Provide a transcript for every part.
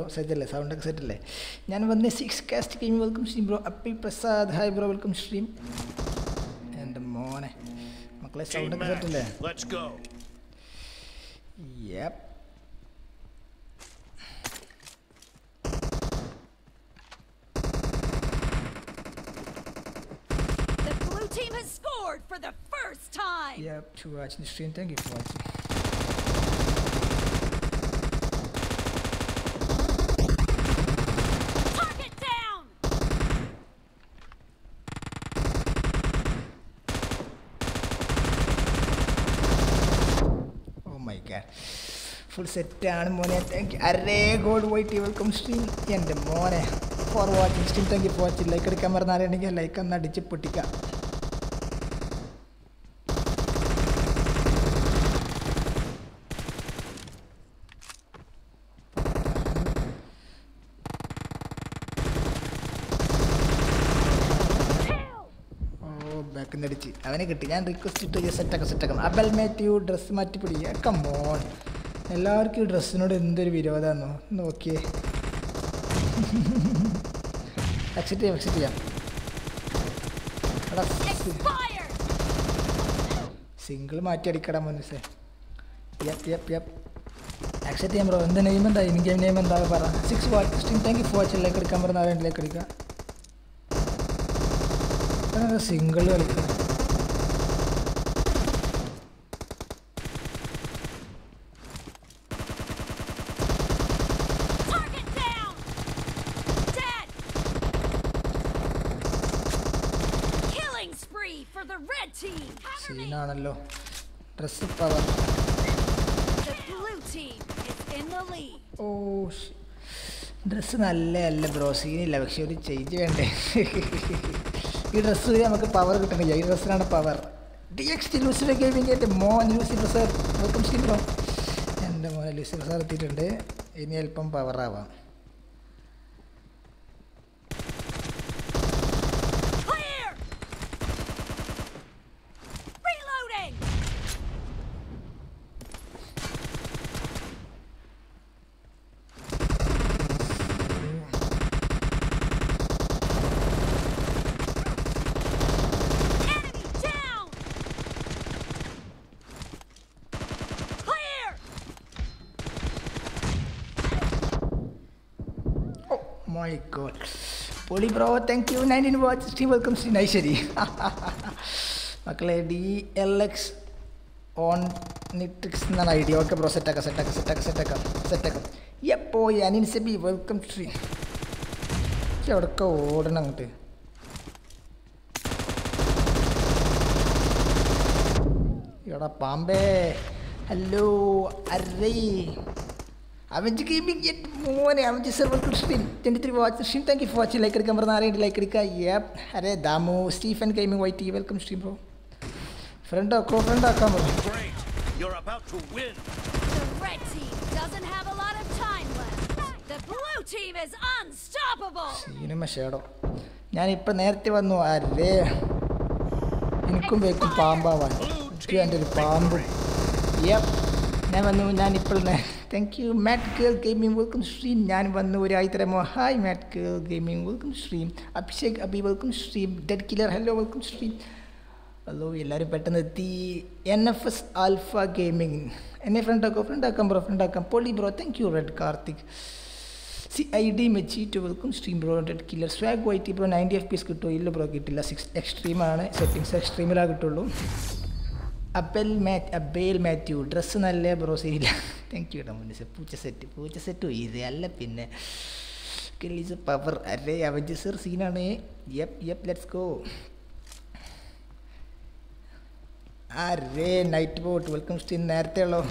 bro. Settle sound like settle. Nyan one 6 cast game. Welcome stream bro. Appi Prasad. Hi bro. Welcome stream. And more. Makle sound like settle. Let's go. Yep. Team has scored for the first time. Yep, to watch the stream. Thank you for watching. Target down. Oh my god. Full set down, Mone. Thank you. Array gold white. Welcome stream. And the Mone for watching stream. Thank you for watching. Like a camera, like a digit. I requested to set a Abel met you dress matipudi. Come on, a lark you dress not in the video. No, okay. Exit. Single matadicadaman say. Yep. Exit him on the name and the in game name and the 6 watt. Thank you for watching like a camera and like a single. Dress power. The blue team is in the lead. Oh, dress nalle bro. Scene illa vakshe oru change vende. Ee dress namaku power kittaniya. Ee dress nana power. DXT Lucifer Gaming ante Mohan Lucifer sir. Welcome stream bro. Ende Mohan Lucifer sir etittunde. Ini elpam power aava. My god. Poli bro, thank you. 19 watch stream. Welcome to Naishari. Makale DLX on Nitrix na idea. Okay bro, set taka. Yep, oh yeah, Anin Sebi, welcome to stream. Yavadka odanam angotte. Yada Pambe. Hello, Array. Avenge gaming yet more. Avenge server could stream. 23 watch stream. Thank you for watching. Like camera and like Rika. Yep. Arey Damu Stephen Gaming YT. Welcome stream bro. Friend camera. Great. You're about to win. The red team doesn't have a lot of time left. The blue team is unstoppable. Seenu ma shadow. Njan ippa nerthe vannu arey. Enikkum vekku paamba van. Ikku ante oru paambu. Yep. Thank you, Matt Girl Gaming. Welcome stream. Hi, Matt Girl Gaming. Welcome stream. Abhishek Abhi. Welcome stream. Dead Killer. Hello. Welcome stream. Hello. Yellari better the NFS Alpha Gaming. Any friend, Polly bro. Thank you, Red Karthik. CID Machito. Welcome stream bro. Dead Killer Swag YT bro. 90 FPS kittu illa bro kittilla. 6 extreme aanu settings extreme la kittullu. Abel Matthew, dress nalle bro seriya. Thank you Ramon. Pooja set easy alla pinne. KELIZO power array avenge sir scene aanu. Yep, let's go. Array night boat welcome stream nerthe allo.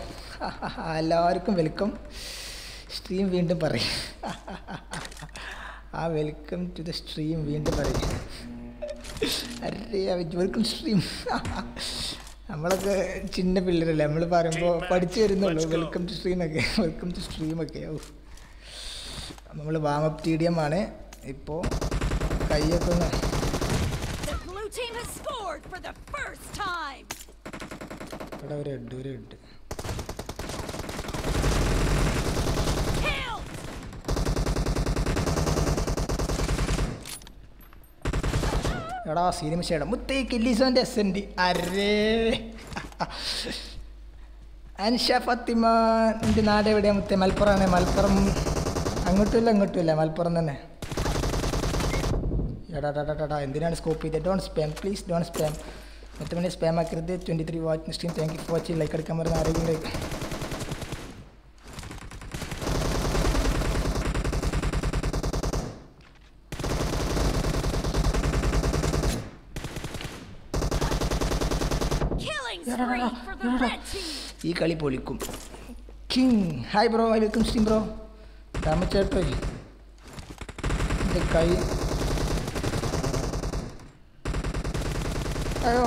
Ellarkum welcome. Stream veendum pare. Welcome to the stream veendum pare. Array avenge welcome stream. Welcome to stream again. Welcome to stream again. The blue team has scored for the first time. Killed. എടാ സിനിമയുടെ മുത്തേ കിലിസോന്റെ SND അരേ അൻഷ ഫാത്തിമ എൻ്റെ നാടെവിടെയാണ് മുത്തേ മലപ്പുറമാണ് മലപ്പുറം അങ്ങോട്ടുമില്ല അങ്ങോട്ടുമില്ല മലപ്പുറം തന്നെ എടാ ടാ ടാ എന്തിനാണ് സ്കോപ്പ് ചെയ്തത് don't spam please don't spam മറ്റേ മണി സ്പാം ആക്കരുത് 23 watching stream thank you for watching like അടിക്കാൻ മറന്ന ആരെങ്കിലും ലൈക്ക് ഈ കളി പൊളിക്കും king hi bro welcome stream bro ഡാമച്ചേട്ടോ എൻ്റെ കൈ അയ്യോ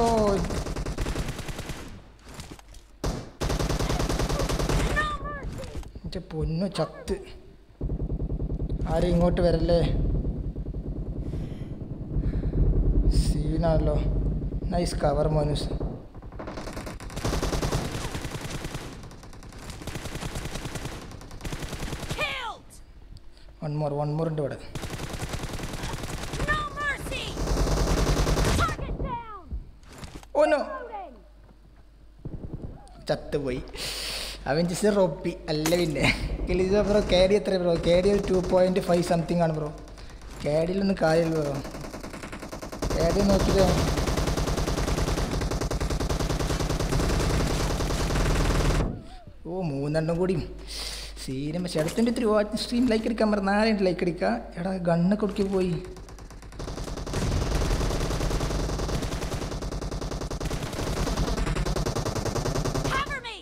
എൻ്റെ പൊന്നു ചത്ത് ആരും ഇങ്ങോട്ട് വരല്ലേ സീനാണല്ലോ നൈസ് കവർ മോനൂസ് one more into it. No mercy. Target down. Oh no. Chattu boy. Avengers roppi alle vinne. KELIZO bro carry etra bro? Carry 2.5 something aanu bro. Carry ilonu kaayilla bro. Carry nokkile. Oh moonannam kodi. Seen me chadthinte 3 watch stream like edikka mar 4 like edikka eda gun kodikku poi cover me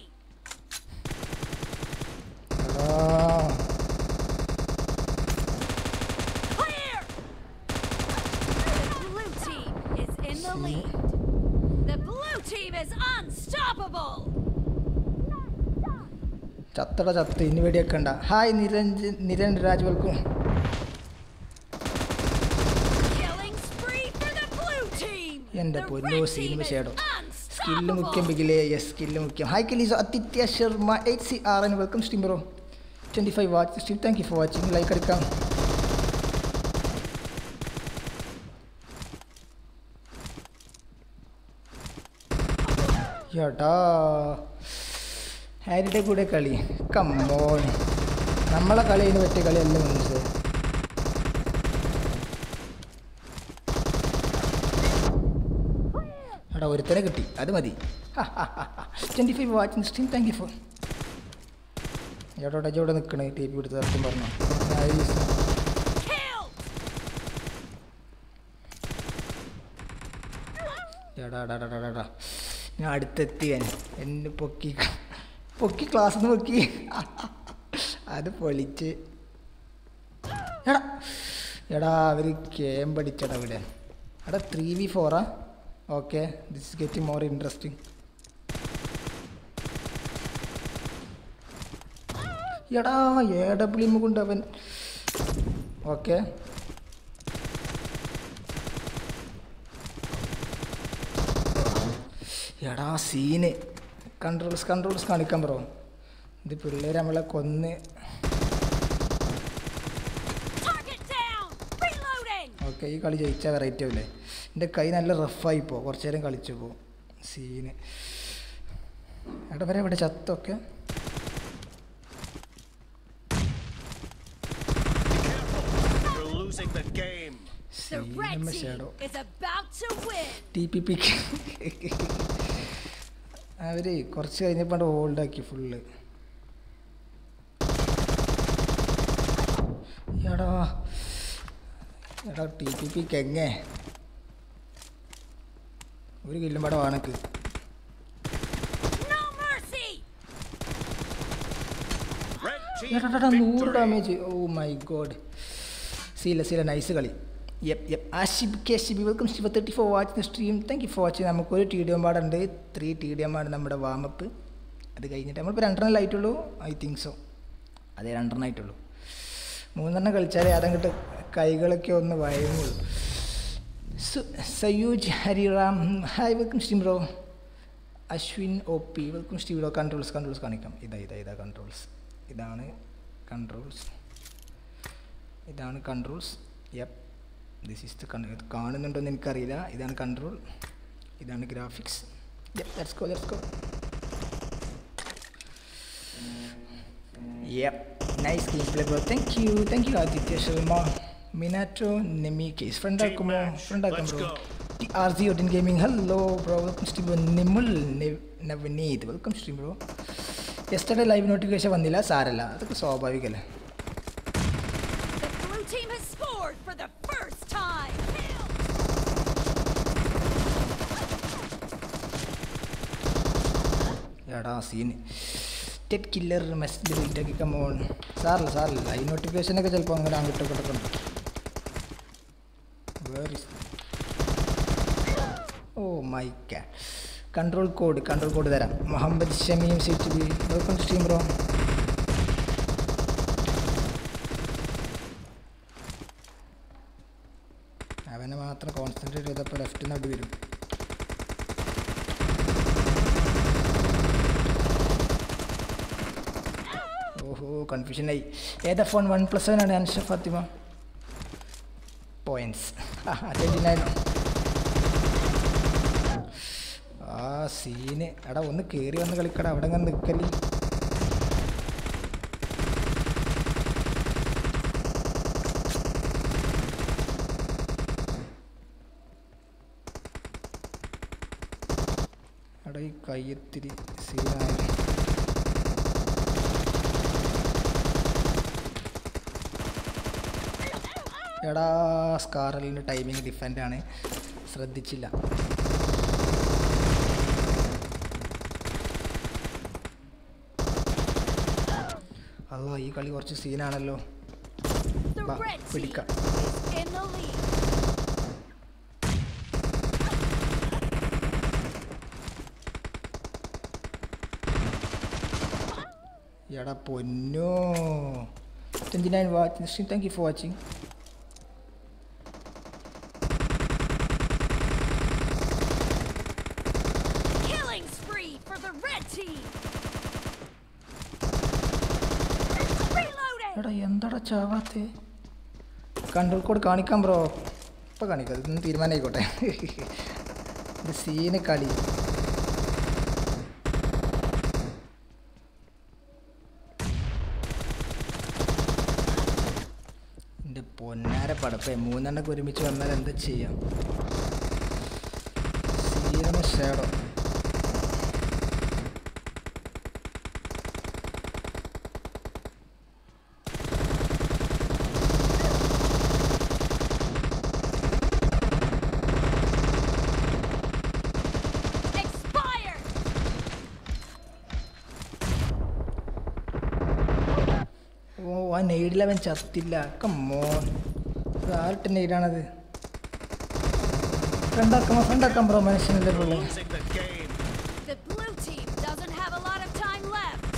clear blue team is in the lead the blue team is unstoppable ചത്തട ചത്ത് ഇനി വെടിയൊക്കെ ഉണ്ടാ hi Niranjan Raj welcome എൻ്റെ പൊന്നോ സിനിമ shadow skill മുഖ്യം ബിഗിലേ യെസ് സ്കില്ല് മുഖ്യം hi KELIZO Aditya Sharma 8CRN welcome stream bro 25 watch stream thank you for watching like അടിക്കാം യാടാ ആരുടെ കൂടെ കളി കമ്മോൺ നമ്മളെ കളിയിൽ പറ്റിയ കളിയല്ല മനസ്സിലായി എടാ ഒരുത്തനെ കിട്ടി അത് മതി 25 watching stream thank you for എവിടെ ഇവിടെ നിൽക്കണേ ടി പി എടുത്ത് അർത്ഥം പറഞ്ഞു എടാ ഞാൻ അടുത്തെത്തിയാൻ എന്നെ പൊക്കി ക്ലാസ് നോക്കി അത് പൊളിച്ച് എടാ അവർ ഗെയിം പഠിച്ചടാ ഇവിടെ എടാ 3v4 okay this is getting more interesting എടാ AWM കൊണ്ട് അവൻ ഓക്കെ എടാ സീന് കൺട്രോൾസ് കാണിക്കാൻ പറോ ഇത് പിള്ളേർ നമ്മളെ കൊന്ന് ഓക്കെ ഈ കളി ജയിച്ചാൽ വെറൈറ്റി ആവില്ലേ എൻ്റെ കൈ നല്ല റഫായി പോകും കുറച്ചു നേരം കളിച്ചു പോകും സീന് എടാ വരെ ഇവിടെ ചത്തൊക്കെ അവർ കുറച്ച് കഴിഞ്ഞപ്പോൾ ഹോൾഡാക്കി ഫുള്ള് എടാ എടാ TPPക്ക് എങ്ങേ ഒരു കില്ലും പടം ആണക്ക് എടാ 100 ഡാമേജ് ഓ മൈ ഗോഡ് സീല നൈസ് കളി Ashib K Shibi welcome Shiva 34 watch the stream thank you for watching നമുക്കൊരു TDM പാടുണ്ട് 3 TDM ആണ് നമ്മുടെ വാമപ്പ് അത് കഴിഞ്ഞിട്ട് നമ്മളിപ്പോൾ 2 ആയിട്ടുള്ളൂ ഐ തിങ്ക് സോ അതേ 2 ആയിട്ടുള്ളൂ 3 കളിച്ചാലേ അതങ്ങോട്ട് കൈകളൊക്കെ ഒന്ന് വഴങ്ങുള്ളൂ Sayooj Hariram hi welcome stream bro Ashwin OP welcome stream bro controls കാണിക്കാം ഇതാ ഇതാണ് controls This is the control. This is graphics. Yeah, let's go, let's go. Yep, nice gameplay, bro. Thank you, Aditya Sharma. Minato Nemi case. Friend, bro. TRZ Odin Gaming. Hello, bro. Welcome stream, bro. Nimul Navineet. Welcome stream, bro. Yesterday live notification vanilla sarala. That's swabhavikala. The blue team has scored for the first time. Yada scene. Ted killer message. Come on. Sarala sarala. Live notification ke chal ponga angittu. Where is? Oh my god. Control code there. Muhammad Shamim CTV. Welcome to stream, bro. I will concentrate on the left in the video. Oh, confusion. The phone oneplus 7 and answer Fatima. Points. 29. Ah, scene. Ada one carry on the Kalikada, Adangan the Kali. Ada Kayatri Sina. Ada Scarlet in the timing different. Sradichilla. Allah, this Kali is scene. The red team is in the lead. Yada ponno. 29 watching stream. Thank you for watching. Killing spree for the red team. Control code Kanikam, bro. Paganica, Tirmane got the scene a Kali. The Ponara Padape, Moon and a good image on the Chia. See a shadow. Come on. The blue team doesn't have a lot of time left.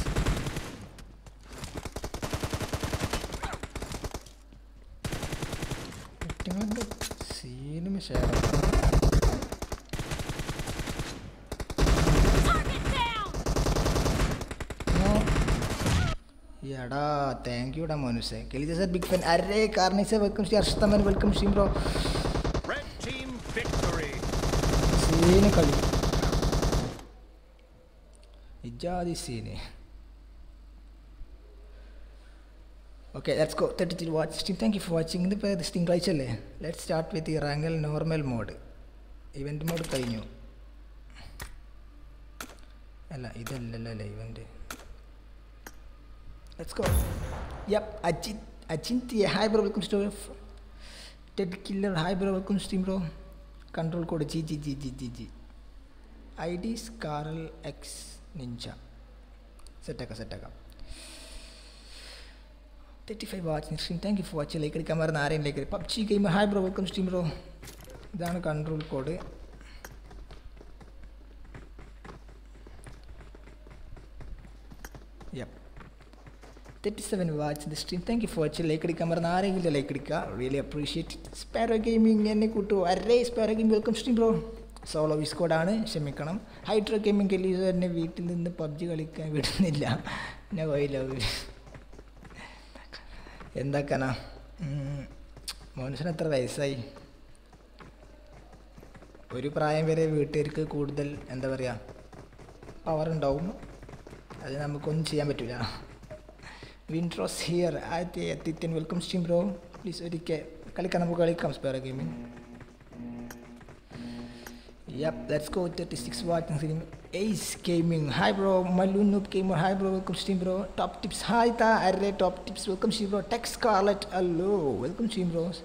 Target down. No. Yada, thank you, Damonuse. KELIZO is a big fan. Array, Karnisa, welcome to Arshtaman, welcome to bro. Red team victory. Scene Kali. Ijadi scene. Okay, let's go. 33 watch stream. Thank you for watching. This thing like let's start with the Erangal normal mode. Event mode kainu. Alla, event. Let's go. Yep, Ajinti, hi bro, welcome to Ted Killer, hi bro, welcome to stream, bro. Control code GGGGG. ID Scarl X Ninja. Set taka. 35 watching stream. Thank you for watching. Like it, camera na arin like it. PUBG gamer, hi bro, welcome to stream, bro. Then control code. Yep. 37 watch the stream. Thank you for watching. Like it, camera na arin like it. Really appreciate it. Sparrow Gaming, enne kuto. Array Sparrow Gaming, welcome stream, bro. Solo Discord aanu. Shemikanam. Hydro Gaming KELIZO enne veetil ninnu PUBG kalikkan vidunilla. I love you. Endakana മനുഷ്യന് എത്ര വയസ്സായി? ഒരു പ്രായം വരെ വീട്ടുകാർക്ക് കൂടുതൽ എന്താ പറയുക പവർ ഉണ്ടാവും, അത് നമുക്കൊന്നും ചെയ്യാൻ പറ്റില്ല. വിൻട്രോസ് ഹിയർ ആദ്യത്തെ എത്തിത്യൻ വെൽക്കം സ്ട്രീം ബ്രോ, പ്ലീസ് ഒരിക്കൽ കളിക്കാം, നമുക്ക് കളിക്കാം spare gaming. Yep, let's go. 36 watching stream. Ace Gaming. Hi bro. Malu Noob Gamer. Hi bro. Welcome stream bro. Top tips. Hi ta. Array top tips. Welcome stream bro. Tech Scarlet. Hello. Welcome stream bros.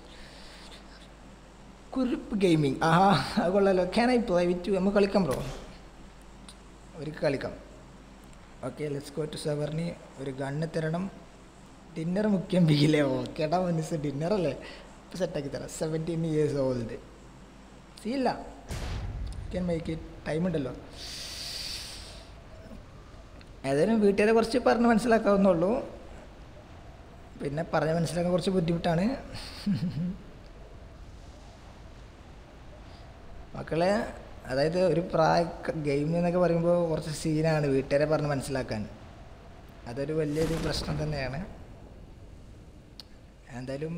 Kurip Gaming. Aha. Agolalo. Can I play with you? Amma kalikam bro. Orik kalikam. Okay, let's go to server ni. Oru ganna theranam. Dinner mukkiyam bigile. Keda manusu dinner alle. Set aagi thara. 17 years old. See illa. Can make it time ഉണ്ടല്ലോ. ഏതായാലും വീട്ടുകാരെ കുറച്ച് പറഞ്ഞ് മനസ്സിലാക്കാവുന്നുള്ളൂ, പിന്നെ പറഞ്ഞ് മനസ്സിലാക്കാൻ കുറച്ച് ബുദ്ധിമുട്ടാണ് മക്കളെ. അതായത് ഒരു ഗെയിം എന്നൊക്കെ പറയുമ്പോൾ കുറച്ച് സീനാണ് വീട്ടുകാരെ പറഞ്ഞ് മനസ്സിലാക്കാൻ, അതൊരു വലിയൊരു പ്രശ്നം തന്നെയാണ്. എന്തായാലും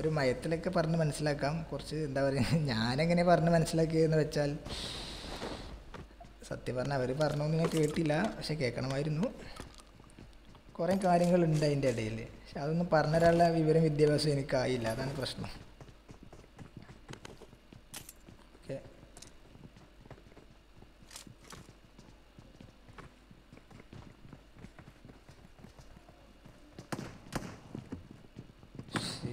ഒരു മയത്തിലൊക്കെ പറഞ്ഞ് മനസ്സിലാക്കാം കുറച്ച്. എന്താ പറയുക, ഞാനെങ്ങനെ പറഞ്ഞ് മനസ്സിലാക്കിയെന്ന് വെച്ചാൽ സത്യം പറഞ്ഞാൽ അവർ പറഞ്ഞൊന്നും ഞാൻ കേട്ടില്ല, പക്ഷെ കേൾക്കണമായിരുന്നു. കുറേ കാര്യങ്ങളുണ്ട് അതിൻ്റെ ഇടയിൽ, പക്ഷെ അതൊന്നും പറഞ്ഞൊരാളുടെ വിവരം വിദ്യാഭ്യാസം എനിക്കായില്ല, അതാണ് പ്രശ്നം. ഓക്കെ,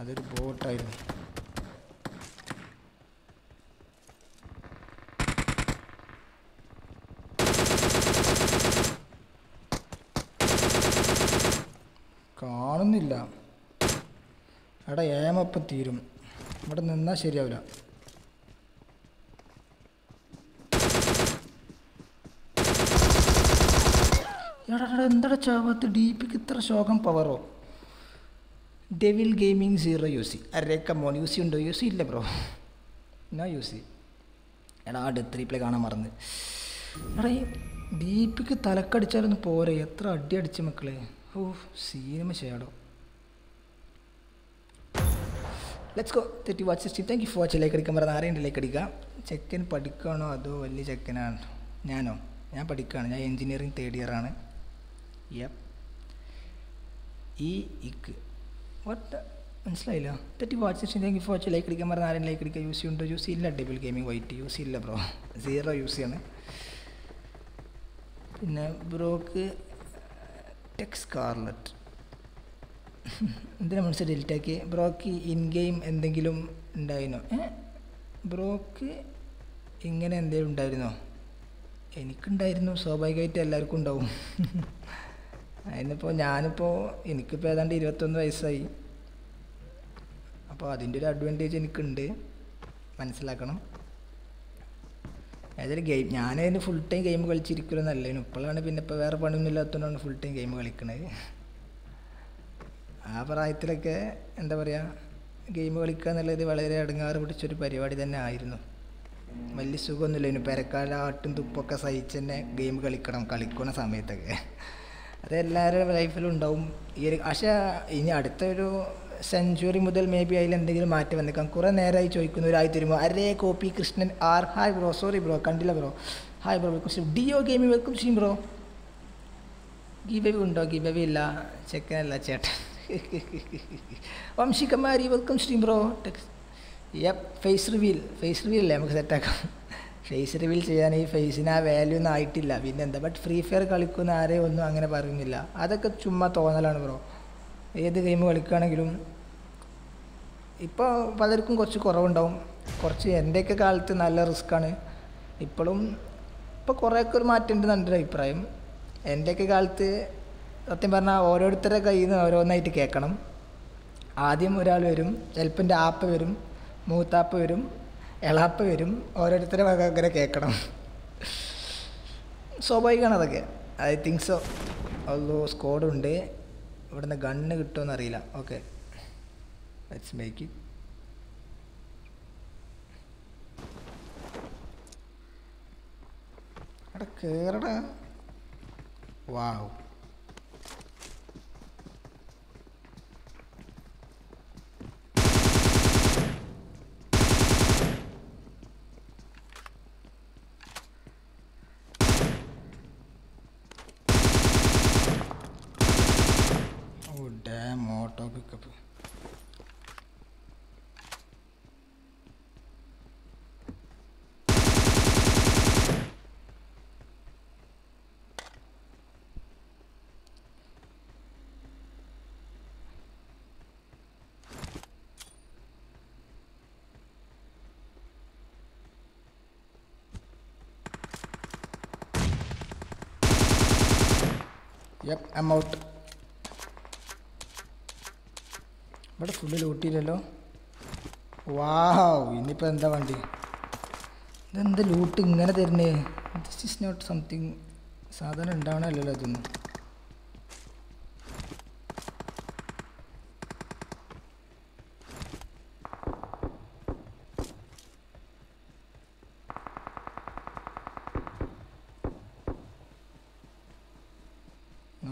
അതൊരു ബോട്ടായിരുന്നു. കാണുന്നില്ല എടാ, ഏമപ്പം തീരും. ഇവിടെ നിന്നാൽ ശരിയാവില്ല. എടാ എന്താ ചാവത്ത് ഡി പിക്ക് ഇത്ര ശോകം പവറോ? Devil Gaming 0 UC. അരേ കമോൺ, യൂസി ഉണ്ടോ? യൂസി ഇല്ല ബ്രോ, എന്നാ യൂസി. എടാ ഡെത്ത് റീപ്ലേ കാണാൻ മറന്ന്. എടാ ഡി പിക്ക് തലക്കടിച്ചാലൊന്ന് പോരെ, എത്ര അടി അടിച്ച് മക്കളെ. ഓ സീനിമ ചെയ്യാടോ. Let's go. 30 watch system, thank you for watch. Like അടിക്കാൻ പറഞ്ഞാൽ ആരെയും ലൈക്ക് അടിക്കുക. ചെക്കൻ പഠിക്കുകയാണോ അതോ വലിയ ചെക്കനാണോ? ഞാനോ? ഞാൻ പഠിക്കുകയാണ്, ഞാൻ എൻജിനീയറിങ് 3rd year ആണ്. യപ്പ് ഈ ഇക്ക് വട്ട് മനസ്സിലായില്ല. 30 watch system, thank you for watch. Like അടിക്കാൻ പറഞ്ഞാൽ ആരെയും ലൈക്ക് അടിക്കുക. യൂസി ഉണ്ടോ? യൂസി ഇല്ല. ഡബിൾ ഗെയിമിംഗ് വൈറ്റ്, യൂസി ഇല്ല ബ്രോ, 0 യൂസി ആണ്. പിന്നെ ബ്രോക്ക് ടെക് സ്കാർലറ്റ് എന്തിനാ മനസ്സിൽ ഡിലീറ്റാക്കി? ബ്രോക്ക് ഇൻ ഗെയിം എന്തെങ്കിലും ഉണ്ടായിരുന്നോ? ബ്രോക്ക് ഇങ്ങനെ എന്തെങ്കിലും ഉണ്ടായിരുന്നോ? എനിക്കുണ്ടായിരുന്നു, സ്വാഭാവികമായിട്ട് എല്ലാവർക്കും ഉണ്ടാവും. അതിനിപ്പോൾ എനിക്കിപ്പോൾ ഏതാണ്ട് 21 വയസ്സായി, അപ്പോൾ അതിൻ്റെ ഒരു അഡ്വാൻറ്റേജ് എനിക്കുണ്ട്, മനസ്സിലാക്കണം. ഏതൊരു ഗെയിം ഞാനതിന് ഫുൾ ടൈം ഗെയിം കളിച്ചിരിക്കലൊന്നല്ലേനും, ഇപ്പോഴാണ് പിന്നെ ഇപ്പോൾ വേറെ പണിയൊന്നും ഇല്ലാത്തതുകൊണ്ടാണ് ഫുൾ ടൈം ഗെയിം കളിക്കുന്നത്. ആ പ്രായത്തിലൊക്കെ എന്താ പറയുക, ഗെയിം കളിക്കുക എന്നുള്ളത് വളരെ അടങ്ങാറ് പിടിച്ചൊരു പരിപാടി തന്നെ ആയിരുന്നു. വലിയ സുഖമൊന്നുമില്ലേനു, പെരക്കാല ആട്ടും തുപ്പൊക്കെ സഹിച്ച് തന്നെ ഗെയിം കളിക്കണ സമയത്തൊക്കെ. അതെല്ലാവരുടെ ലൈഫിലും ഉണ്ടാവും ഈ ഒരു. പക്ഷേ ഇനി അടുത്തൊരു സെഞ്ച്വറി മുതൽ മേ ബി അതിലെന്തെങ്കിലും മാറ്റം വന്നേക്കാം. കുറേ നേരമായി ചോദിക്കുന്നവരായി തരുമ്പോൾ. അരേ copy Krishnan R, hi bro. Sorry bro കണ്ടില്ല bro. Hi bro, welcome stream. ഡിയോ ഗെയിമിംഗ് വെൽക്കം സ്ട്രീം ബ്രോ. ഗീബവി ഉണ്ടോ? ഗീബവി ഇല്ല, ചെക്കനല്ല ചേട്ടൻ. വംശികമാരി welcome stream bro. Yup face reveal, face reveal അല്ലേ നമുക്ക് സെറ്റാക്കാം. ഫേസ് റിവീൽ ചെയ്യാൻ ഈ ഫേസിന് ആ വാല്യൂ ഒന്നും ആയിട്ടില്ല, പിന്നെ എന്താ. ബട്ട് ഫ്രീ ഫയർ കളിക്കുന്ന ആരെയും ഒന്നും അങ്ങനെ പറയുന്നില്ല, അതൊക്കെ ചുമ്മാ തോന്നലാണ് ബ്രോ. ഏത് ഗെയിം കളിക്കുകയാണെങ്കിലും ഇപ്പോൾ പലർക്കും കുറച്ച് കുറവുണ്ടാവും. കുറച്ച് എൻ്റെയൊക്കെ കാലത്ത് നല്ല റിസ്ക്കാണ്, ഇപ്പോഴും ഇപ്പോൾ കുറേയൊക്കെ ഒരു മാറ്റം ഉണ്ടെന്നാണ് എൻ്റെ അഭിപ്രായം. എൻ്റെയൊക്കെ കാലത്ത് സത്യം പറഞ്ഞാൽ ഓരോരുത്തരുടെ കയ്യിൽ നിന്ന് ഓരോന്നായിട്ട് കേൾക്കണം. ആദ്യം ഒരാൾ വരും, ചിലപ്പോൾ എൻ്റെ ആപ്പ വരും, മൂത്താപ്പ വരും, എളാപ്പ വരും, ഓരോരുത്തരുടെ വക അങ്ങനെ കേൾക്കണം. സ്വാഭാവികമാണ് അതൊക്കെ. I think so. അതോ സ്കോഡുണ്ട് ഇവിടുന്ന് ഗണ്ണ് കിട്ടുമെന്നറിയില്ല. Okay, let's make it. അവിടെ കേറട. വാവ്, yep, I'm out. ഇവിടെ ഫുള്ളിൽ ഊട്ടിയില്ലല്ലോ. വാവ്, ഇനിയിപ്പോൾ എന്താ വണ്ടി? ഇതെന്താ ലൂട്ട് ഇങ്ങനെ തരുന്നേ? ദിസ് ഈസ് നോട്ട് സംതിങ് സാധാരണ ഉണ്ടാവണമല്ലോ ഇതൊന്നും.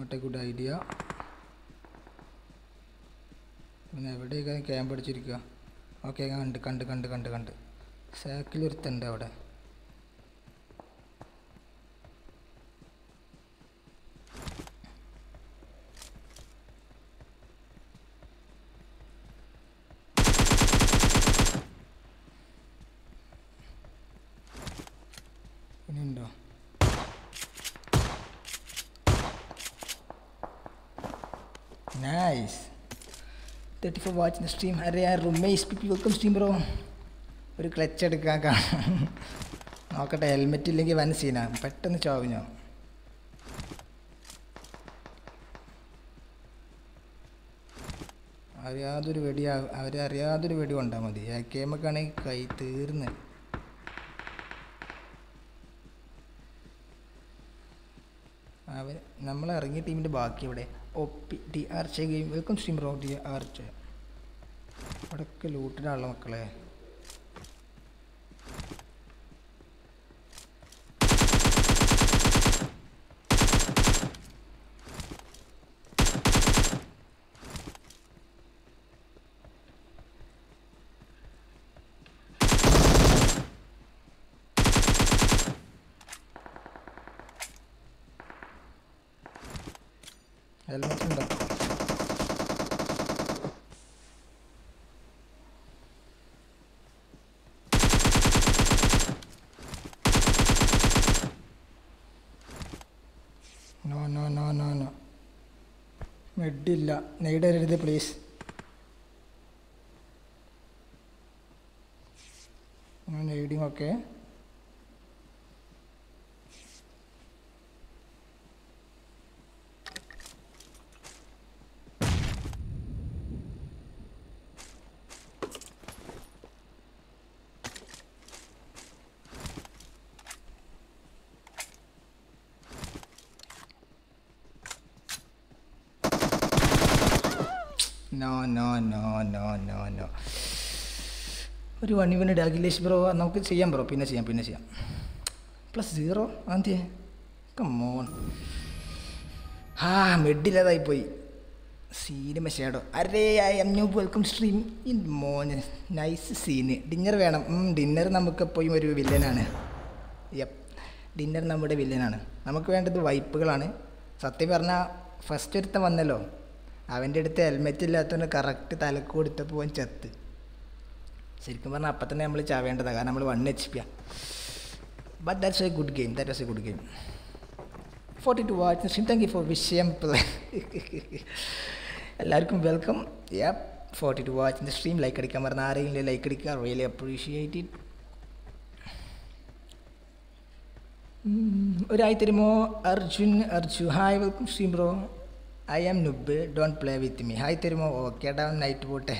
Not a good idea. പിന്നെ എവിടെയൊക്കെ ക്യാമ്പ് അടിച്ചിരിക്കുക. ഓക്കെ, കണ്ട് കണ്ട് കണ്ട് കണ്ട് കണ്ട് സാക്കിൽ ഒരുത്തുണ്ട് അവിടെ. ഇനിയുണ്ടോ? Nice. 30 for watching the stream. Arey, roommates, people, welcome stream bro. ഒരു ക്ലച്ച് എടുക്കാൻ കാണാം. നോക്കട്ടെ, ഹെൽമെറ്റ് ഇല്ലെങ്കിൽ വൻ സീനാ, പെട്ടെന്ന് ചാവിഞ്ഞോ. അറിയാതൊരു വെടി, അവരെ അറിയാതൊരു വെടി കൊണ്ടാൽ മതി. ആ കേമൊക്കെയാണെങ്കിൽ കൈ തീർന്ന്. അവർ നമ്മളിറങ്ങിയ ടീമിൻ്റെ ബാക്കി ഇവിടെ ഒപ്പി ഡി ആർ ചെ game welcome stream raw. D R ചെ അവിടെയൊക്കെ ലൂട്ടിനാണല്ലോ മക്കളെ. ഹെൽമെറ്റ് ഉണ്ടോ? No no no no no, മെഡില്ല, നെയ്ഡരുത് please. നെയ്ഡിങ് okay. No no no no no no, ഒരു 1 minute. അഖിലേഷ് ബ്രോ, നമുക്ക് ചെയ്യാം ബ്രോ, പിന്നെ ചെയ്യാം, പിന്നെ ചെയ്യാം. +0 ആന്തി, കമ്മോൺ. ആ മെഡില്ലാതായി പോയി, സീന് മെഷേഡോ. അരേ, I M new welcome stream in മോന്. Nice scene. ഡിന്നർ വേണം. ഡിന്നർ നമുക്കെപ്പോഴും ഒരു വില്ലനാണ്. യപ്പ്, ഡിന്നർ നമ്മുടെ വില്ലനാണ്. നമുക്ക് വേണ്ടത് വൈപ്പുകളാണ്. സത്യം പറഞ്ഞാൽ ഫസ്റ്റ് ഒരുത്തം വന്നല്ലോ, അവൻ്റെ അടുത്ത് ഹെൽമെറ്റ് ഇല്ലാത്തതുകൊണ്ട് കറക്റ്റ് തലക്ക് കൊടുത്തപ്പോൾ അവൻ ചത്ത്. ശരിക്കും പറഞ്ഞാൽ അപ്പം തന്നെ നമ്മൾ ചാവേണ്ടതാണ്, കാരണം നമ്മൾ 1 HP ആണ്. But that's a good game, that was a good game. 42 watch stream, thank you for വിഷയം. എല്ലാവർക്കും വെൽക്കം. യാ, 42 വാച്ചിൻ്റെ സ്ട്രീം. ലൈക്ക് അടിക്കാൻ പറഞ്ഞാൽ ആരെങ്കിലും ലൈക്ക് അടിക്കുക, really appreciate it. Orai Terumo, Arjun, hi, welcome stream bro. I am noob, don't play with me. Hi Terumo, okay down night vote.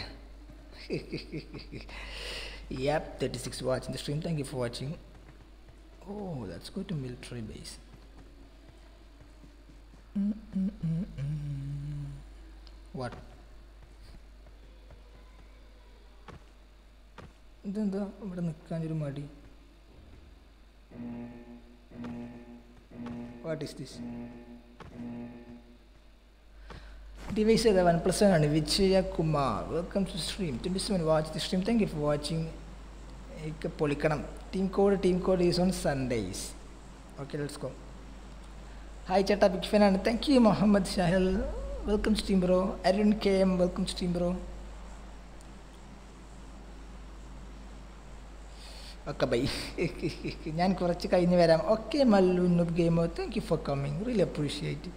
Yep, 36 watching the stream, thank you for watching. Oh, let's go to military base. What? Then the Kanjumadi. What is this? Device is the oneplus 7 and Vijaya Kumar. Welcome to stream. 27 watch the stream. Thank you for watching. Team code is on Sundays. Okay, let's go. Hi Chata Big Fan and thank you Mohammed Shahil. Welcome stream bro. Arun KM, welcome stream bro. Okay, bye. Okay, Malu Noob Gamer, thank you for coming. Really appreciate it.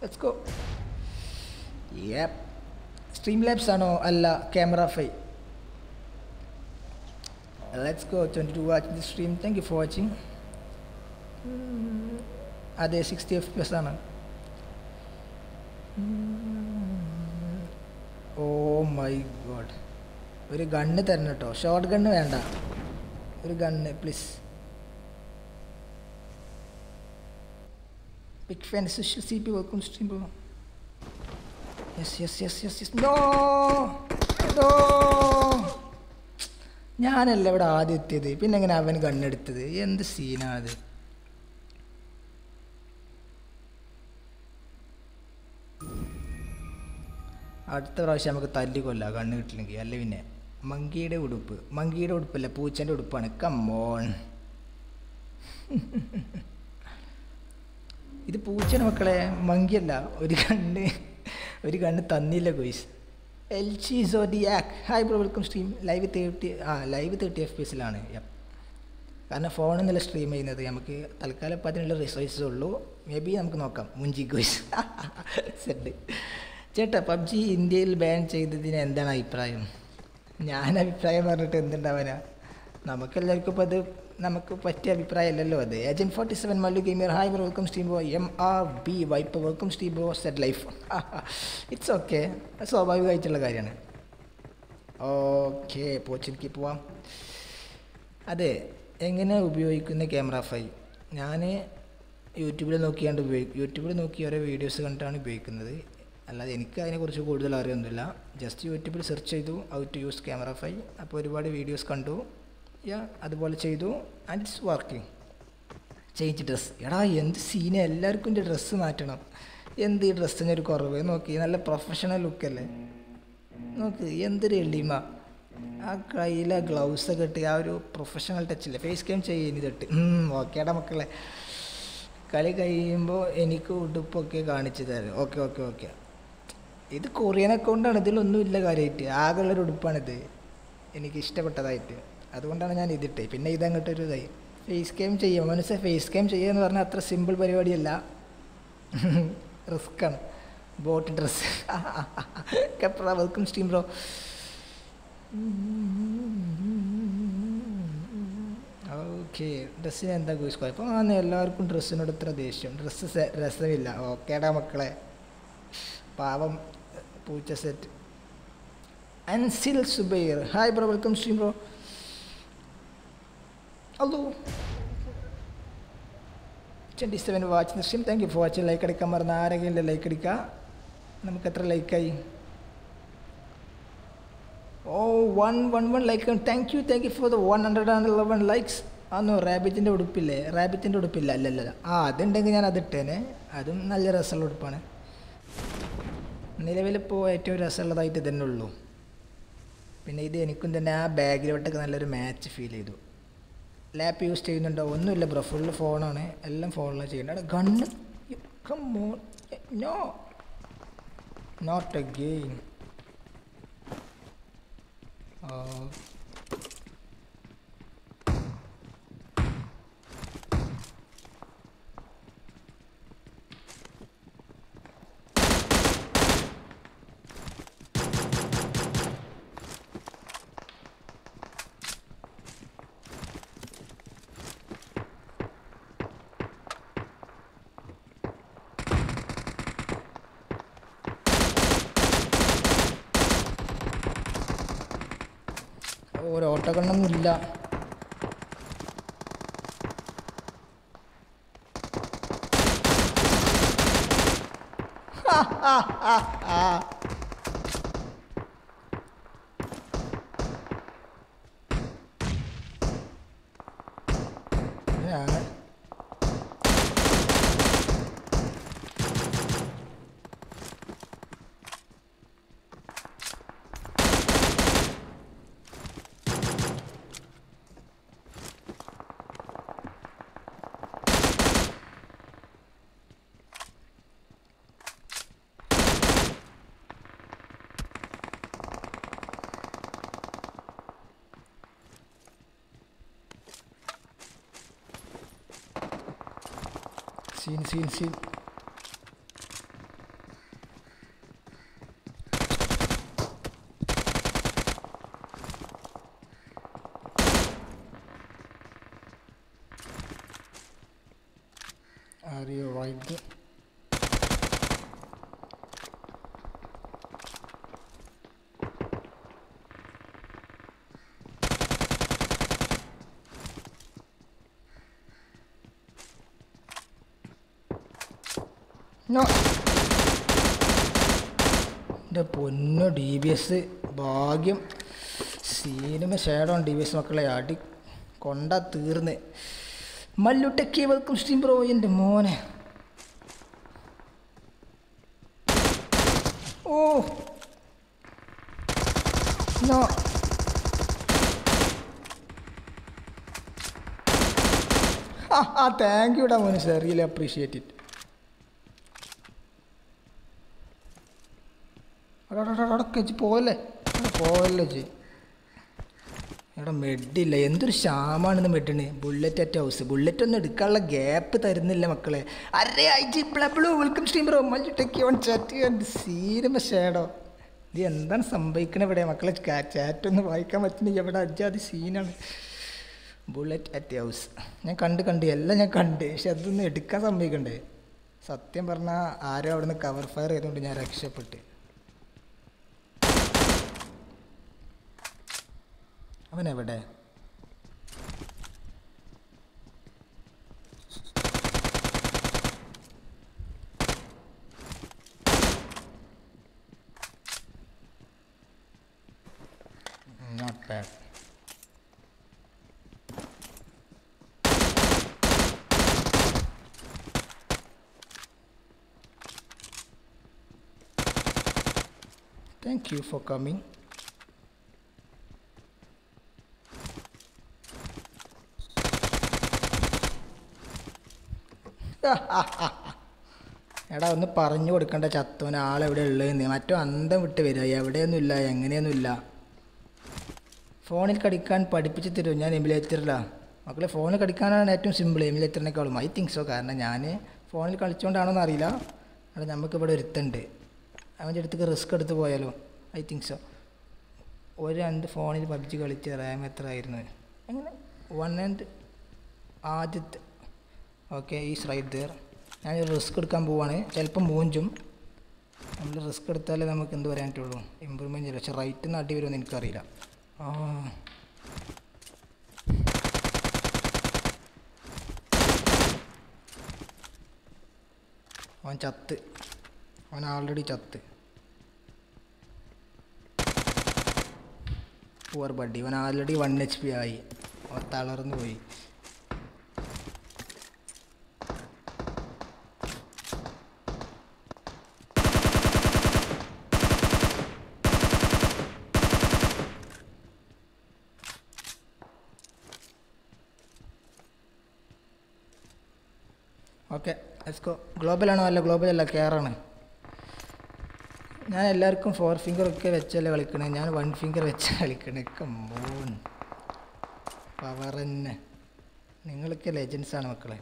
Let's go. Yep. Streamlabs ano Allah camera fai. Let's go. 22 watch the stream. Thank you for watching. Are they 60 FPS ano? Oh my god. Very gun to shotgun venda. Very gun, please. Big fan CP, welcome stream bro. Yes. No. Njanal evada aadittede pinne engana avan gun eduttede endu scene aadu adutha pravasham namaku thalli kolla gun kittilengi alle vinne monkeyde udupp alla poochante uduppana come on idu poochana makkale monkey alla oru gun thannilla guys LG Zodiac, hi bro, welcome stream. Live 30 FPS lane. Yep. Karena phone nalla stream cheynathu namakku thalkala padinilla resources ullu. Maybe namakku nokkam. Munji guys. Set. Chetta PUBG Indiyil ban cheyathadine endana abhiprayam? Njan abhiprayam parnittu endundavana. Namakkellarkku padu namakku pattiya abhiprayam allallo adu. Agent 47 Malu Gamer, hi bro, welcome stream bro. MRB Viper, welcome stream bro. Set life. It's okay. That's all I got to carry on. Okay, pochinki poa. Ade engane ubhayogikunna camera file. Nane YouTube il nokki ore videos kandaanu ubhayogunnathu. Allade enikku adine kurichu koodal ariyonnilla. Just YouTube il search cheyidu how to use camera file. Appo oru videos kandu. Yeah, adupole cheyidu and it's working. Change dress. Eda endu scene ellarkum dress maatanam. എന്ത് ഈ ഡ്രസ്സിന് ഒരു കുറവ് നോക്കി നല്ല professional ലുക്കല്ലേ നോക്ക് എന്തൊരു എളിമ ആ കയ്യിലെ ഗ്ലൗസൊക്കെ ഇട്ട് ആ ഒരു പ്രൊഫഷണൽ ടച്ചില്ലേ ഫേസ് ക്യാം ചെയ്യുന്ന ഇതൊട്ട് ഓക്കേടാ മക്കളെ കളി കഴിയുമ്പോൾ എനിക്ക് ഉടുപ്പൊക്കെ കാണിച്ചു തരാം ഓക്കെ ഇത് കൊറിയൻ അക്കൗണ്ടാണ് ഇതിലൊന്നും ഇല്ല കാര്യമായിട്ട് ആകെയുള്ളൊരു ഉടുപ്പാണിത് എനിക്ക് ഇഷ്ടപ്പെട്ടതായിട്ട് അതുകൊണ്ടാണ് ഞാൻ ഇതിട്ടേ പിന്നെ ഇതങ്ങോട്ടൊരു ഇതായി ഫേസ് ക്യാം ചെയ്യുക മനസ്സിൽ ഫേസ് ക്യാം ചെയ്യുക എന്ന് പറഞ്ഞാൽ അത്ര സിമ്പിൾ പരിപാടിയല്ല Risk boat dress. Kapra, welcome stream bro. Okay, dress is enda guys koypa. Aane ellarkum dress nodutra desham. Dress rasamilla. Okay da makkale. Paavam poocha set. Ansil Subair. Hi bro, welcome stream bro. Hello. 27 watch the stream. Thank you for watching. Like adikka marana aarengilla like adikka namukku etra like ai oh 111 like thank you for the 111 likes ano rabbitinte udupilla allalla adundengi njan adittene adum nalla result udupana nilavil po etto result adayitte thennullu pinne idu enikkum thanne aa bag ilottaka nalla oru match feel cheyidu lap use ചെയ്യുന്നുണ്ടോ ഒന്നുമില്ല ബ്രോ full ഫോണാണ് എല്ലാം ഫോണിലാണ് ചെയ്യേണ്ടത് gun come on no not again ഒരു ഓട്ടക്കണ്ണൊന്നും ഇല്ല. Seen. Are you right there? No. The Punno DBS Bagium Cinema Shadow on DBS Maclayati Conda Turne Malute cable comes to bro in the morning. Oh no. Haha, thank you, Damon. I really appreciate it. Pole. At a mid delay into Shaman and the midden, bullet at house, bullet on the color gap that in the Lemaclay. I did blah blue, welcome steamer, multi-take on chatty and see them a shadow. The end then some bacon of a Demaclay catch at and the Vicom at me, Yavadaja, the scene and bullet at the house. I can't condemn, I can't dish at the Dicas and Bacon Day. Satyamberna, area on the cover fire, I don't know direction. I never die. Not bad. Thank you for coming. On the Parano would contact Chatona, all over the lane, the matter and the Vitavida, Yavadanula, Yanganula. Phone it Kadikan, Padipititan, Emulatorla. Okay, phone a Kadikan and atom symbol emulator, and I call my things so Karnayane. Phone it Kalchon Arila, and I'm about a return day. I want you to take a risk at the Voyalo. I think so. Over and the phone is PUBG literature, I am at Rairno. One and Adit. Okay, he's right there. And you risk it. Poor buddy, one already 1 HPI or Talar. Okay, let's go. Global and all global like Aaron. I like four-finger and one-finger. Come on. Power and Ningle legends and Maclay.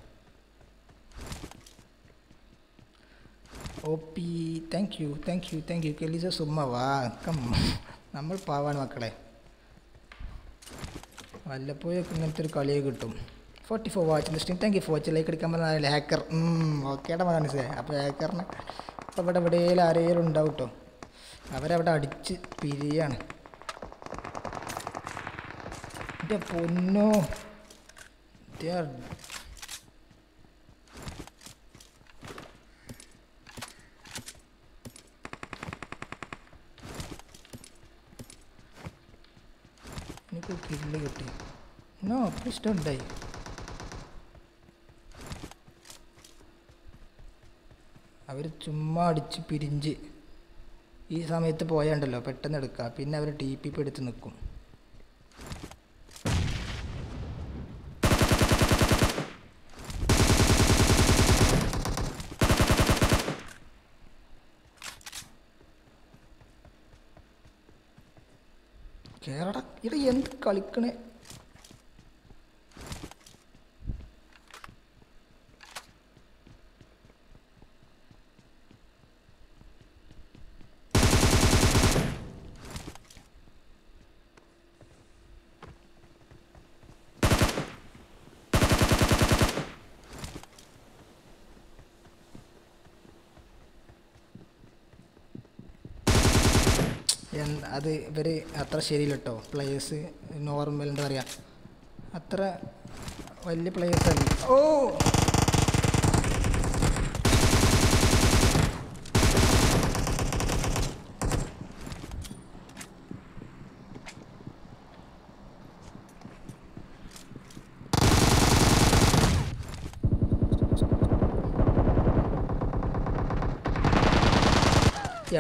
OP, thank you. KELIZO Summa, come. Number power and Maclay. I'll let you colleague to. 44 watch listening. Thank you for watching. Like it, comment, and hacker. Okay, I'm gonna say. I'm a hacker. I'm gonna be a real doubt. I'm gonna be a depot. No, they are. No, please don't die. അവര് ചുമ്മാ അടിച്ച് പിരിഞ്ഞ് ഈ സമയത്ത് പോയാണ്ടല്ലോ പെട്ടെന്ന് എടുക്കുക പിന്നെ അവര് ടിപിപി എടുത്ത് നിൽക്കും കേറടാ ഇട എന്ത് കളിക്കണേ അത് ഇവർ അത്ര ശരിയില്ല കേട്ടോ പ്ലേയേഴ്സ് നോർമൽ എന്താ പറയുക അത്ര വലിയ പ്ലേയേഴ്സ് അല്ല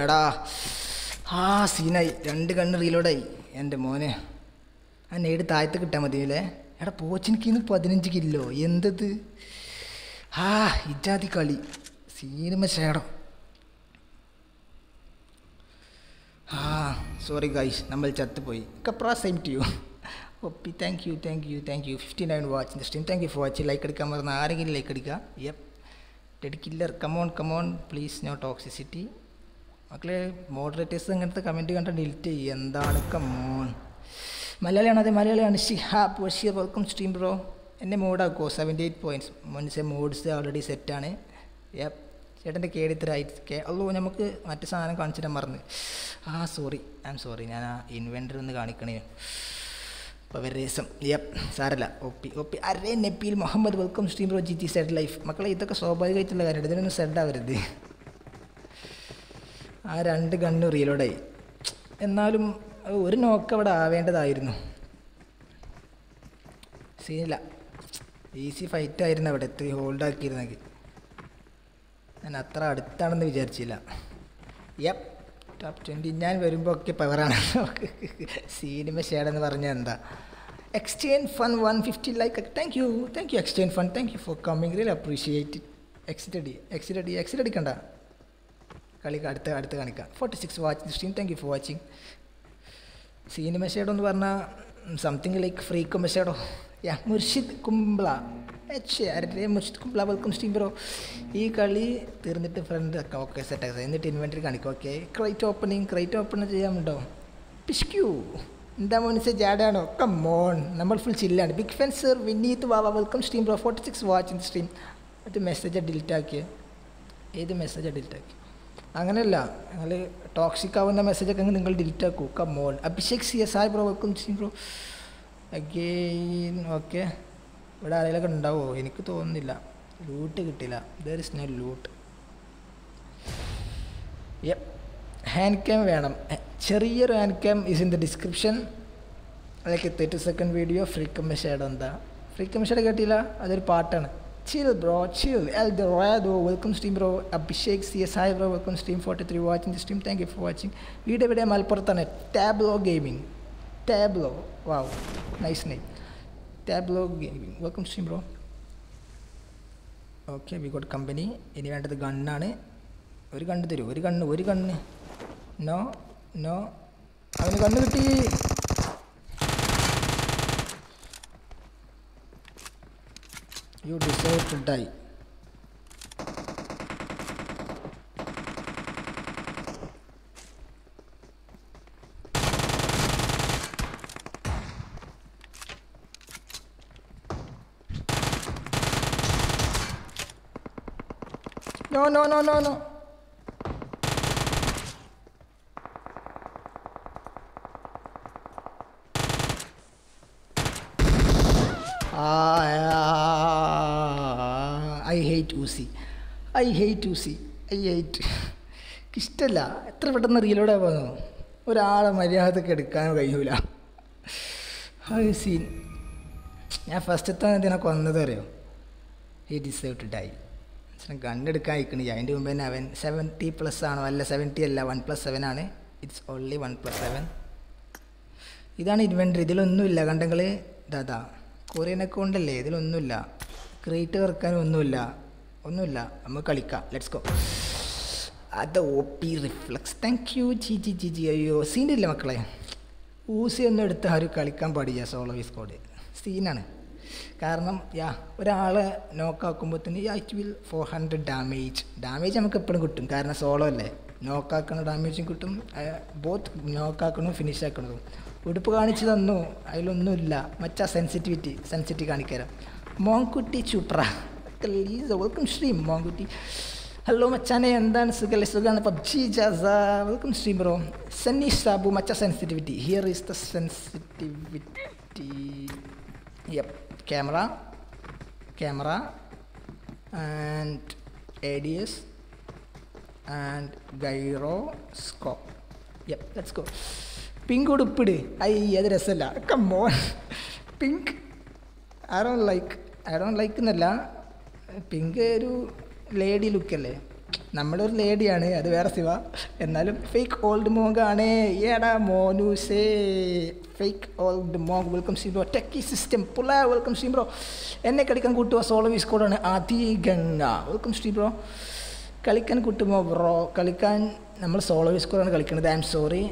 ഓ എടാ ആ സീനായി രണ്ട് കണ്ണ് റീലോഡായി എൻ്റെ മോനെ ആ നേട് താഴത്ത് കിട്ടാൻ മതിയല്ലേ എടാ പോച്ചിനിക്കിന്ന് 15 കിലോ എന്തത് ആ ഇജാതി കളി സീനുമ ചേടം ആ സോറി ഗൈസ് നമ്മൾ ചത്തുപോയി കപ്രാ same to you ഒപ്പി thank you thank you thank you 59 watching the stream thank you for watching like അടിക്കാൻ മറന്ന ആരെങ്കിലും ലൈക്ക് അടിക്കുക yup dead killer come on come on please no toxicity മക്കളെ മോഡറേറ്റേഴ്സ് അങ്ങനത്തെ കമൻറ്റ് കണ്ട ഡിലീറ്റ് ചെയ്യുക എന്താണ് കമോൺ മലയാളിയാണ് അതെ മലയാളിയാണ് Shihab Basheer welcome stream bro എന്നെ മോഡാക്കുമോ 78 പോയിൻറ്റ്സ് മുൻസെ മോഡ്സ് ഓൾറെഡി സെറ്റാണ് യാപ് ചേട്ടൻ്റെ കേടിത്തരായി അല്ലോ നമുക്ക് മറ്റു സാധനം കാണിച്ചിട്ട് മറന്ന് ആ സോറി ഐ ആം സോറി ഞാൻ ആ ഇൻവെൻ്റർ ഒന്ന് കാണിക്കണേ പവരേസം യാപ് സാരല്ല ഒപ്പി ഒപ്പി അരേ Nabeel Muhammad welcome stream bro G T Z life മക്കളെ ഇതൊക്കെ സ്വാഭാവികമായിട്ടുള്ള കാര്യമാണ് ഇതിനൊന്നും സെഡാവരുത് ആ രണ്ട് ഗണ്ണ് റീലോഡായി എന്നാലും ഒരു നോക്ക് അവിടെ ആവേണ്ടതായിരുന്നു സീനില്ല ഈസി ഫൈറ്റായിരുന്നു അവിടെ എത്തി ഹോൾഡാക്കിയിരുന്നെങ്കിൽ ഞാൻ അത്ര അടുത്താണെന്ന് വിചാരിച്ചില്ല യപ്പ് ടോപ്പ് 20 ഞാൻ വരുമ്പോൾ ഒക്കെ പവറാണ് സീനിമ ഷേഡെന്ന് പറഞ്ഞാൽ എന്താ exchange fun 150 like thank you exchange fun thank you for coming real appreciate exit അടിക്കണ്ട കളി അടുത്ത് കാണിക്കാം 46 watching stream thank you for watching സീനി മെഷേഡോ എന്ന് പറഞ്ഞാൽ സംതിങ് ലൈക്ക് ഫ്രീക്കോ മെഷേഡോ യാ മുർഷിദ് കുംബ്ല എച്ച് ആരുടെ Murshid Kumbla welcome stream bro ഈ കളി തീർന്നിട്ട് ഫ്രണ്ട് ആക്കാം ഓക്കെ സെറ്റാക്കാം എന്നിട്ട് ഇൻവെൻ്ററി കാണിക്കാം ഓക്കെ ക്രൈറ്റ് ഓപ്പണിങ് ചെയ്യാമുണ്ടോ പിഷ്ക്യൂ എന്താ മോനിസ് ജാഡാണോ കമ്മോൺ നമ്മൾ ഫുൾ ചില്ലാണ് ബിഗ് ഫാൻ സർ വിനീത് വാവ welcome stream bro 46 watching stream അത് മെസ്സേജാണ് ഡിലീറ്റാക്കിയത് ഏത് മെസ്സേജാണ് ഡിലീറ്റാക്കി അങ്ങനെയല്ല നിങ്ങൾ ടോക്സിക് ആവുന്ന മെസ്സേജൊക്കെ നിങ്ങൾ ഡിലീറ്റ് ആക്കൂ കമ്മോൺ അഭിഷേക് സി എസ് ആയി bro welcome stream bro again okay ഇവിടെ ആരെങ്കിലൊക്കെ ഉണ്ടാവുമോ എനിക്ക് തോന്നുന്നില്ല ലൂട്ട് കിട്ടില്ല there is no loot hand cam വേണം ചെറിയൊരു hand cam is in the description അതൊക്കെ 30 സെക്കൻഡ് വീഡിയോ ഫ്രീക്വൻസി ഷെയർ എന്താ ഫ്രീക്വൻസി ഷെയർ കേട്ടില്ല അതൊരു പാട്ടാണ് Chill bro, chill. El Dorado, welcome stream bro. Abhishek CSI bro, welcome stream 43 watching the stream. Thank you for watching. Video Malportane, Tableau Gaming. Tableau, wow, nice name. Tableau Gaming, welcome stream bro. Okay, we got company. Any one of the gun nane? One gun. No. I am going to You deserve to die. No. I hate Uzi. I hate Uzi. I hate. Kistella. Etra pettanna reload aavano. Orala mariyathakku edukkan kayyula. Have seen. I first time I konnathu. He deserved to die. Gun edukkan ikkunu inde munpe avan 70 plus aanu alla 70 alla oneplus 7 aanu. It's only oneplus 7. ഇതാണ് inventory ഇതിലൊന്നുമില്ല കണ്ടെങ്കിൽ ദാദാ കൊറിയനൊക്കെ ഉണ്ടല്ലേ ഇതിലൊന്നുമില്ല crate വർക്കാനും ഒന്നുമില്ല നമ്മൾ കളിക്കാം let's go അത് OP reflex thank you G G G G അയ്യോ സീനില്ല മക്കളെ ഊസി ഒന്നും എടുത്ത് ആരും കളിക്കാൻ പാടില്ല സോളോ സ്ക്വാഡ് സീനാണ് കാരണം യാ ഒരാളെ നോക്കാക്കുമ്പോൾ തന്നെ ഇറ്റ് വിൽ 400 ഡാമേജ് നമുക്ക് എപ്പോഴും കിട്ടും കാരണം സോളോ അല്ലേ നോക്കാക്കുന്ന ഡാമേജും കിട്ടും ബോത്ത് നോക്കാക്കണതും ഫിനിഷ് ആക്കണതും ഉടുപ്പ് കാണിച്ചു തന്നു അതിലൊന്നുമില്ല മച്ചാ സെൻസിറ്റിവിറ്റി കാണിക്കാരം മോങ്കുട്ടി ചൂട്ര കലീസോ വെൽക്കം ശ്രീ മോങ്കുട്ടി ഹലോ മച്ചാനെ എന്താണ് സുഖല്ലേ സുഖമാണ് പബ്ജി ജാസാ വെൽക്കം ശ്രീ ബ്രോ സണ്ണി സാബു മച്ചാ sensitivity here is the sensitivity camera and ADS and gyroscope. Yep, let's go. Pink would put it. Ay, other SLR. Come on. Pink. I don't like Nala. Pink lady look. Number lady and the Versiva. And fake old Mogane. Yada Monu say fake old Mog. Welcome, Simbro. Techie system. Pula. Welcome, Simbro. And I can go to a solo score on Adi Ganga. Welcome, Simbro. Kalikan Kutumo Bro, Kalikan, number solo is current Kalikan. I'm sorry.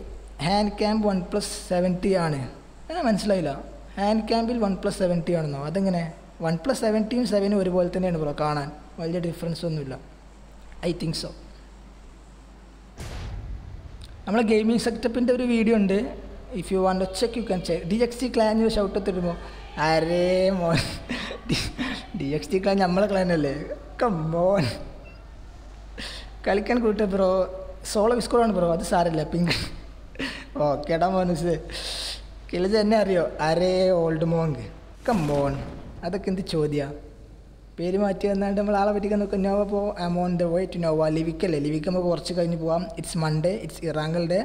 Hand cam 1 plus 70 on it. Hand cam will 1 plus 70 on no. I think 1 plus 17 7 very well then and Brokana. While the difference on Nula. I think so. I'm a gaming setup in every video on day. If you want to check, you can check. DXT clan you shout out the remote. Array more DXT clan, Yamala clan. Come on. Kalikan Kuta bro, solo is current bro, the Sari lapping. Oh, Katamonus Kilizario, Array Old Mong. Come on, other Kinti Chodia. Perimati and Nandamalavitikanokanavapo, I'm on the way to Nova Livikale, Livikam of Korchika in Buam. It's Monday, it's Erangal day.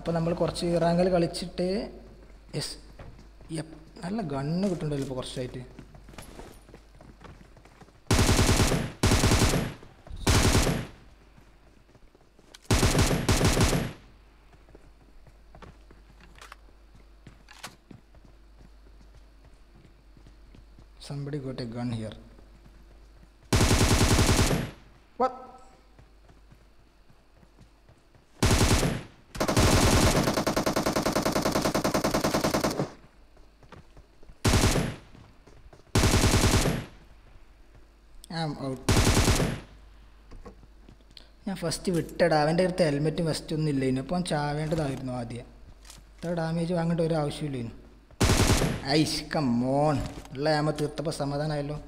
Apanamal Korchi, Erangal Kalichite. Yes, yep, I like gun to the Korchite. Somebody got a gun here. What? I'm out. I first vitted. I went to the helmet. I went to the damage. Ice, come on. I am a Tutapa Samadan. I love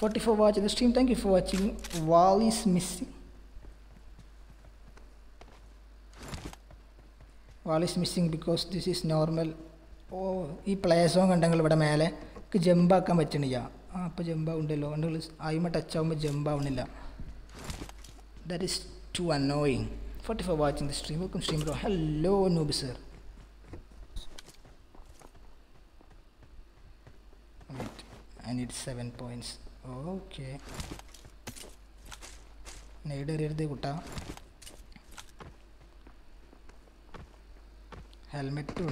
$40 for watching the stream. Thank you for watching. Wall is missing. Wall is missing because this is normal. Oh, he plays song and dangle but a male. Kijamba come at Chania. That is too annoying. 40 for watching the stream. Welcome stream bro. Hello noob sir. Wait, I need 7 points. Okay. Helmet to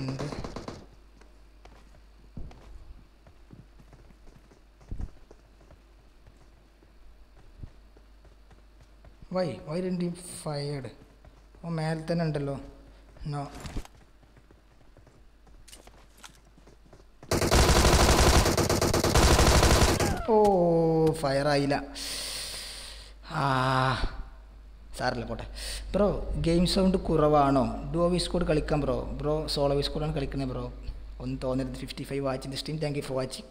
why? Why didn't he fired? Oh, Malthan and low. No. Oh, fire Aila. Ah. Sorry, bro, game sound Kuravano. Duo Visco Kalikam, bro. Bro, solo Visco and Kalikam, bro. 155 watching the stream. Thank you for watching.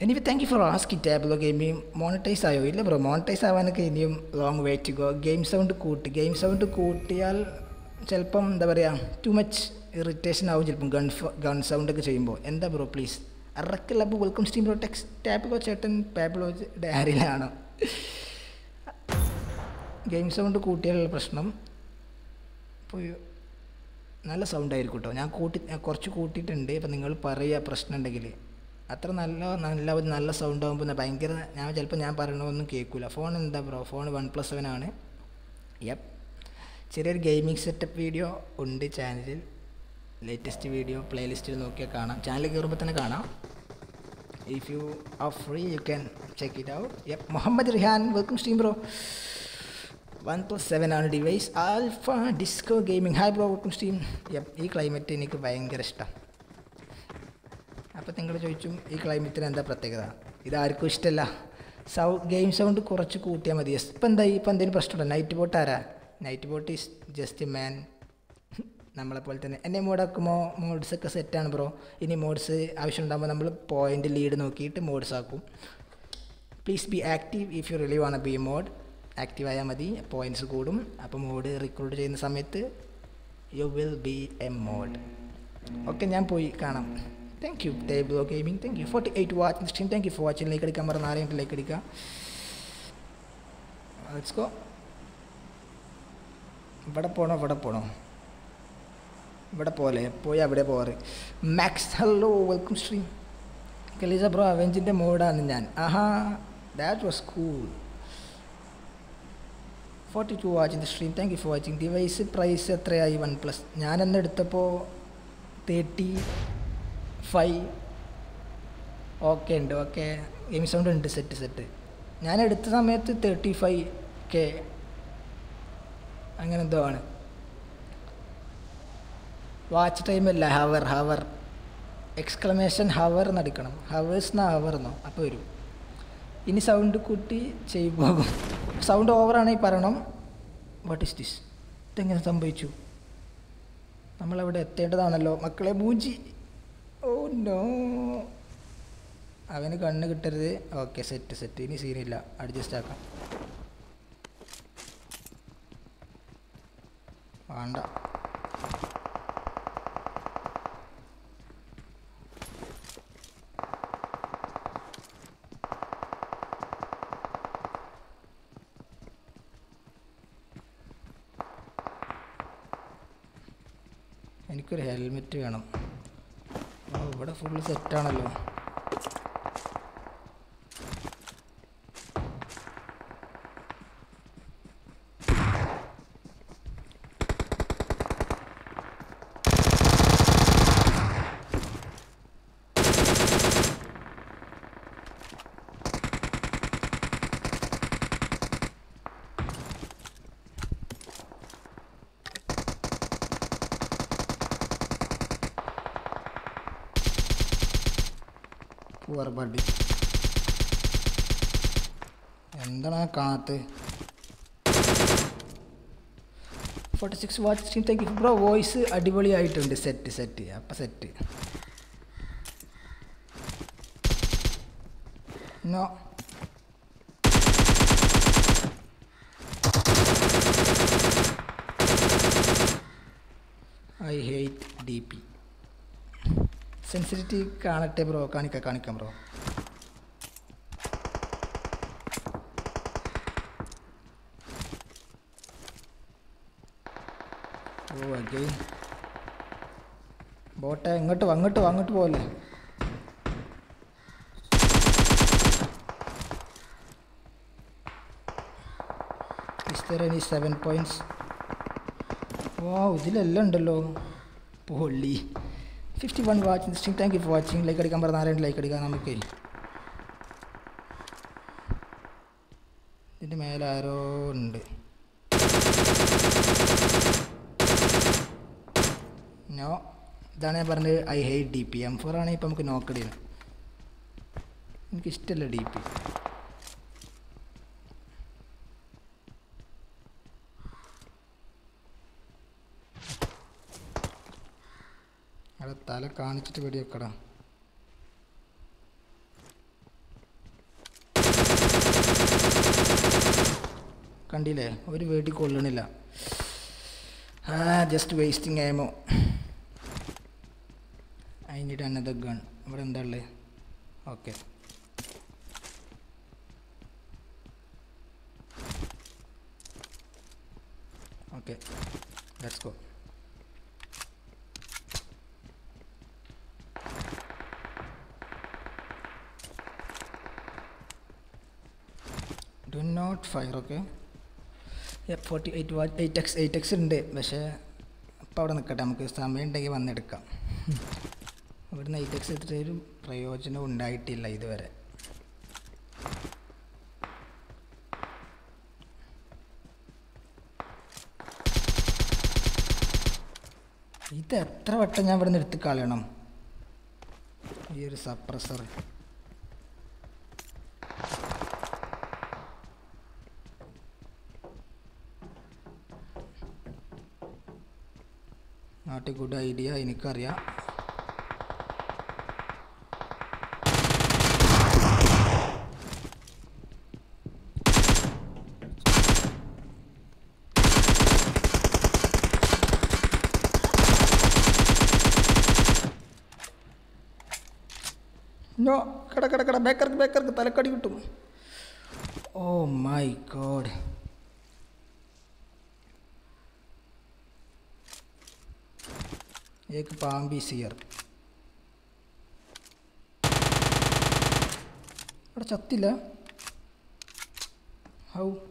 anyway, thank you for asking table game monetize ayo illa bro monetize avanukku iniyum long way to go. Game sound kootiyal chelpam endha paraya too much irritation avum chelpam gun sound okke cheyumbo endha bro please arraklab welcome stream bro text tablo chetan pablo diary laano game sound kootiyal prashnam poyo nalla sound aayirukku ട്ടോ ഞാൻ കൂട്ടി കുറച്ച് കൂട്ടിട്ടുണ്ട് അപ്പോൾ നിങ്ങൾ പറയ പ്രശ്നം ഉണ്ടെങ്കിൽ അത്ര നല്ല സൗണ്ട് ആവുമ്പോൾ ഭയങ്കര ഞാൻ ചിലപ്പോൾ ഞാൻ പറയണതൊന്നും കേൾക്കില്ല ഫോൺ എന്താ ബ്രോ ഫോൺ oneplus 7 ആണ് യെപ് ചെറിയൊരു ഗെയിമിംഗ് സെറ്റപ്പ് വീഡിയോ ഉണ്ട് ചാനലിൽ ലേറ്റസ്റ്റ് വീഡിയോ പ്ലേലിസ്റ്റിൽ നോക്കിയാൽ കാണാം ചാനൽ കയറുമ്പോൾ തന്നെ കാണാം if you are free you can check it out yep Muhammad Rihan welcome stream bro oneplus 7 ആണ് device alpha disco gaming hi bro welcome stream yep ഈ ക്ലൈമറ്റ് എനിക്ക് ഭയങ്കര ഇഷ്ടം അപ്പോൾ നിങ്ങൾ ചോദിച്ചു ഈ ക്ലൈമറ്റിന് എന്താ പ്രത്യേകത ഇതാർക്കും ഇഷ്ടമല്ല ഗെയിം സൗണ്ട് കുറച്ച് കൂട്ടിയാൽ മതി ഇപ്പം എന്തായി ഇപ്പം എന്തെങ്കിലും പ്രശ്നമുണ്ടോ നൈറ്റ് ബോട്ട് ആരാ night boat is just man നമ്മളെപ്പോലെ തന്നെ എന്നെ മോഡാക്കുമോ മോഡ്സൊക്കെ സെറ്റാണ് ബ്രോ ഇനി മോഡ്സ് ആവശ്യമുണ്ടാകുമ്പോൾ നമ്മൾ പോയിൻ്റ് ലീഡ് നോക്കിയിട്ട് മോഡ്സ് ആക്കും please be active if you relieve ആണ് ബി മോഡ് ആക്റ്റീവ് ആയാൽ മതി പോയിൻറ്റ്സ് കൂടും അപ്പോൾ മോഡ് റിക്രൂട്ട് ചെയ്യുന്ന സമയത്ത് you will be a mod okay ഞാൻ പോയി കാണാം thank you table gaming thank you 48 watching stream thank you for watching like അടിക്കാൻ പറഞ്ഞ ആരെയും ലൈക്ക് അടിക്കുക ലെറ്റ്സ് ഗോ ഇവിടെ പോണോ ഇവിടെ പോലെ പോയി അവിടെ പോകാറ് മാക്സ് ഹലോ വെൽക്കം സ്ട്രീം കെലിസ ബ്രോ അവെഞ്ചിൻ്റെ മോഡാണ് ഞാൻ ആഹാ that was cool 42 watching stream thank you for watching device price എത്രയായി oneplus ഞാൻ എന്നെ എടുത്തപ്പോൾ 35 ഓക്കെ ഉണ്ട് ഓക്കെ ഗെയിം സൗണ്ട് ഉണ്ട് സെറ്റ് ഞാൻ എടുത്ത സമയത്ത് 35K അങ്ങനെ എന്തോ ആണ് വാച്ച് ടൈമല്ല ഹവർ എക്സ്ക്ലമേഷൻ ഹവർ എന്നടിക്കണം ഹവേഴ്സ്ന്നാ ഹവർന്നോ അപ്പോൾ വരും ഇനി സൗണ്ട് കൂട്ടി ചെയ്യുമ്പോൾ സൗണ്ട് ഓവറാണെങ്കിൽ പറയണം വാട്ട് ഈസ് ദിസ് ഇതെങ്ങനെ സംഭവിച്ചു നമ്മളവിടെ എത്തേണ്ടതാണല്ലോ മക്കളെ മൂഞ്ചി ഓ നോ അവന് കണ്ണ് കിട്ടരുത് ഓക്കെ സെറ്റ് ഇനി സീനില്ല അഡ്ജസ്റ്റ് ആക്കാം വേണ്ട എനിക്കൊരു ഹെൽമെറ്റ് വേണം ഇവിടെ ഫുള്ള് സെറ്റാണല്ലോ ടി എന്താണ് കാണാത്ത 46 watch stream thank you bro voice അടിപൊളിയായിട്ടുണ്ട് സെറ്റ് അപ്പം set no I hate D P sensitivity കാണട്ടെ ബ്രോ കാണിക്കാം ബ്രോ ഓ ഓക്കെ ബോട്ടെ അങ്ങോട്ട് പോകല്ലേ is there any 7 points ഓ ഇതിലെല്ലാം ഉണ്ടല്ലോ പൊള്ളി 51 watching stream thank you for watching like അടിക്കാൻ പറഞ്ഞ ആരെയും ലൈക്ക് അടിക്കാം നമുക്ക് ഇതിൻ്റെ മേലാരോ ഉണ്ട് നോ ഇതാണ് ഞാൻ പറഞ്ഞത് I hate D P M4 ആണെങ്കിൽ ഇപ്പം നമുക്ക് നോക്കടിയാണ് എനിക്കിഷ്ടമല്ല ഡി പി തല കാണിച്ചിട്ട് വെടിവെക്കടാ കണ്ടില്ലേ അവർ വേടി കൊള്ളണില്ല just wasting ammo. I need another gun. അവിടെ എന്താ ഉള്ളത്? Okay okay let's go. Do not fire, okay? Yeah, 48 watt, 8x, 8x in day. Basha, powder the Katamka, some end again on the cup. But 8x is the priority of night till either. Either Travatanam and the Kalanum. Here is suppressor. Not a good idea in Ikaria. No, Katakata Baker Baker Talakadu too. Oh my god. एक पाम भी सीयर और चत्ती ला how अड़ा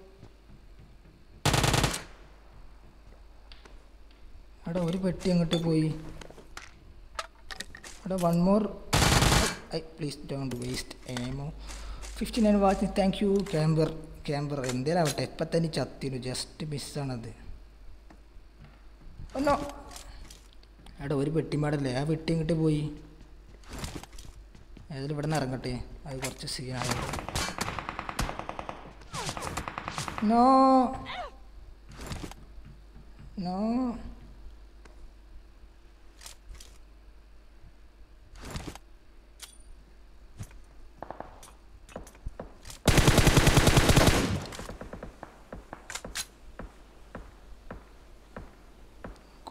औरी पट्टी अंगटे पोई अड़ा one more. I please don't waste ammo. 59 watching. Thank you camber camber इंदेरा वटे पता नहीं चत्ती लो just miss आना दे oh no. I don't know if it's a boy. I don't know if it's a boy. No, no,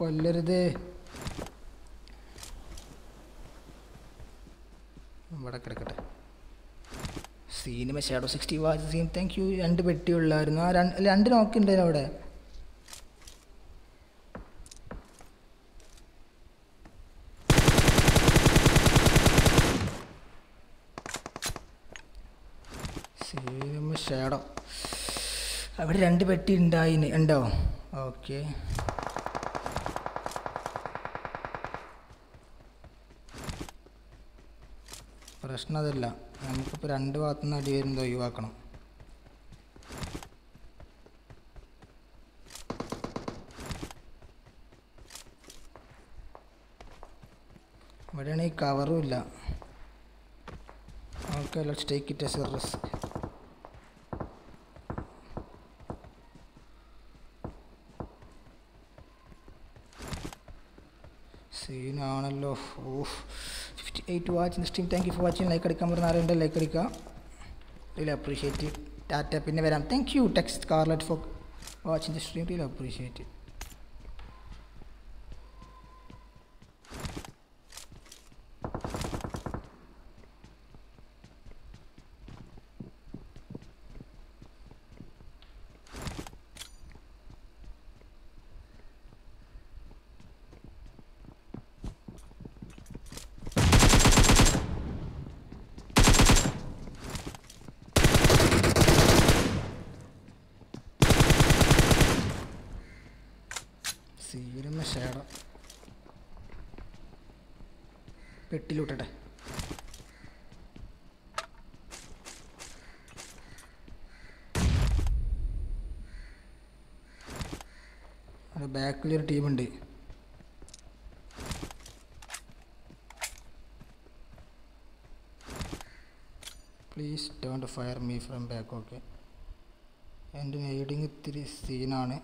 color there. Cinema Shadow 60 watch scene. Thank you. And betty ullarnu and knock inde avade cinema shadow avade rendu betty undayine undo. Okay. പ്രശ്നമില്ല നമുക്ക് ഇപ്പോ രണ്ട് ഭാഗത്തുന്ന അടി വരുന്നത് ഒഴിവാക്കണം ഇവിടെയാണ് ഈ കവറും ഇല്ല. Okay let's take it as a risk. സീനാണല്ലോ. Of 8 watch in the stream. Thank you for watching. Like adikkan varunnaarunde like adikka, really appreciate it. Tata pinne varam. Thank you text Scarlett for watching the stream, really appreciate it. പെട്ടിലൂട്ടട്ടെ അവിടെ ബാക്കിലൊരു ടീമുണ്ട്. Please don't fire me from back. Okay എൻ്റെ നെയ്ഡിങ് ഇത്തിരി സീനാണ്.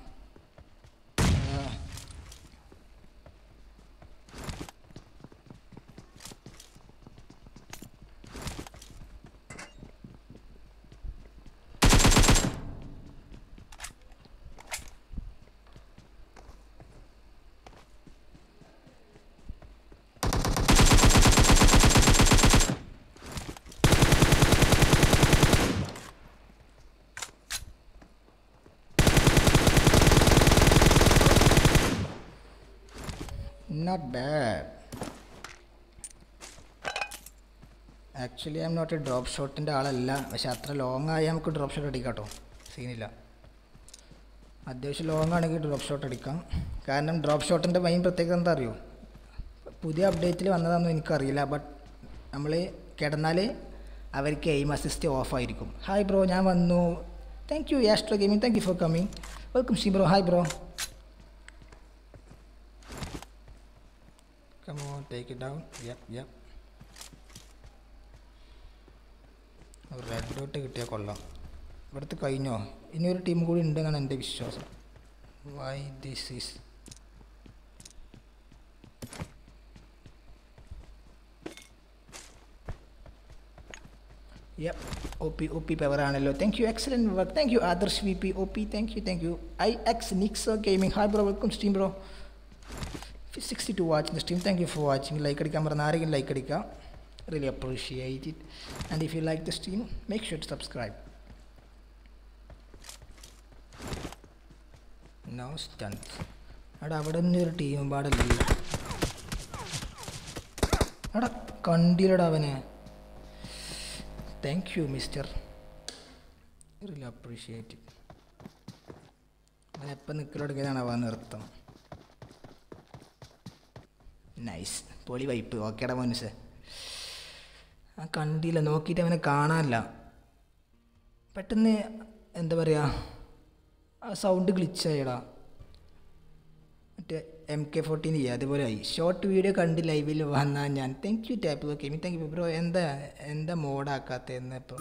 Not bad. Actually, I am not a drop shot in the Alala, which after long I am could drop shot at Dicato. Sinilla. At this long I get drop shot at Dicam. Can I drop shot in the main protectant are you? Pudia update another in Carilla, but Amale Catanale, our game assist of Iricum. Hi, bro, Yamano. Thank you, Astro Gaming. Thank you for coming. Welcome, Shibro. Hi, bro. Come on, take it down. Yep. Red dot is a column. But the Kaino, in your team, good in Dungan and the Vishos. Why this is yep. OP Power Analog. Thank you, excellent work. Thank you, others VP OP. Thank you. IX Nixer Gaming. Hi, bro. Welcome, stream, bro. 62 watching the stream. Thank you for watching. Like it, Kamaranari, like it. Really appreciate it, and if you like the stream, make sure to subscribe. Now stunt. Ada avadannir team badalli. Ada kandilada avane. Thank you, mister. Really appreciate it. Appa nikkalod ganana va nirtham. Nice. Poli wipe. Okay da manuse. I can't deal and walk it in a canala. But in the end of a sound glitch, MK14, yeah, they were a short video. Can't deal. I will one and thank you, tap. Okay, thank you, bro. And the mode I cut in the pro.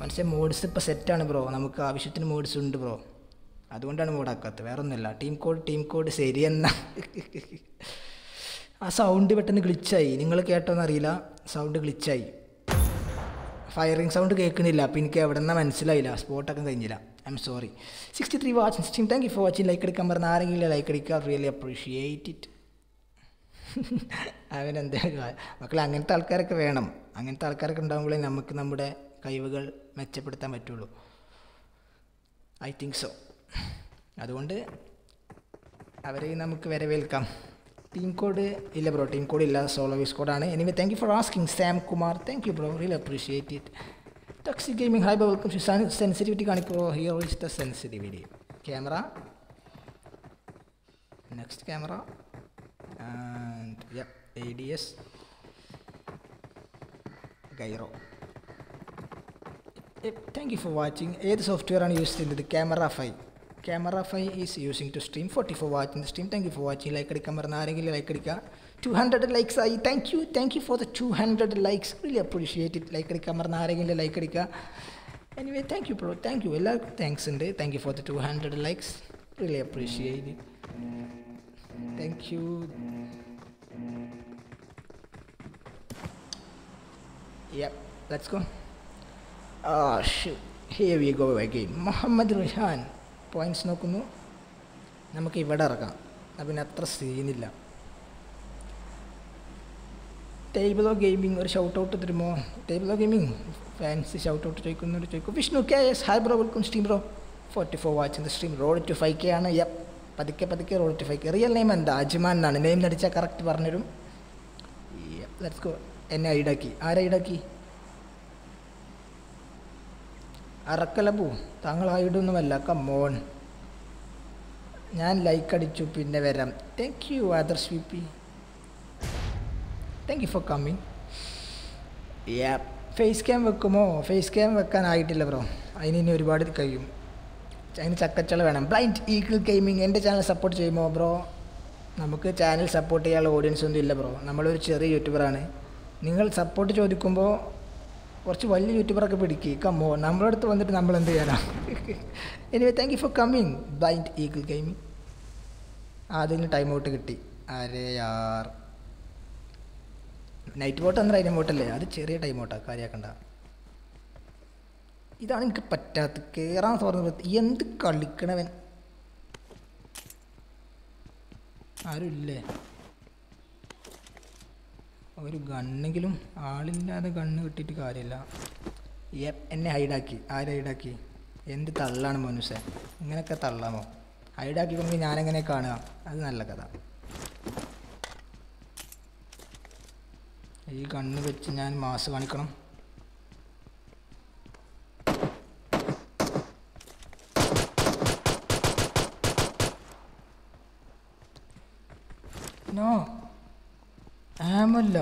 Once a mode super set on a bro, Namaka, we should mode soon, bro. I don't know what I cut. Veronella, team code, Sarian. A sound button glitch. Ningal kettona arilla sound glitch aayi firing sound kekkunilla pinke evadanna manasililla spot akkan kayilla. I'm sorry. 63 watching stream. Thank you for watching. Like edikkan parna arengilla like edikka, really appreciate it. Avane endha makkala anganathe aalkaarukku venam anganathe aalkaarukku undavumbolle namukku nammude kayivukal mechappeduthan pattullu. I think so. Adonde avare namukku very welcome. Team code illa bro, team code illa, solo squad aanu. Anyway, thank you for asking, Sam Kumar. Thank you, bro. Really appreciate it. Toxic Gaming, hi, bro. Welcome to Sensitivity Kanikko. Here is the sensitivity. Camera. Next camera. And, yep, ADS. Gyro. Yep, thank you for watching. Aid software and used in the camera file. Camera 5 is using to stream. 44 watching the stream. Thank you for watching. Like it, camera naringil like it. 200 likes. I thank you for the 200 likes. Really appreciate it. Like it, camera naringil like it. Anyway, thank you, bro. Thank you. Well, thanks and thank you for the 200 likes. Really appreciate it. Thank you. Yep, let's go. Oh shoot! Here we go again. Muhammad Ruhan. Points no kuno. Namaki Vadaraka. Abinatra Sinilla. Table of Gaming or shout out to the remote. Table of Gaming. Fancy shout out to Chikun Chiko. Vishnu KS. Hi, bro. Welcome stream, bro. 44 watching the stream. Roll to 5K. Anna. Yep. Padike. Roll to 5K. Real name and the Ajiman. Name that is a correct Varnerum. Yep. Let's go. Naidaki. Araidaki. Arakalabu, Tangal Ayudunamala, come on. Nan like a chup in the veram. Thank you, other sweepy. Thank you for coming. Yeah, facecam vacumo, facecam vacan I deliver. I need everybody to come. China Chakachalavan, Blind Eagle Gaming, end the channel support Jamo, bro. Namaka channel support the audience on the labro. Namadu cherry YouTuber. Ningle support Jodicumbo. Come on, anyway, thank you for coming, Blind Eagle Gaming. That's the time out. Night water and ride motel. That's a cherry time out. Yep, and Haidaki. End the Talan Monuse. Nanaka Talamo. Haidaki will be Nanangana Kana. That's not like that. ഈ gun വെച്ച് ഞാൻ mass കാണിക്കണം no ആമല്ല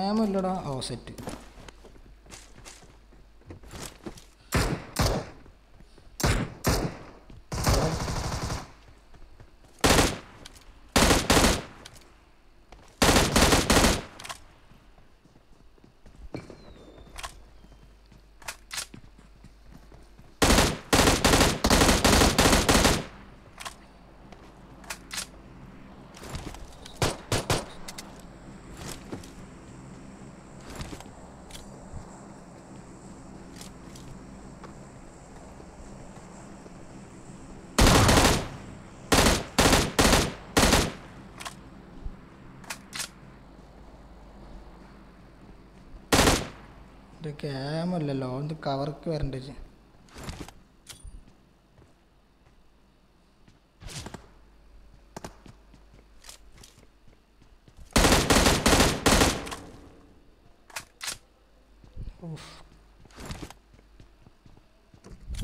ആമല്ലടാ oh set Camel alone, the cover current.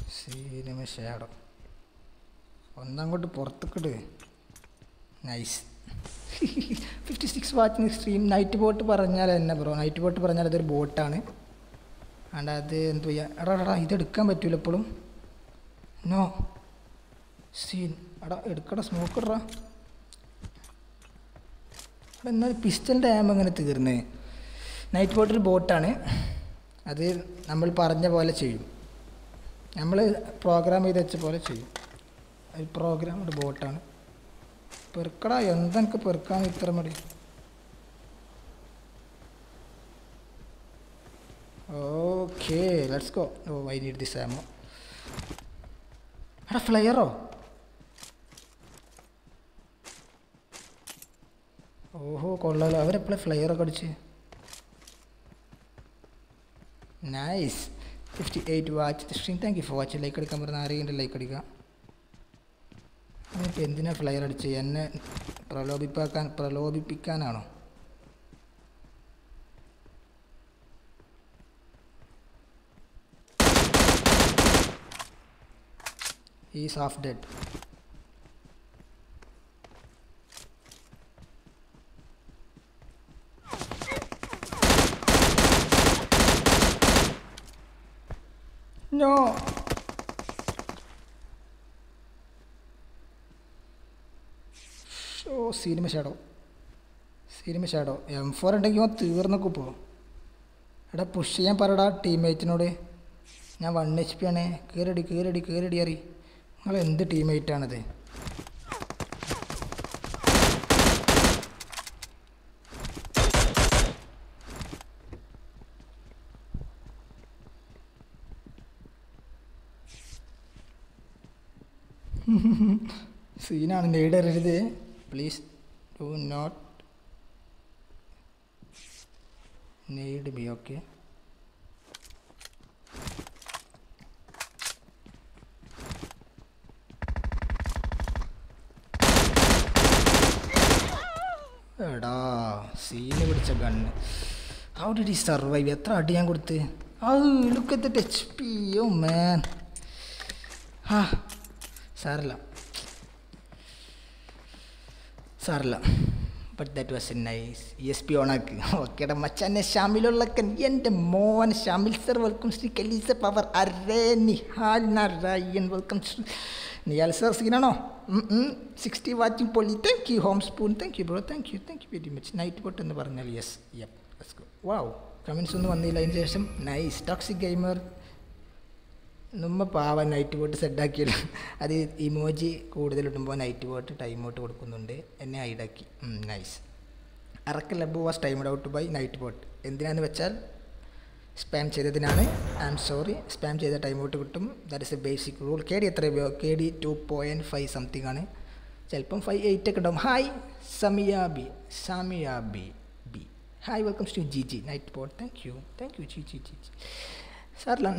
See them a shadow. On the good portrait. Nice. 56 watching the stream, night boat to Paranal and Nebro, night boat to another boat on and at the end, we are come at Tulapulum. No, see, it cut a smoker. Another piston diamond at the name. Night water boat on it. At the number parana volatility. Number program is a volatility. I programmed the boat on Percra and then Percan with thermody. Okay, let's go. Oh, I need this ammo. Had a flyer. Oh, Kollal, I will play flyer. Nice. 58 watch. Thank you for watching. Like it, Kamarari, and like it. I'm going to flyer at Chien. Prolobi Picano. He is half dead. No. So see him shadow. See him shadow. I am for a day. You want to wear no cupo. At a pushy and parada teammate no day. Now one HP and I am the teammate. See, I am leader. Please do not need me, okay? See, a gun. How did he survive? Oh, look at that HP. Oh, man. Ah, Sarla. But that was nice. ESP on a okay, much and a shamil like an yend mo and shamil sir. Welcome to KELIZO power. Array Nihal Narayan. Welcome to Nial sir. No. 60 watching Polly. Thank you, Homespoon. Thank you, bro. Thank you very much. Night bot and the barnel. Yes. Yep. Let's go. Wow. Comments on the one line. Nice. Toxic gamer. Number power night bot said Dakil. That is emoji code the Lutumba night bot time out or Kununde and Idaki. Nice. Arakalabo was timed out by night bot. In the Nanachal spam Chedanane. I'm sorry. Spam Cheda time out to Kutum. That is a basic rule. KD 2.5 something on it. Chelpum 58 take down. Hi Samiabi. Samiabi B. Hi, welcome to GG Nightbot. Thank you. Thank you, GG.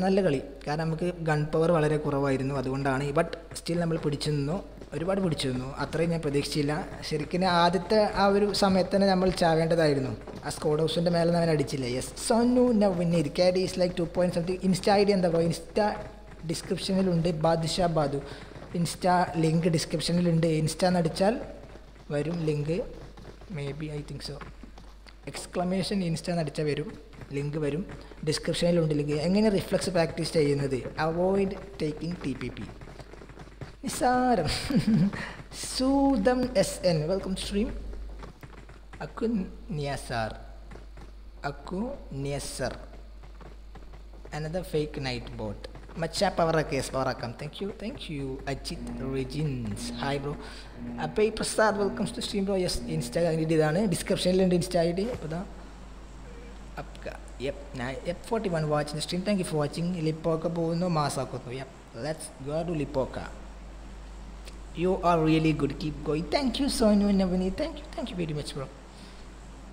നല്ല കളി. കാരണം നമുക്ക് gun power വളരെ കുറവായിരുന്നു, അതുകൊണ്ടാണ്. But still നമ്മൾ പിടിച്ചിരുന്നു, ഒരുപാട് പിടിച്ചിരുന്നു. അത്രയും ഞാൻ പ്രതീക്ഷിച്ചില്ല ശരിക്കും. ആദ്യത്തെ ആ ഒരു സമയത്ത് തന്നെ നമ്മൾ ചാവേണ്ടതായിരുന്നു. ആ സ്കോഡ് ഹൗസിൻ്റെ മേലെ അവൻ അടിച്ചില്ല. Yes Sonu now win it carry is like 2.70. Insta I D എന്താ പറയുക, ഇൻസ്റ്റാ ഡിസ്ക്രിപ്ഷനിലുണ്ട്. ബാദുഷാ ബാദു ഇൻസ്റ്റാ ലിങ്ക് ഡിസ്ക്രിപ്ഷനിലുണ്ട്. ഇൻസ്റ്റാന്നടിച്ചാൽ വരും link. Maybe I think so exclamation ഇൻസ്റ്റാന്നടിച്ചാൽ വരും ലിങ്ക്, വരും ഡിസ്ക്രിപ്ഷനിലുണ്ട് ലിങ്ക്. എങ്ങനെ റിഫ്ലക്സ് പ്രാക്ടീസ് ചെയ്യുന്നത്? Avoid taking TPP. നിസാരം. സൂദം SN വെൽക്കം സ്ട്രീം. അക്കു നിയസാർ അനദർ ഫേക്ക് നൈറ്റ് ബോട്ട്. മച്ചാ പവറാക്കാം, യെസ് പവറാക്കാം. Thank you Ajith Rejins hi bro. അപ്പോൾ ഈ Prasad welcome to stream bro. Yes insta I D ഇതാണ്, ഡിസ്ക്രിപ്ഷനിലുണ്ട് ഇൻസ്റ്റാ ഐ ഡി. അപ്പോൾ Apka. Yep. Now, F41 watching the stream. Thank you for watching. Lipoka Bono Masakoto. Yep. Let's go to Lipoka. You are really good. Keep going. Thank you, Sonu and Navani. Thank you very much, bro.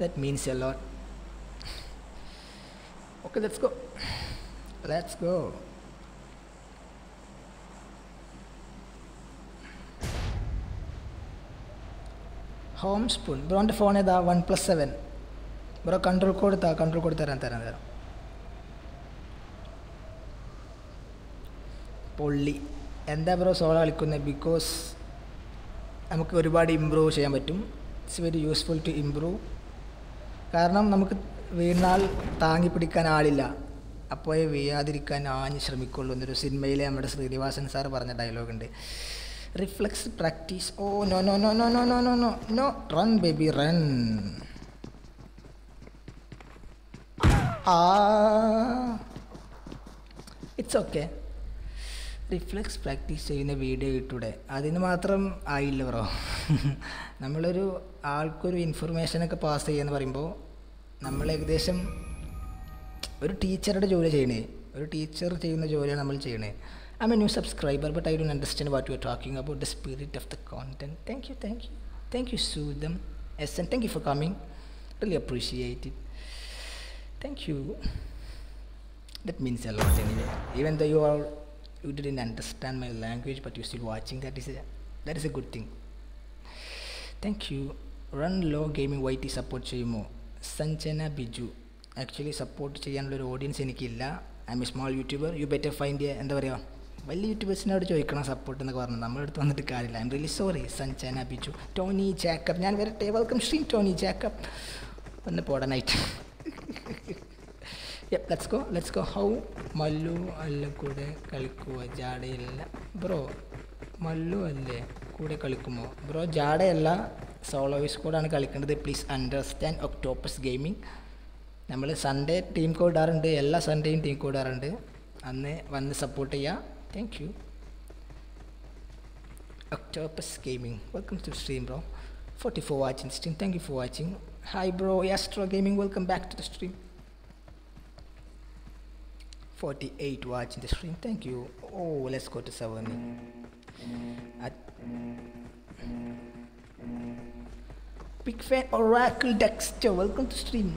That means a lot. Okay, let's go. Home spoon. Bro, on the phone is the oneplus 7. Bro control code തരാം. പൊള്ളി എന്താ bro solo കളിക്കുന്നത്? Because നമുക്ക് ഒരുപാട് improve ചെയ്യാൻ പറ്റും. It's very useful to improve. കാരണം നമുക്ക് വീണാൽ താങ്ങി പിടിക്കാൻ ആളില്ല, അപ്പോഴേ വീഴാതിരിക്കാൻ ആഞ്ഞ് ശ്രമിക്കുള്ളൂ എന്നൊരു സിനിമയിലെ നമ്മുടെ ശ്രീനിവാസൻ സാർ പറഞ്ഞ ഡയലോഗുണ്ട്. Reflex practice. Oh no no no no no no no no no run baby run. It's okay. Reflex practice ചെയ്യുന്ന വീഡിയോ ഇട്ടൂടെ? അതിന് മാത്രം ആയില്ല ബ്രോ. നമ്മളൊരു ആൾക്കൊരു ഇൻഫർമേഷനൊക്കെ പാസ് ചെയ്യാന്ന് പറയുമ്പോൾ നമ്മൾ ഏകദേശം ഒരു ടീച്ചറുടെ ജോലി ചെയ്യണേ, ഒരു ടീച്ചർ ചെയ്യുന്ന ജോലിയാണ് നമ്മൾ ചെയ്യണേ. I'm a new subscriber but I don't understand what you are talking about the spirit of the content. Thank you സൂദം SN. Thank you for coming, really appreciate it. Thank you. That means a lot anyway. Even though you didn't understand my language, but you're still watching. That is a good thing. Thank you. Run low gaming YT support cheyumo. Sanjana Biju. Actually support cheyanulla audience enikilla. I'm a small YouTuber. You better find a endha paraya. Valli YouTubers nodu choyikana support ennu paranu. Nammal eduthu vannittu kaarilla. I'm really sorry. Sanjana Biju. Tony Jacob. Njan veratte. Welcome stream Tony Jacob. Vannu poda night. Yep, let's go. How mallu alle kude kalikuva jaade illa bro? Mallu alle kude kalikumo bro? Jaade illa, solo is code aanu kalikkanade. Please understand. Octopus gaming nammal sunday team code arunde, ella sunday team code arunde, anne vannu support cheya. Thank you Octopus gaming, welcome to stream bro. 44 watching stream, thank you for watching. Hi bro, Astro Gaming, welcome back to the stream. 48 watching the stream, thank you. Oh, let's go to Savani. Big fan Oracle Dexter, welcome to stream.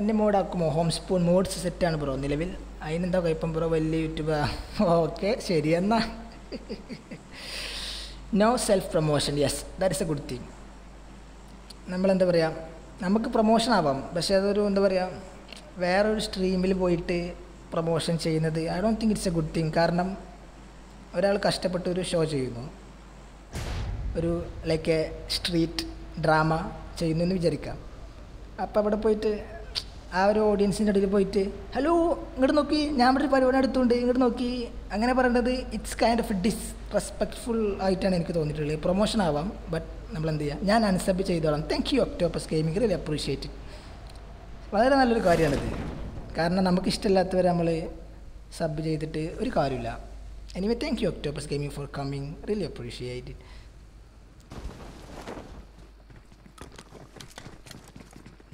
Enne mode akkumo home spoon modes set aanu bro nilavil. Ayine endha koypam bro velli YouTuber. Okay, seri enna. No self promotion, yes, that is a good thing. Nammal endha paraya, നമുക്ക് promotion ആവാം, പക്ഷേ അതൊരു എന്താ പറയുക വേറൊരു സ്ട്രീമിൽ പോയിട്ട് promotion ചെയ്യുന്നത് I don't think it's a good thing. കാരണം ഒരാൾ കഷ്ടപ്പെട്ട് ഒരു ഷോ ചെയ്യുന്നു, ഒരു ലൈക്ക് എ സ്ട്രീറ്റ് ഡ്രാമ ചെയ്യുന്നു എന്ന് വിചാരിക്കാം. അപ്പോൾ അവിടെ പോയിട്ട് ആ ഒരു ഓഡിയൻസിൻ്റെ ഇടയിൽ പോയിട്ട് ഹലോ ഇങ്ങോട്ട് നോക്കി ഞാൻ ഇവിടെ ഒരു പരിപാടി എടുത്തുകൊണ്ട് ഇങ്ങോട്ട് നോക്കി അങ്ങനെ പറയേണ്ടത് ഇറ്റ്സ് കൈൻഡ് ഓഫ് ഡിസ്റെസ്പെക്ട്ഫുൾ ആയിട്ടാണ് എനിക്ക് തോന്നിയിട്ടുള്ളത്. പ്രൊമോഷൻ ആവാം ബട്ട് നമ്മളെന്ത് ചെയ്യുക, ഞാൻ അൺസബ് ചെയ്തോളാം. Thank you octopus gaming, really appreciate it. വളരെ നല്ലൊരു കാര്യമാണിത്. കാരണം നമുക്കിഷ്ടമില്ലാത്തവരെ നമ്മൾ സബ് ചെയ്തിട്ട് ഒരു കാര്യമില്ല. Anyway thank you octopus gaming for coming, really appreciate it.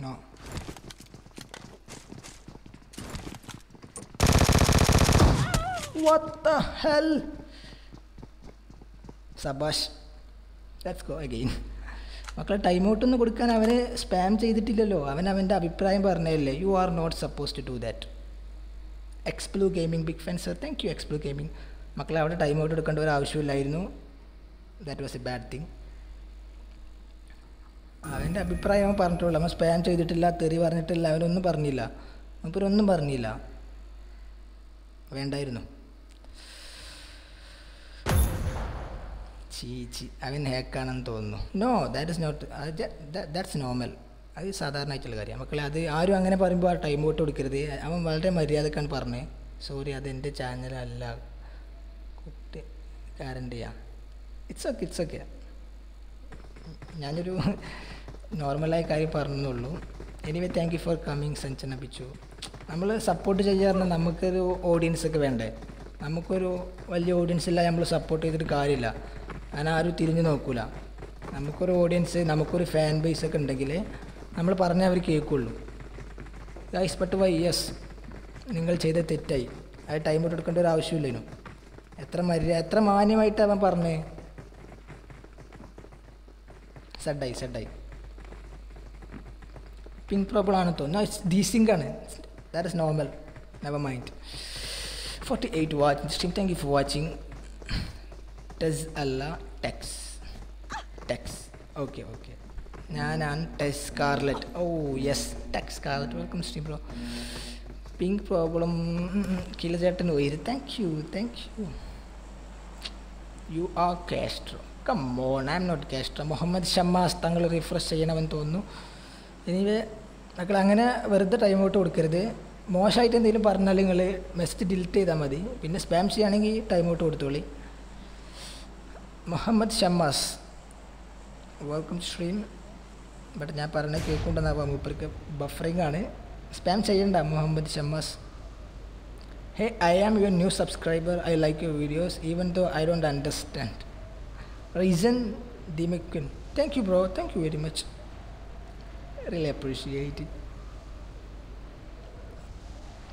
No what the hell sabash, let's go again. makla time out nu kodukkan avane spam cheyittillalo, avan avante abhiprayam parnayille. You are not supposed to do that. എക്സ്പ്ലൂ gaming big fan sir thank you എക്സ്പ്ലൂ gaming മക്കളെ അവിടെ time out എടുക്കേണ്ട ഒരു ആവശ്യമില്ലായിരുന്നു that was a bad thing അവൻ്റെ അഭിപ്രായം അവൻ പറഞ്ഞിട്ടുള്ളൂ അവൻ സ്പാൻ ചെയ്തിട്ടില്ല തെറി പറഞ്ഞിട്ടില്ല അവനൊന്നും പറഞ്ഞില്ല മൂപ്പരൊന്നും പറഞ്ഞില്ല വേണ്ടായിരുന്നു ചീച്ചി അവൻ ഹേക്കാണെന്ന് തോന്നുന്നു no that is not that's normal അത് സാധാരണയായിട്ടുള്ള കാര്യം മക്കളെ അത് ആരും അങ്ങനെ പറയുമ്പോൾ ആ ടൈം ഔട്ട് കൊടുക്കരുത് അവൻ വളരെ മര്യാദക്കാണ് പറഞ്ഞത് സോറി അതെൻ്റെ ചാനലല്ല കുട്ടി ഗ്യാരണ്ടി ചെയ്യാം ഇറ്റ്സ് ഓക്കെ ഇറ്റ്സ് ഓക്കെ ഞാനൊരു നോർമലായ കാര്യം പറഞ്ഞെന്നുള്ളൂ anyway thank you for coming Sanjana Pichu നമ്മൾ സപ്പോർട്ട് ചെയ്യാറുണ്ട് നമുക്കൊരു ഓഡിയൻസൊക്കെ വേണ്ടേ നമുക്കൊരു വലിയ ഓഡിയൻസ് ഇല്ല നമ്മൾ സപ്പോർട്ട് ചെയ്തിട്ട് കാര്യമില്ല കാരണം ആരും തിരിഞ്ഞു നോക്കില്ല നമുക്കൊരു ഓഡിയൻസ് നമുക്കൊരു ഫാൻ ബേസൊക്കെ ഉണ്ടെങ്കിൽ നമ്മൾ പറഞ്ഞാൽ അവർ കേൾക്കുള്ളൂ ഗൈസ് ബട്ട് വൈ യെസ് നിങ്ങൾ ചെയ്ത തെറ്റായി അത് ടൈം എടുക്കേണ്ട ഒരു ആവശ്യമില്ലേനു എത്ര മാന്യമായിട്ട് അവൻ പറഞ്ഞേ സെഡായി സെഡായി പിങ്ക് പ്രോബ്ലം ആണെന്ന് തോന്നുന്നു ഡീസിങ് ആണ് that is normal never mind 48 watch stream thank you for watching does Allah text okay okay Nanan text Scarlett oh yes text Scarlett welcome stream bro pink problem KELIZO thank you you are Castro come on I am not Castro Muhammad Shammas thangal refresh cheyanam thonnu anyway nakal angana verda time out kodukkirade മോശമായിട്ട് എന്തെങ്കിലും പറഞ്ഞാൽ നിങ്ങൾ message delete ചെയ്താൽ മതി പിന്നെ spam ചെയ്യുകയാണെങ്കിൽ time out കൊടുത്തോളി Muhammad Shammas welcome stream but ഞാൻ പറഞ്ഞ കേൾക്കുണ്ടെന്നാവാം മൂപ്പർക്ക് ബഫറിംഗ് ആണ് സ്പാം ചെയ്യണ്ട Muhammad Shammas hey I am your new subscriber I like your videos even though I don't understand reason the മെക്വിൻ thank you bro thank you very much really appreciate it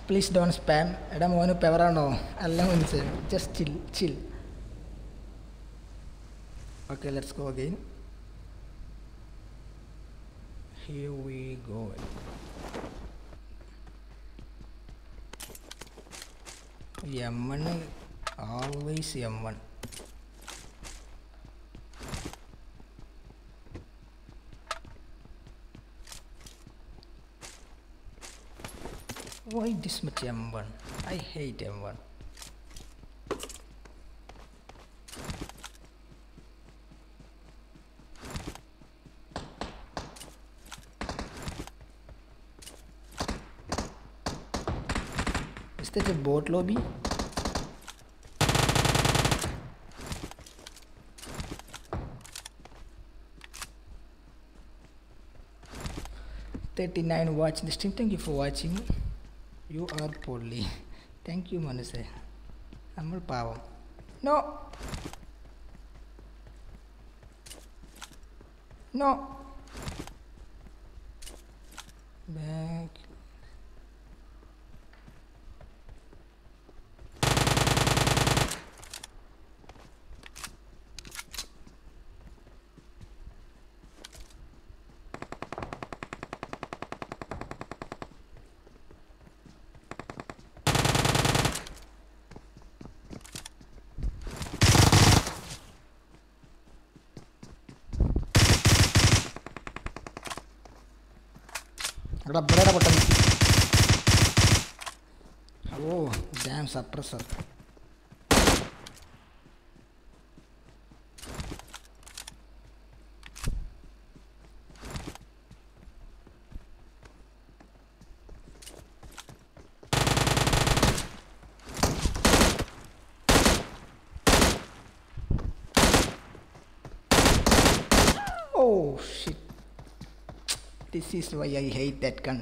please don't spam എടാ മോന് പെവറാണോ അല്ല മനസ്സിലായി just chill chill okay let's go again here we go M1 always M1 why this much M1 I hate M1 is that a bot lobby $39 watch the stream thank you for watching you are poorly thank you manase nammal paavam no no back റബ്ബറയുടെ പൊട്ട oh damn suppressor oh shit this is why I hate that gun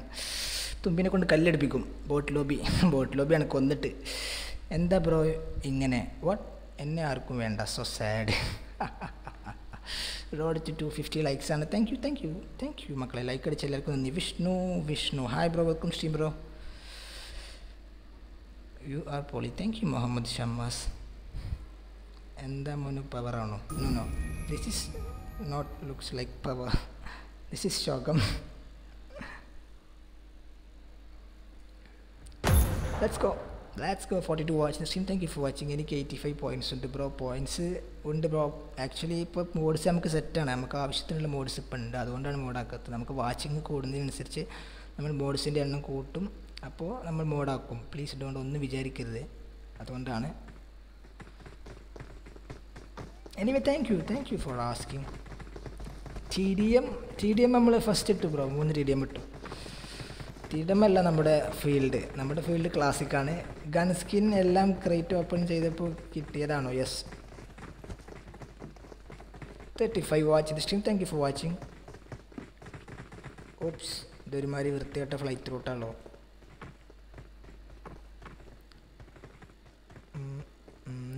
തുമ്പിനെ കൊണ്ട് കല്ലെടുപ്പിക്കും boat ലോബിയാണ് കൊന്നിട്ട് എന്താ bro ഇങ്ങനെ what എന്നെ ആർക്കും വേണ്ട so sad road to 250 likes ആണ് താങ്ക് യു മക്കളെ ലൈക്ക് അടിച്ച് എല്ലാവർക്കും നന്ദി Vishnu hi bro welcome stream bro you are പോളി താങ്ക് യു മുഹമ്മദ് ഷമ്മാസ് എന്താ മോനു പവറാണോ no this is not looks like power this is shogam let's go Let's go 42 watch the stream. Thank you for watching. I 85 points on the bro. Points on the bro. Actually, pop modes set on Amaka modes upon the one modaka. Watching code in search. I'm a mode send and coatum. Apo, I'm a modacum. Please don't on the Vijarikir. Atondana. Anyway, thank you for asking. TDM, I'm first to bro. One TDM. Namada field classic gun skin elam crate open Kitano, yes. 35 watch the stream, thank you for watching. Oops, there is a theatre flight through Talo.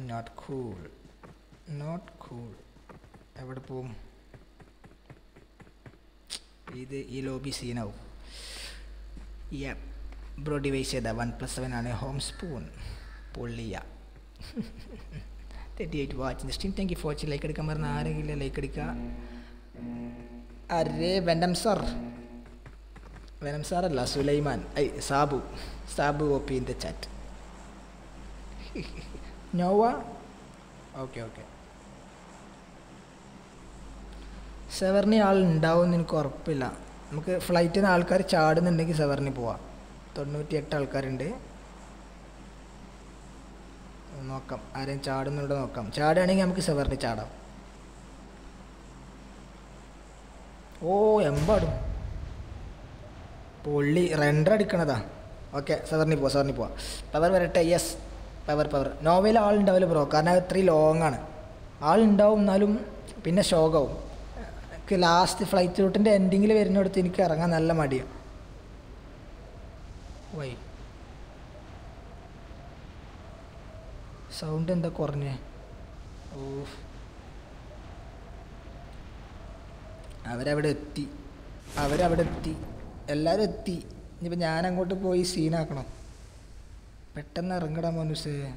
Not cool. Not cool. I would boom. Either lobby see now. Yep, bro device the oneplus 7 and a home spoon. Pollia. 38 watch the stream. Thank you for watching. Like it, come on, like it. Array, Venom sir. Venom sir, La Sulaiman. Ay, Sabu. Sabu OP in the chat. Noah? Okay. Severni all down in Corpilla. Flight and Alcar chard and Niki Savarnipoa. Todnut yet Alcarinde Nocum, Iron Chard and Nocum. Chard and Yamki Savarni Chada. Oh, Embod Polly rendered Canada. Okay, Savarnipo. Power, yes, power. Novella all in developer, Kana three long on. All in down Nalum Pina Shogo. Last flight through the ending, we are not thinking Karangan Alamadi. Why? Sound in the corner. Oof. Averavetti. Elaretti. Nibanana go to boy Sinakno. Petana Rangadamon say.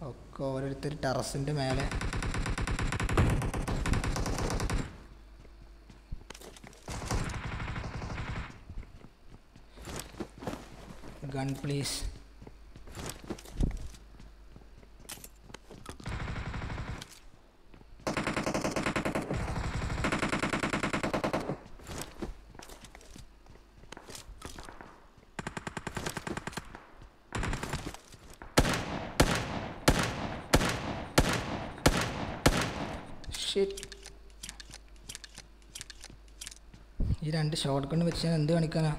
Oh, covered the terrace in the melee. Gun, please. Shit. Here and the shotgun with Shan and the Nikana.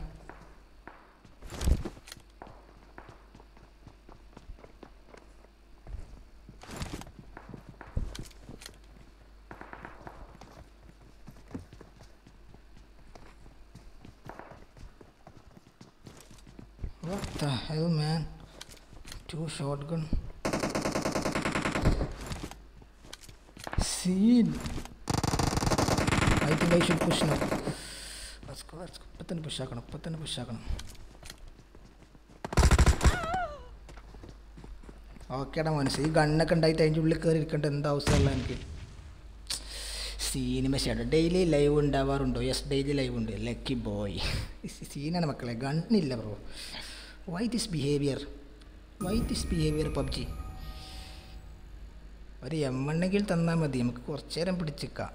Shotgun seen. I think I should push now. Let's go. Patan push. Okay, I want to see gun. I can't tangibly curry it in the house. See, in my shadow daily live and avarundo. Yes, daily live and lucky boy. Seen and a gun. Why this behavior? Why this behavior PUBG? Very Yamanagil Tanamadim, Korcher and Pritchika.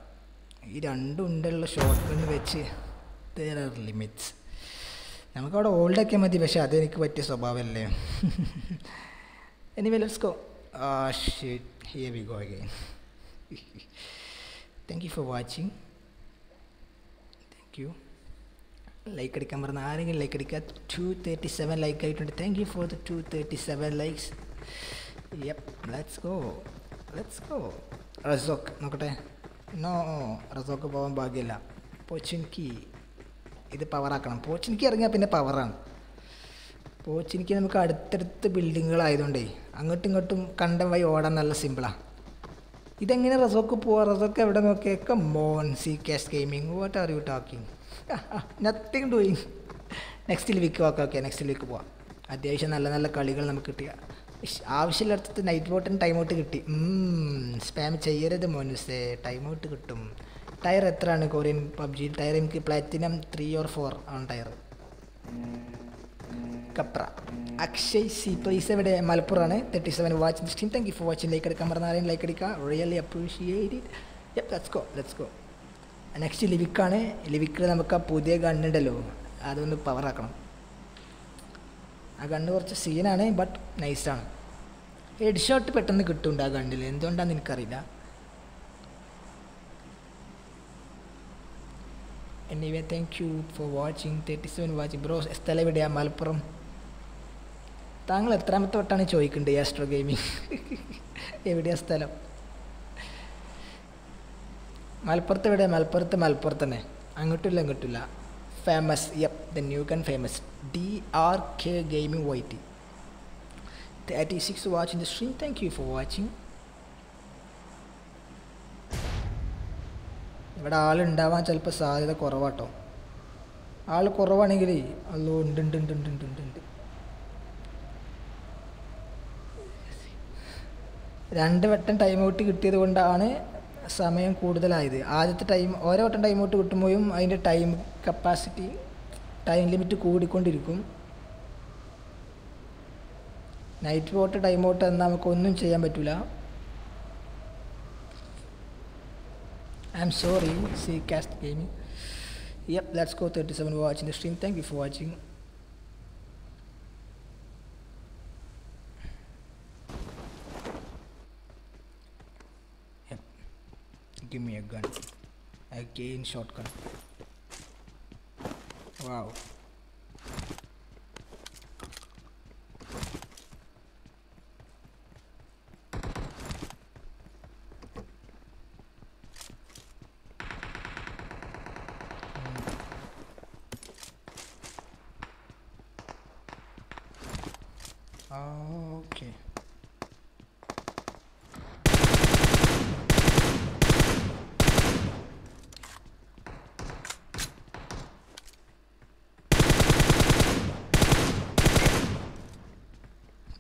It undundel short when which there are limits. Namaka older came at the Vesha, they quit this above. Anyway, let's go. Ah, shit, here we go again. Thank you for watching. Thank you. Like the camera, like 237 like I. Thank you for the 237 likes. Yep, let's go. Razhok, no, Razhok Bavan Bagila. Pochinki. This power aakana. Pochinki aranga pinne power aanu. Pochinki namukku adutha buildinggal aayidonde. Angattu ingattum kandam vai odan nalla simple a. Idengine Razhok pova Razhok evada nokke. Come on, CKS Gaming. What are you talking? Nothing doing. Next week go. Adhyashan nalla kaligal namukku kittiya. Avashyamarthathu night vote and time out kitti. Spam cheyyarade monuse. Time out kittum. Tire ethrana Korean PUBG tire platinum 3 or 4 on tire. Kapra. Akshay C please evade Malapurana 37 watching this team. Thank you for watching. Like Kamarana like really appreciate it. Yep, let's go. Let's go. Next Livikane, Livikramaka Pude Gandalo. I don't know power. I can never see an but nice done. Headshot to pattern the good tunda gandil and don't done in Karida. Anyway, thank you for watching. 37 watching bros. Estella Vida Malpuram. Tangla Tramato Tanicho in the Astro Gaming. Evidia Stella Malpurta Vida Malpurta Malpurtane. Angutula Angutula. Famous. Yep, the new gun famous. DRK Gaming YT. 36 watching the stream. Thank you for watching. But all in Dava Chalpasa the Coravato. All Coravanigri alone. Random time out to get the one dane, some could the lie. Other time or out and time out to move in a time capacity, time limit to code condiricum. Night water time out and Namakon Chayamatula. I'm sorry, see Cast Gaming. Yep, let's go. 37 watching the stream. Thank you for watching. Yep. Give me a gun. Again, shotgun. Wow. Okay.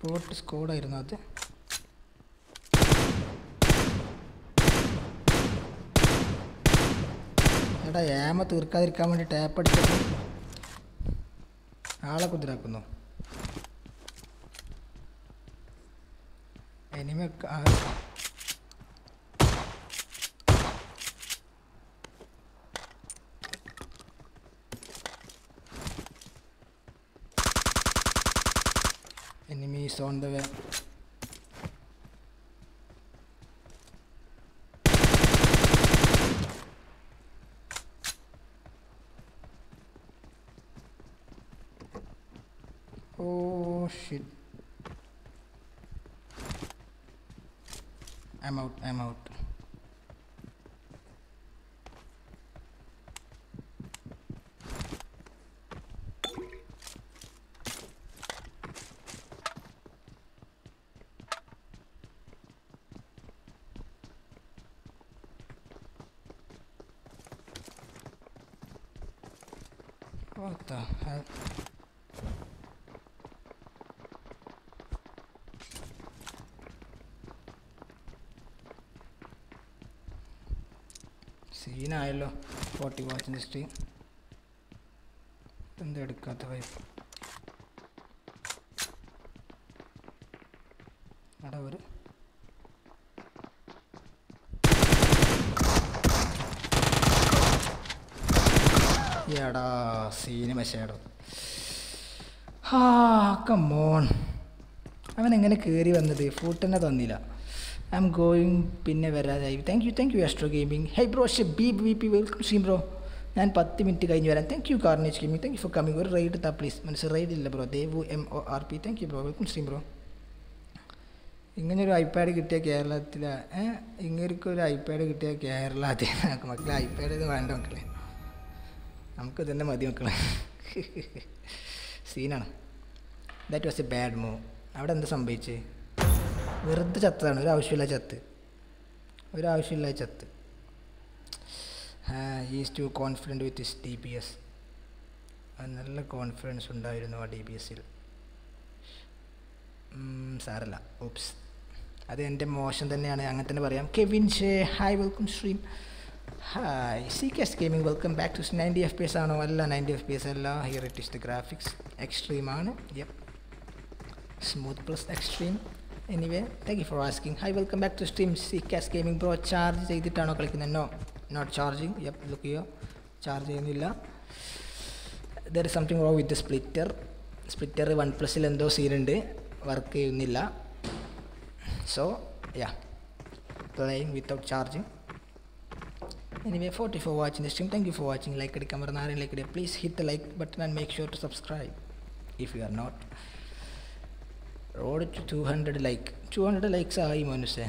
What squad are you? I am a Turkari commander tap at Alakudrakuno. Enemy car. Enemy is on the way. Oh shit. I'm out, I'm out. What the hell? See, now I love 40 watching the stream. Then they cut the wife. Whatever. Yeah, see, in my shadow. Ah, come on. I'm going to carry on the day. Foot and a dondilla. I'm going pinne Verazai. Thank you, Astro Gaming. Hey bro, BBP, welcome stream bro. And 10 minute kayinju. Thank you, Carnage Gaming. Thank you for coming. Or raid ta please. Manse raid illa bro. Devu MORP. Thank you bro. Welcome stream bro. Ingane oru iPad kittiya Keralathile. Ingerku oru iPad kittiya Keralathile. Namak makkale iPad edu vanda makkale. Namukku thenne madhi makkale. Scene aanu. That was a bad move. Avada endu sambhavichu? Where's the chat? He is too confident with his DPS. Another confidence on DPS. Sarala. Oops. At the end of motion, then I'm going Kevin Shay, hi, welcome stream. Hi, CKS Gaming, welcome back to 90 FPS. 90 FPS. Here it is the graphics. Extreme. Yep. smooth plus extreme. Anyway, thank you for asking. Hi, welcome back to stream. Cash gaming bro, charge ചെയ്തിട്ടാണോ കളിക്കുന്നത്? No, not charging. Yep, look here, charge ചെയ്യുന്നില്ല. There is something wrong with the splitter. Splitter OnePlus il endo scene undu, work cheyunnilla. So yeah, playing without charging. Anyway, 40 for watching the stream. Thank you for watching. Like it, camera nare like it. Please hit the like button and make sure to subscribe if you are not. Road to 200 like. 200 likes are I manuse.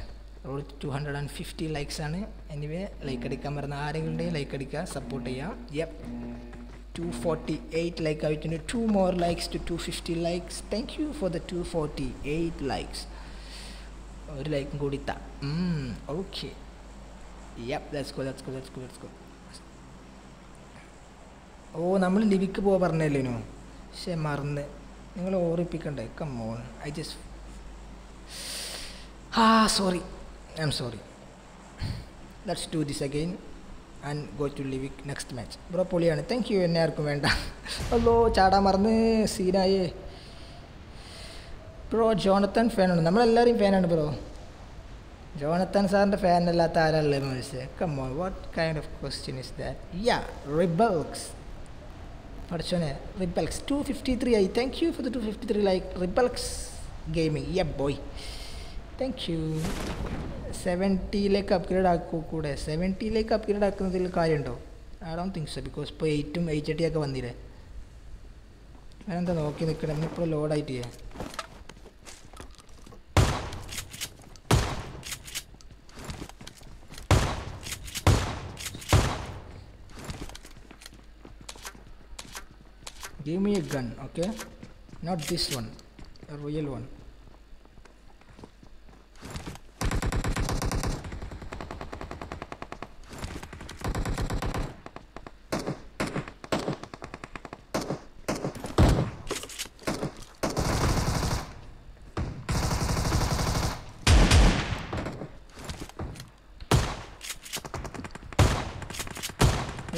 Road to 250 likes aanu. Anyway, like it, camera nare like it, support cheya. Yep. 248 like aayittu. 2 more likes to 250 likes. Thank you for the 248 likes. Or like godita. Okay. Yep, let's go. Oh, nammal livikku pova parnallenu. She marne. Ningal orippikande. Come on. Sorry. I'm sorry. Let's do this again and go to Livik next match. Bro, poliyana. Thank you ennaarku venda. Hello, chaada marne seenaye. Bro, Jonathan fan aanu. Nammal ellarum fan aanu bro. Jonathan Sand fan Latara. Come on, what kind of question is that? Yeah, Rebelks. Fortune Rebelks 253. I thank you for the 253 like. Rebelks Gaming. Yeah boy. Thank you. 70 like upgrade aku kuda. 70 like upgrade akkunadil karyundo. I don't think so because po 8 um 880 akka vandire. Enantha nokki nikkanam ippo load aittiye. Give me a gun, okay? Not this one, a real one.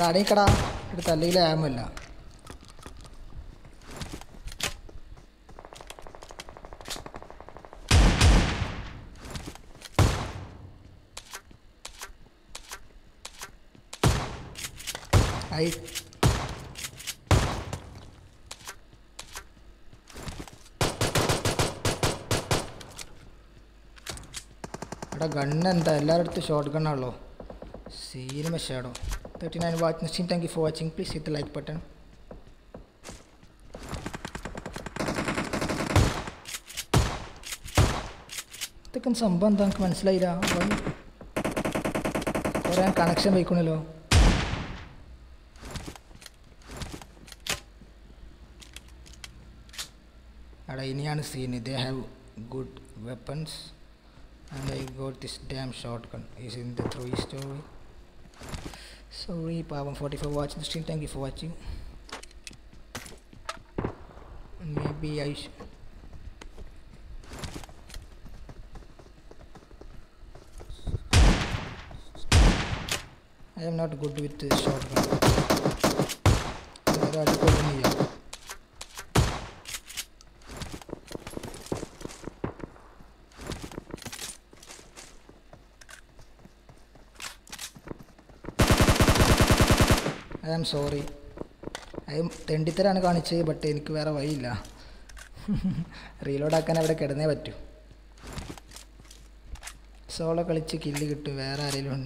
Radikada, it's a little ammo. Gun and the alert shotgun are low. See you in my shadow. 39 watching stream. Thank you for watching. Please hit the like button. Taken some band and come and slide out. Or a connection by Kunelo. At a Indian scene, they have good weapons. And I got this damn shotgun. Is in the 3-story. Sorry, Pavan 44 watching the stream. Thank you for watching. Maybe I should. I am not good with this shotgun. I am sorry. I am tendither and gone a but take where a while. Reload I can never get never to. Solo Kalichi killed to where I reload.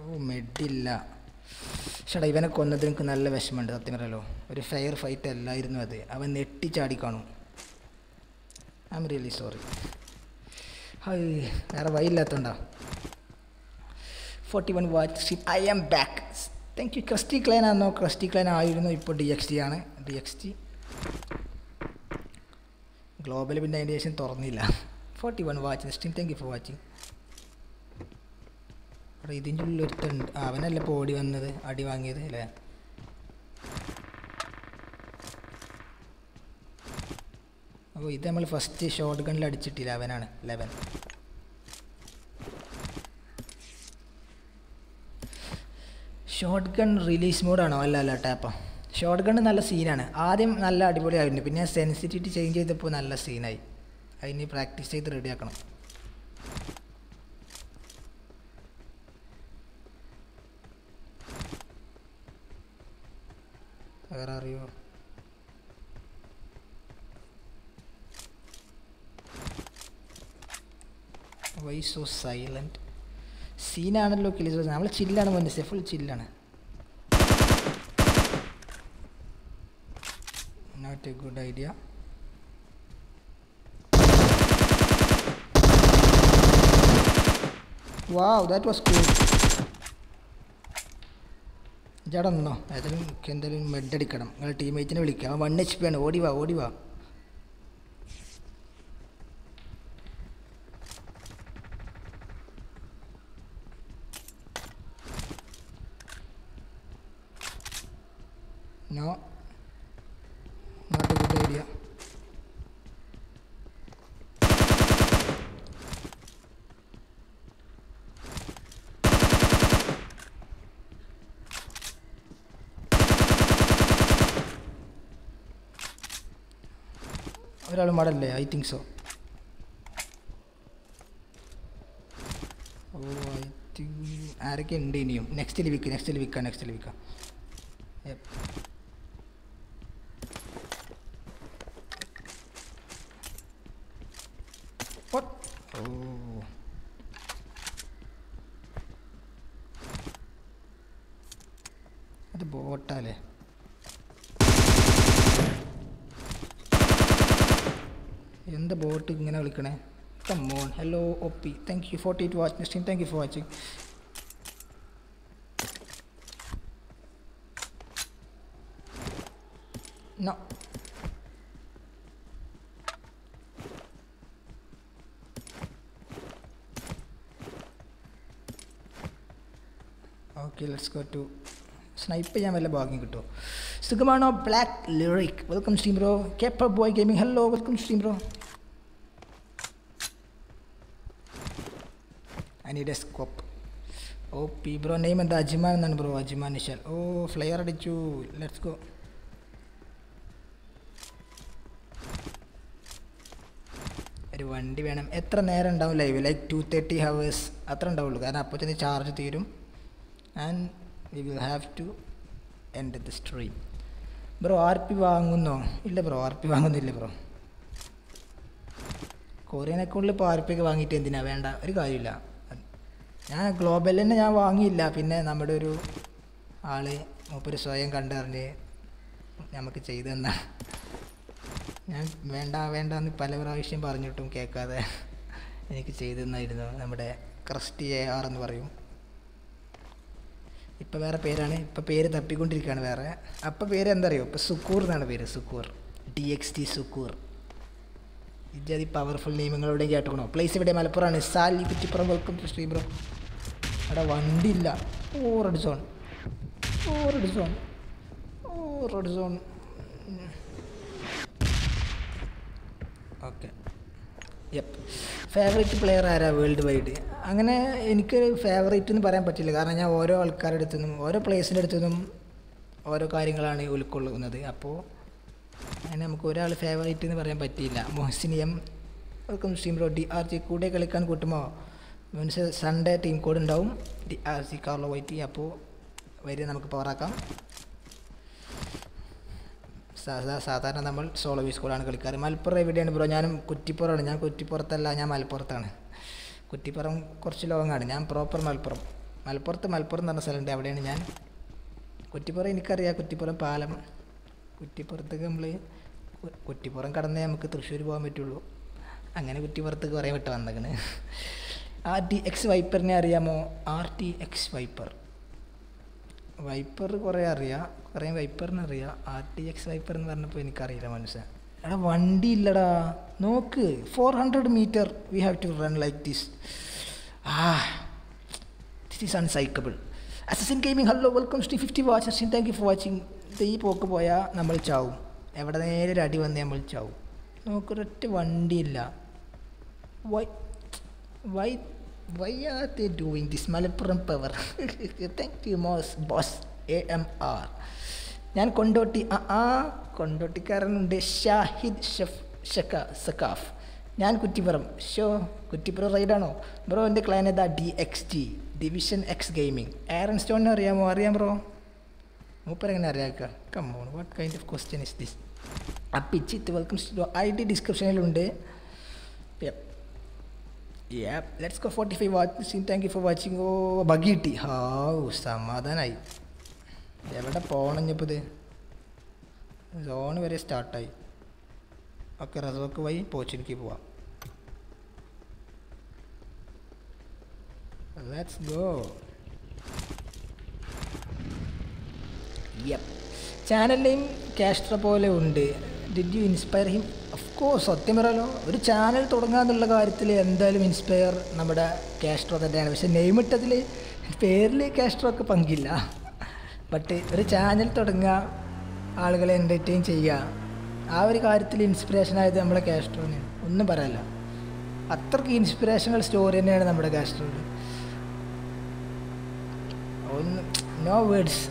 Oh, Medilla. Should I even a corner drink an elevation at the Merello? Very firefighter lied in the I am a teacher. I am really sorry. Hi, Aravailatunda. 41 watch. I am back. Thank you, Krusty Klein. No, Krusty Klein. I don't know if you DXT. Global Vindication Tornilla. 41 watch. Thank you for watching. I didn't look at the podium. Adivangi. Oh, this is the first shotgun. 11. shotgun release mode on all the tap. Shotgun is a scene. Adim Nala Dibodi, sensitivity changes the Punala scene. I need practice the radio. Where are you? Why so silent? Scene and look, Elizabeth. I'm chill and when they say full chill. Not a good idea. Wow, that was cool. Jadam, no, I think Kendall made dedicate. My teammate in Vilka, one HP and Odiva, Odiva. No, not a good idea. I think so. Oh, I think I can do next week. Yep. What? Oh. The bot ale. In the boat, come on. Hello, OP. Thank you for 48 watch. Thank you for watching. No. Okay, let's go to Sniper. Sugamano Black Lyric. Welcome, stream bro. Kepper Boy Gaming. Hello, welcome, stream bro. I need a scope. OP bro. Name and the Ajiman bro. Ajiman Nishal. Oh, flyer did you? Let's go. Everyone, Divanam. Etran air and down live like 230 hours. Atran down. And I put in the charge theorem. And we will have to end the stream. Bro, RP vangunno illa bro, RP vangunnilla bro. Korean account il RP ke vaangite endina venda oru karyam illa. Njan global enne njan vaangilla pinne nammade oru aale mopper swayam kandarne namakku cheythanna. Njan venda ennu pala pravisham paranjittum kekkade enikku cheythannaayirunnu nammade Krusty AR ennu parayum. Now I have a name, I have a name, I have a name, I have Sukur. DXT Sukur. This is a powerful name. Place it in Malapurana. Sali, welcome to stream bro. Ada Vandilla. Oh, red zone. Oh, red zone. Oh, red zone. Okay. Yep. Favorite player are worldwide. I don't have a favorite player. I don't have a favorite player. Mohsinium. Welcome to Simro DRC. Kude Sunday team code down. DRC Carlo Whitey. Apo. Very number Paraka. Satana Namal solo is called Anglicar. Malpur evident Brojanum Kutipor and Yakutiporta Lana Malportana. Kutiparam Corsilangan, proper Malpur. Malporta Malpurna Salan Davidan. Kutipor in Korea, Kutipur Palam, Kutipur the Gumley, Kutipur and Karnam Kutushuriba Mitulo. I'm going to Kutipur the Gorevaton. RTX Viper Nariamo, RTX Viper. Viper Korea. Viper Naria, RTX Viper and one deal. No, 400 meters we have to run like this. Ah, this is uncyclable. Assassin Gaming, hello, welcome to 50 watchers. Thank you for watching. The Pokaboya Namal Chow. Ever the Adi one Namal Chow. No, correct one deal. Why? Why Why are they doing this? Malappuram power. Thank you, most boss. AMR. Yan Kondoti Kondoti Karande Shahid Shaf Shaka Sakaf. Yan Kutipuram. Show Kutipur Raidano. Bro in the Clanada DXG. Division X Gaming. Aaron Stone or Yamariam bro. Come on, what kind of question is this? Apichit, welcome to the ID description. Yep, let's go 45 watch. Thank you for watching. Oh, Bagiti. How Samadanai. They have a pawn and you put the zone where start. Okay, Razhok, why pochinki? Let's go. Yep. Channel name Castro Pole Unde. Did you inspire him? Of course, Otimaralo, channel Toranga Lagaritli and the inspire Namada Castro the Danish name it Tadli, fairly Castro Pangilla. But the channel Toranga Algal and the Tinchia. Our Garitli inspiration I am a Castro name, Unabarella. A turkey inspirational story in Namada Castro. No words.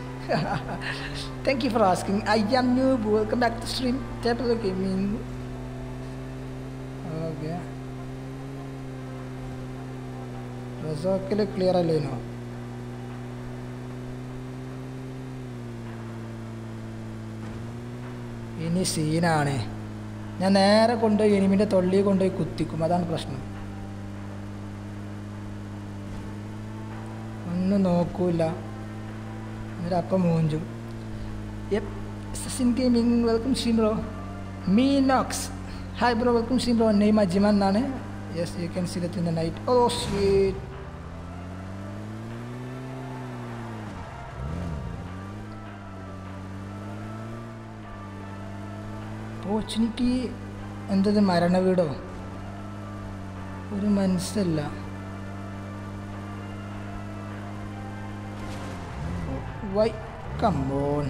Thank you for asking. I am new. Welcome back to stream. Tap the gaming. Okay. Razhok clear aleno. Ini scene aanu. ഞാൻ നേരെ കൊണ്ടുപോയി എനിമിന്റെ തൊള്ളി കൊണ്ടുപോയി കുത്തിക്കും അതാണ് പ്രശ്നം. ഒന്നും നോക്കൂല. Yep, Assassin Gaming, welcome stream bro. Me Nox. Hi bro, welcome stream bro. Name Ajiman Nane. Yes, you can see that in the night. Oh sweet. Opportunity under the Marana video. Uru Mansella. Why? Come on.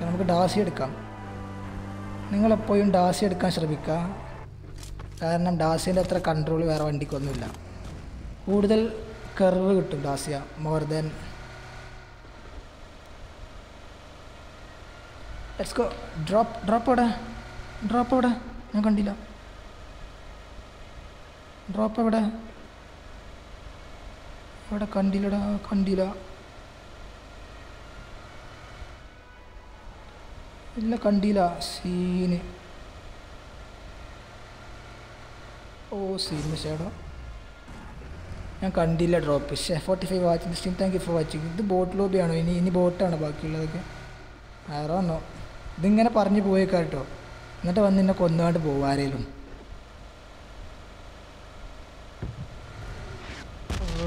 Okay, we can come. You guys go and come, Shrabika. Because we don't control the Udal curve to more than. Let's go. Drop order. I can drop order. Kandila. Illa kandila scene. Oh, scene miss aado. I kandila drop. 45 watching the stream. Thank you for watching. This boat lobby aano. Ini boat aano baakiyulladokke. I don't know. Idingane paranju poyekatto. Ennatte vannu inne konnaandu povarelum.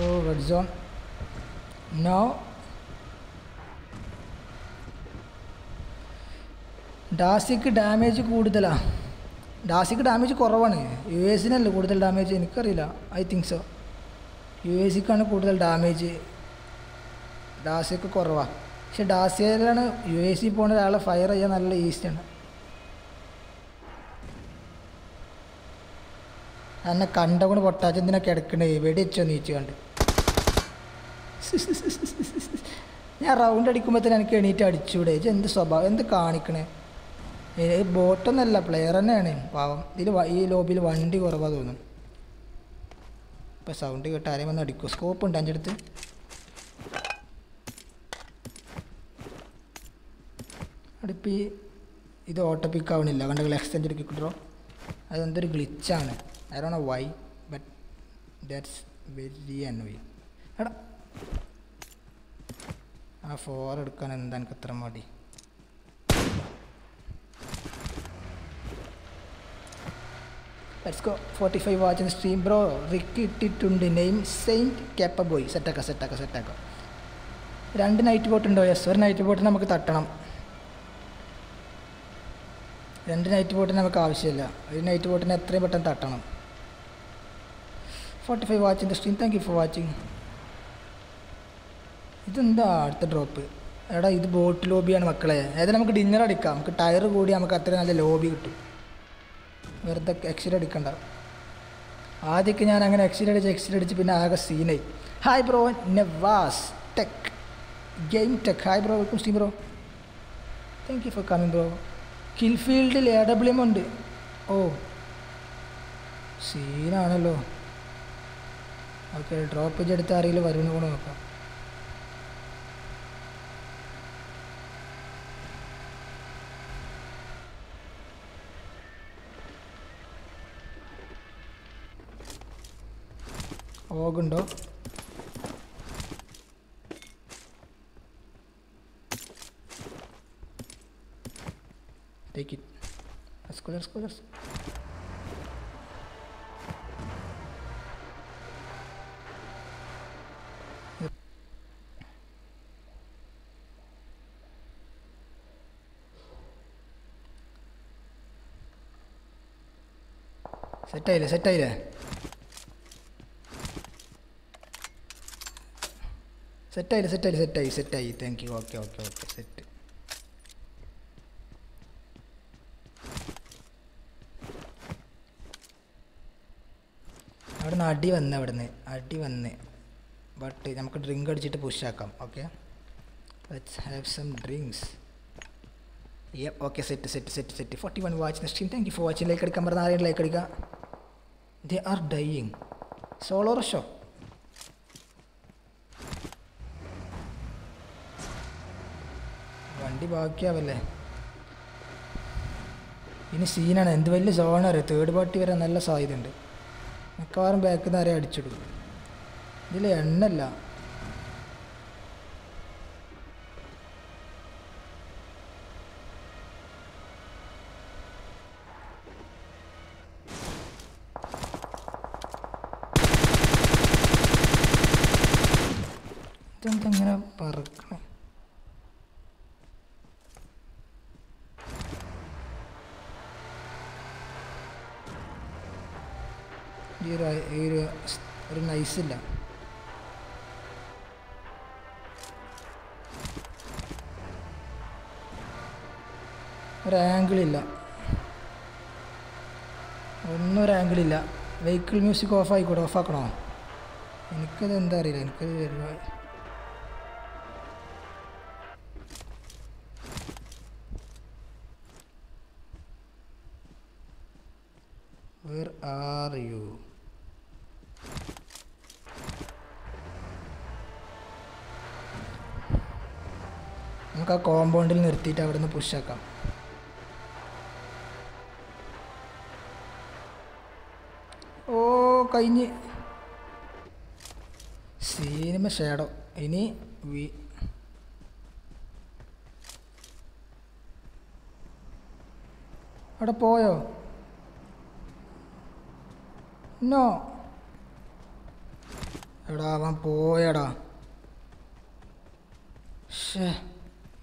Oh, red zone. Now Dasik damage Kudala. Dasik damage Koravane. US in a good damage in Karila. I think so. US can good damage Dasik Korava. She Dasir and US upon a fire and eastern. And a contact what touch in a catacane, Vedich on each end. Rounded Kumathan and Kenita Chudage and the Soba and the Karnikane. A bottom and la player and name. Wow, it was a low bill one day or a balloon. Sounding a time on the discoscope and danger. I'd be the auto pick out in 11 extended kick drop. I don't glitch on it. I don't know why, but that's very annoying. I forward can and then Katramadi. Let's go. 45 watching stream, bro. Rickititundi name Saint Kappaboy. Set akka. രണ്ട് night bot ഉണ്ടോ? Yes, ഒരു night bot നമുക്ക് തട്ടണം. രണ്ട് night ബോട്ടിന് നമുക്ക് ആവശ്യമില്ല. ഒരു night ബോട്ടിന് എത്രയും പെട്ടെന്ന് തട്ടണം. 45 watching the stream, thank you for watching. ഇതെന്താ അടുത്ത ഡ്രോപ്പ്? എടാ ഇത് ബോട്ട് ലോബിയാണ് മക്കളെ. അതായത് നമുക്ക് ഡിന്നർ അടിക്കാം. നമുക്ക് ടയർ കൂടി നമുക്ക് അത്ര നല്ല ലോബി കിട്ടും. വെറുതെ എക്സിൽ അടിക്കണ്ട. ആദ്യമൊക്കെ ഞാൻ അങ്ങനെ എക്സിൽ അടിച്ച് പിന്നെ ആകെ സീനായി. Hi bro Navas tech game tech, hi bro, welcome steam bro, thank you for coming bro. കിൽഫീൽഡിൽ AWM ഉണ്ട്. ഓ സീനാണല്ലോ. ഓക്കെ, ഡ്രോപ്പേജ് എടുത്ത് ആരെങ്കിലും വരുമെന്ന് കൂടെ നോക്കാം. ഓഗുണ്ടോ? Take it. Let's go. സെറ്റായില്ലേ? Thank you. Okay set. അവിടെ നിന്ന് അടി വന്ന് ബട്ട് നമുക്ക് ഡ്രിങ്ക് അടിച്ചിട്ട് പുഷാക്കാം. Okay, let's have some drinks. Okay set. 41 watching stream, thank you for watching. Like അടിക്കാൻ പറഞ്ഞാൽ ആരെയും ലൈക്ക് അടിക്കുക. They are dying. സോളോ റഷോ? വണ്ടി ബാക്കിയാവല്ലേ, ഇനി സീനാണ്. എന്ത് വലിയ സോണാണ്, തേർഡ് പാർട്ടി വരെ നല്ല സാധ്യതയുണ്ട്. മിക്കവാറും ബാക്കിൽ നിന്ന് ആരെയും അടിച്ചിടും. ഇതിൽ എണ്ണല്ല. ഇതെന്തെങ്ങനെ പറക്കണം? ഒരു നൈസില്ല. ഒരാംഗിളില്ല. Vehicle music ഓഫായിക്കോട്ടെ. ഓഫാക്കണോ? എനിക്കത് എന്താ അറിയില്ല. എനിക്കത് Where are you? നമുക്ക് ആ കോമ്പൗണ്ടിൽ നിർത്തിയിട്ട് അവിടെ നിന്ന് പുഷാക്കാം. ഓ കഴിഞ്ഞ് സിനിമ ഷാഡോ. ഇനി അവിടെ പോയോ? നോ, എടാ അവൻ പോയടാ. ഷേ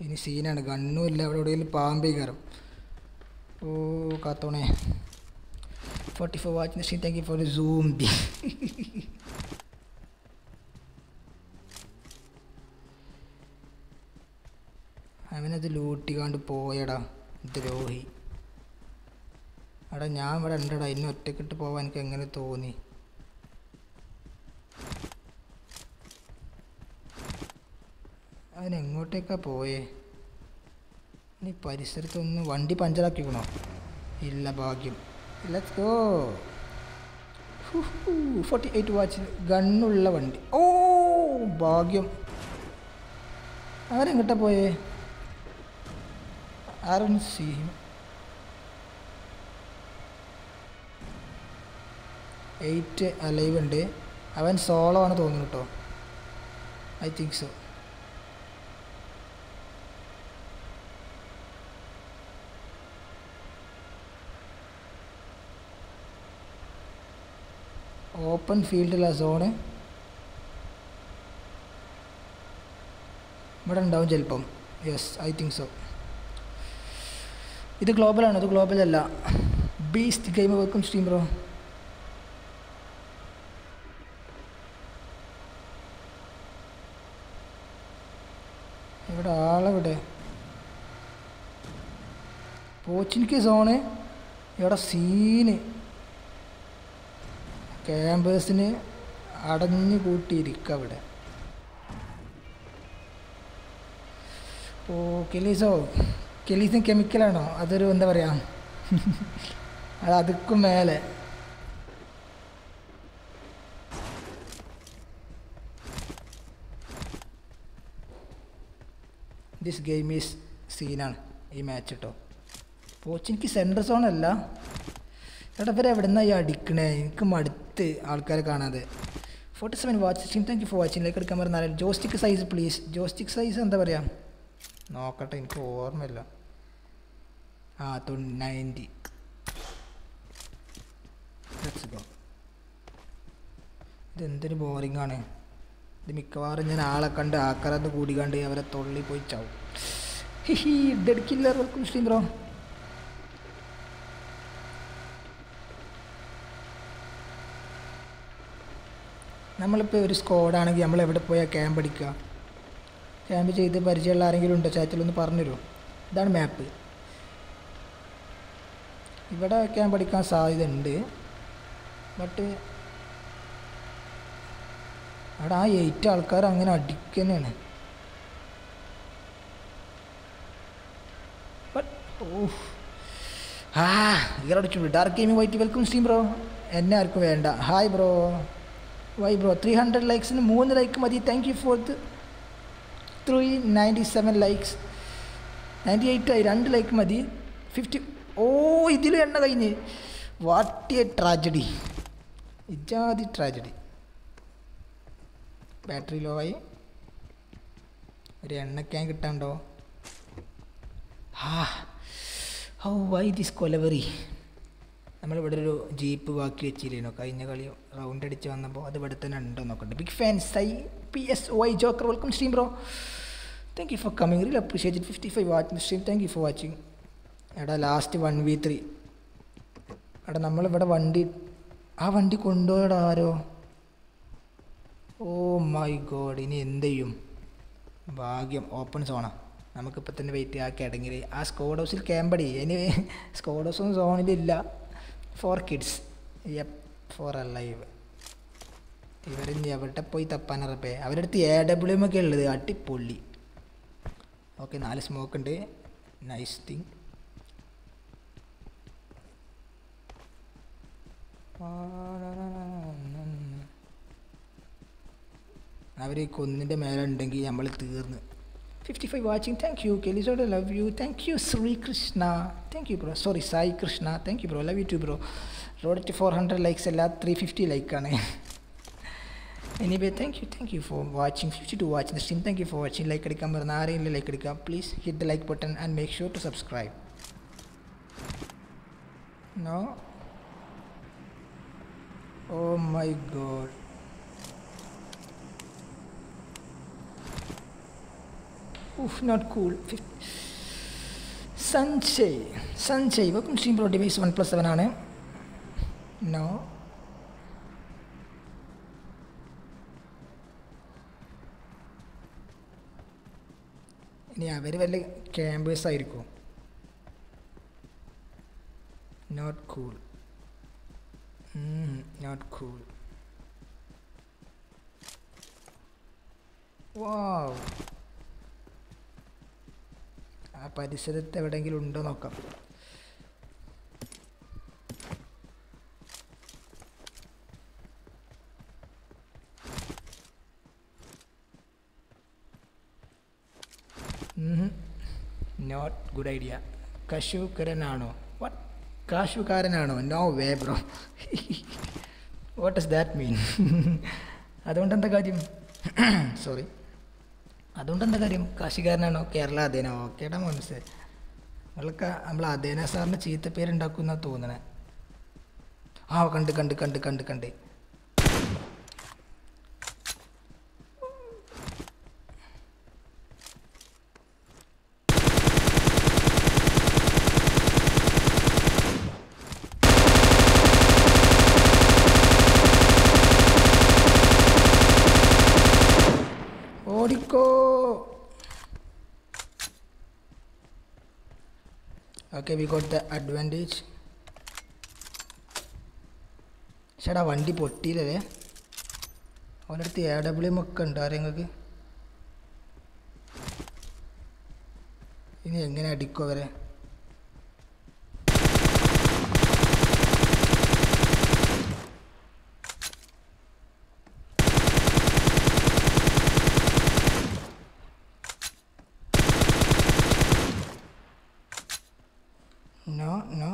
ഇനി സീനാണ്. ഗണ്ണുമില്ല. അവിടെ എവിടെയെങ്കിലും പാമ്പേ കയറും. ഓ കാത്തോണേ. 44 watching she, thank you for zoom B. അവനത് ലൂട്ടിക്കാണ്ട് പോയടാ ദ്രോഹി. എടാ ഞാൻ ഇവിടെ ഉണ്ടടാ. ഇനി ഒറ്റക്കിട്ട് പോവാൻ എനിക്ക് എങ്ങനെ തോന്നി? അതിനെങ്ങോട്ടേക്കാ പോയേ? ഇനി പരിസരത്തൊന്ന് വണ്ടി പഞ്ചറാക്കിക്കണോ? ഇല്ല, ഭാഗ്യം. Let's go. 48 വാച്ചിൽ ഗണ്ണുള്ള വണ്ടി. ഓ ഭാഗ്യം. അവനെങ്ങോട്ടാ പോയേ? ആരും സീ ഹിം. 8 അലൈവ് ഉണ്ട്. അവൻ സോളോ ആണ് തോന്നുന്നു കേട്ടോ. I think so. open field zone. Button down jelpum. Yes, I think so. This is global, no? This is global. Beast Gamer, welcome stream, bro. Pochinki zone. Here is scene. Campus is covered. Oh, KELIZO. KELIZO is chemical. That's what I'm saying. That's what I'm saying. This game is seen on this match. Pochinki center zone is not. That's why I'm going to go. 47 watch stream. Thank you for watching. Like, camera, joystick size, please. Joystick size and the no, cut in four mela. Ah, to 90. Let's go. Then there is boring on it. The Mikawaran and Alakanda, Akara, the Gudigandi, ever totally poached out. He dead killer, welcome stream, bro. Namalape scored and Yamal ever poya Cambadica. Can be the Barjal Arangal and the Chatel on the Parnero. That map. But I can't but can't say the day. But I ate Alcarangana Dickin. But oh, ah, you're a dark game. White welcome stream, bro. And Narcovenda. Hi, bro. Why, bro? 300 likes and moon like Madi. Thank you for the 397 likes, 98 I run like Madi, 50. Oh, what a tragedy! It's a tragedy. Battery low. I can't get turned off. Ah, how why this collaboration? I'm a jeep, rounded the big fan, Sai PSY Joker, welcome stream, bro. Thank you for coming, really appreciate it. 55 watching stream, thank you for watching. At the last 1v3. At a 1D. Ah, 1D Kondo. Oh my god, in Endayum. Bagium open zona. Namakapatan Vaitia category. Ask Kodos Cambody. Anyway, Skodos on Zonilla. 4 kids. Yep, 4 alive. Even in the Avatapoita Panarape, I read the AWM Kelly Artipoli. Okay, now let's smoke and day. Nice thing. I very couldn't the Maran Dengi Amalatirn. 55 watching, thank you. KELIZO, I love you. Thank you, Sri Krishna. Thank you, bro. Sorry, Sai Krishna. Thank you, bro. Love you too, bro. Road to 400 likes, a lot 350 like. Anyway, thank you for watching. 52 watching the stream. Thank you for watching. Like it, like please hit the like button and make sure to subscribe. No. Oh my god. Oof, not cool. Sanjay, welcome stream, bro. Device oneplus 7 on him. No. Yeah, very well like campus iriko. Not cool. Not cool. Wow. Not good idea. Kashu Karanano. What? Kashu Karanano? No way, bro. What does that mean? Sorry. Adontanthakarim, Kashikarnano, Kerala Dena, okay, I'm going to say. Malaka Amla Dena Sarna Cheat, the parent Akuna Tuna. How country. Okay, we got the advantage. Shada vandi pottile avanetti AWM ഒക്കെ ഉണ്ട് ആരെങ്ങക്ക് ഇനി എങ്ങനെ അടിക്കോ അവരെ No. No.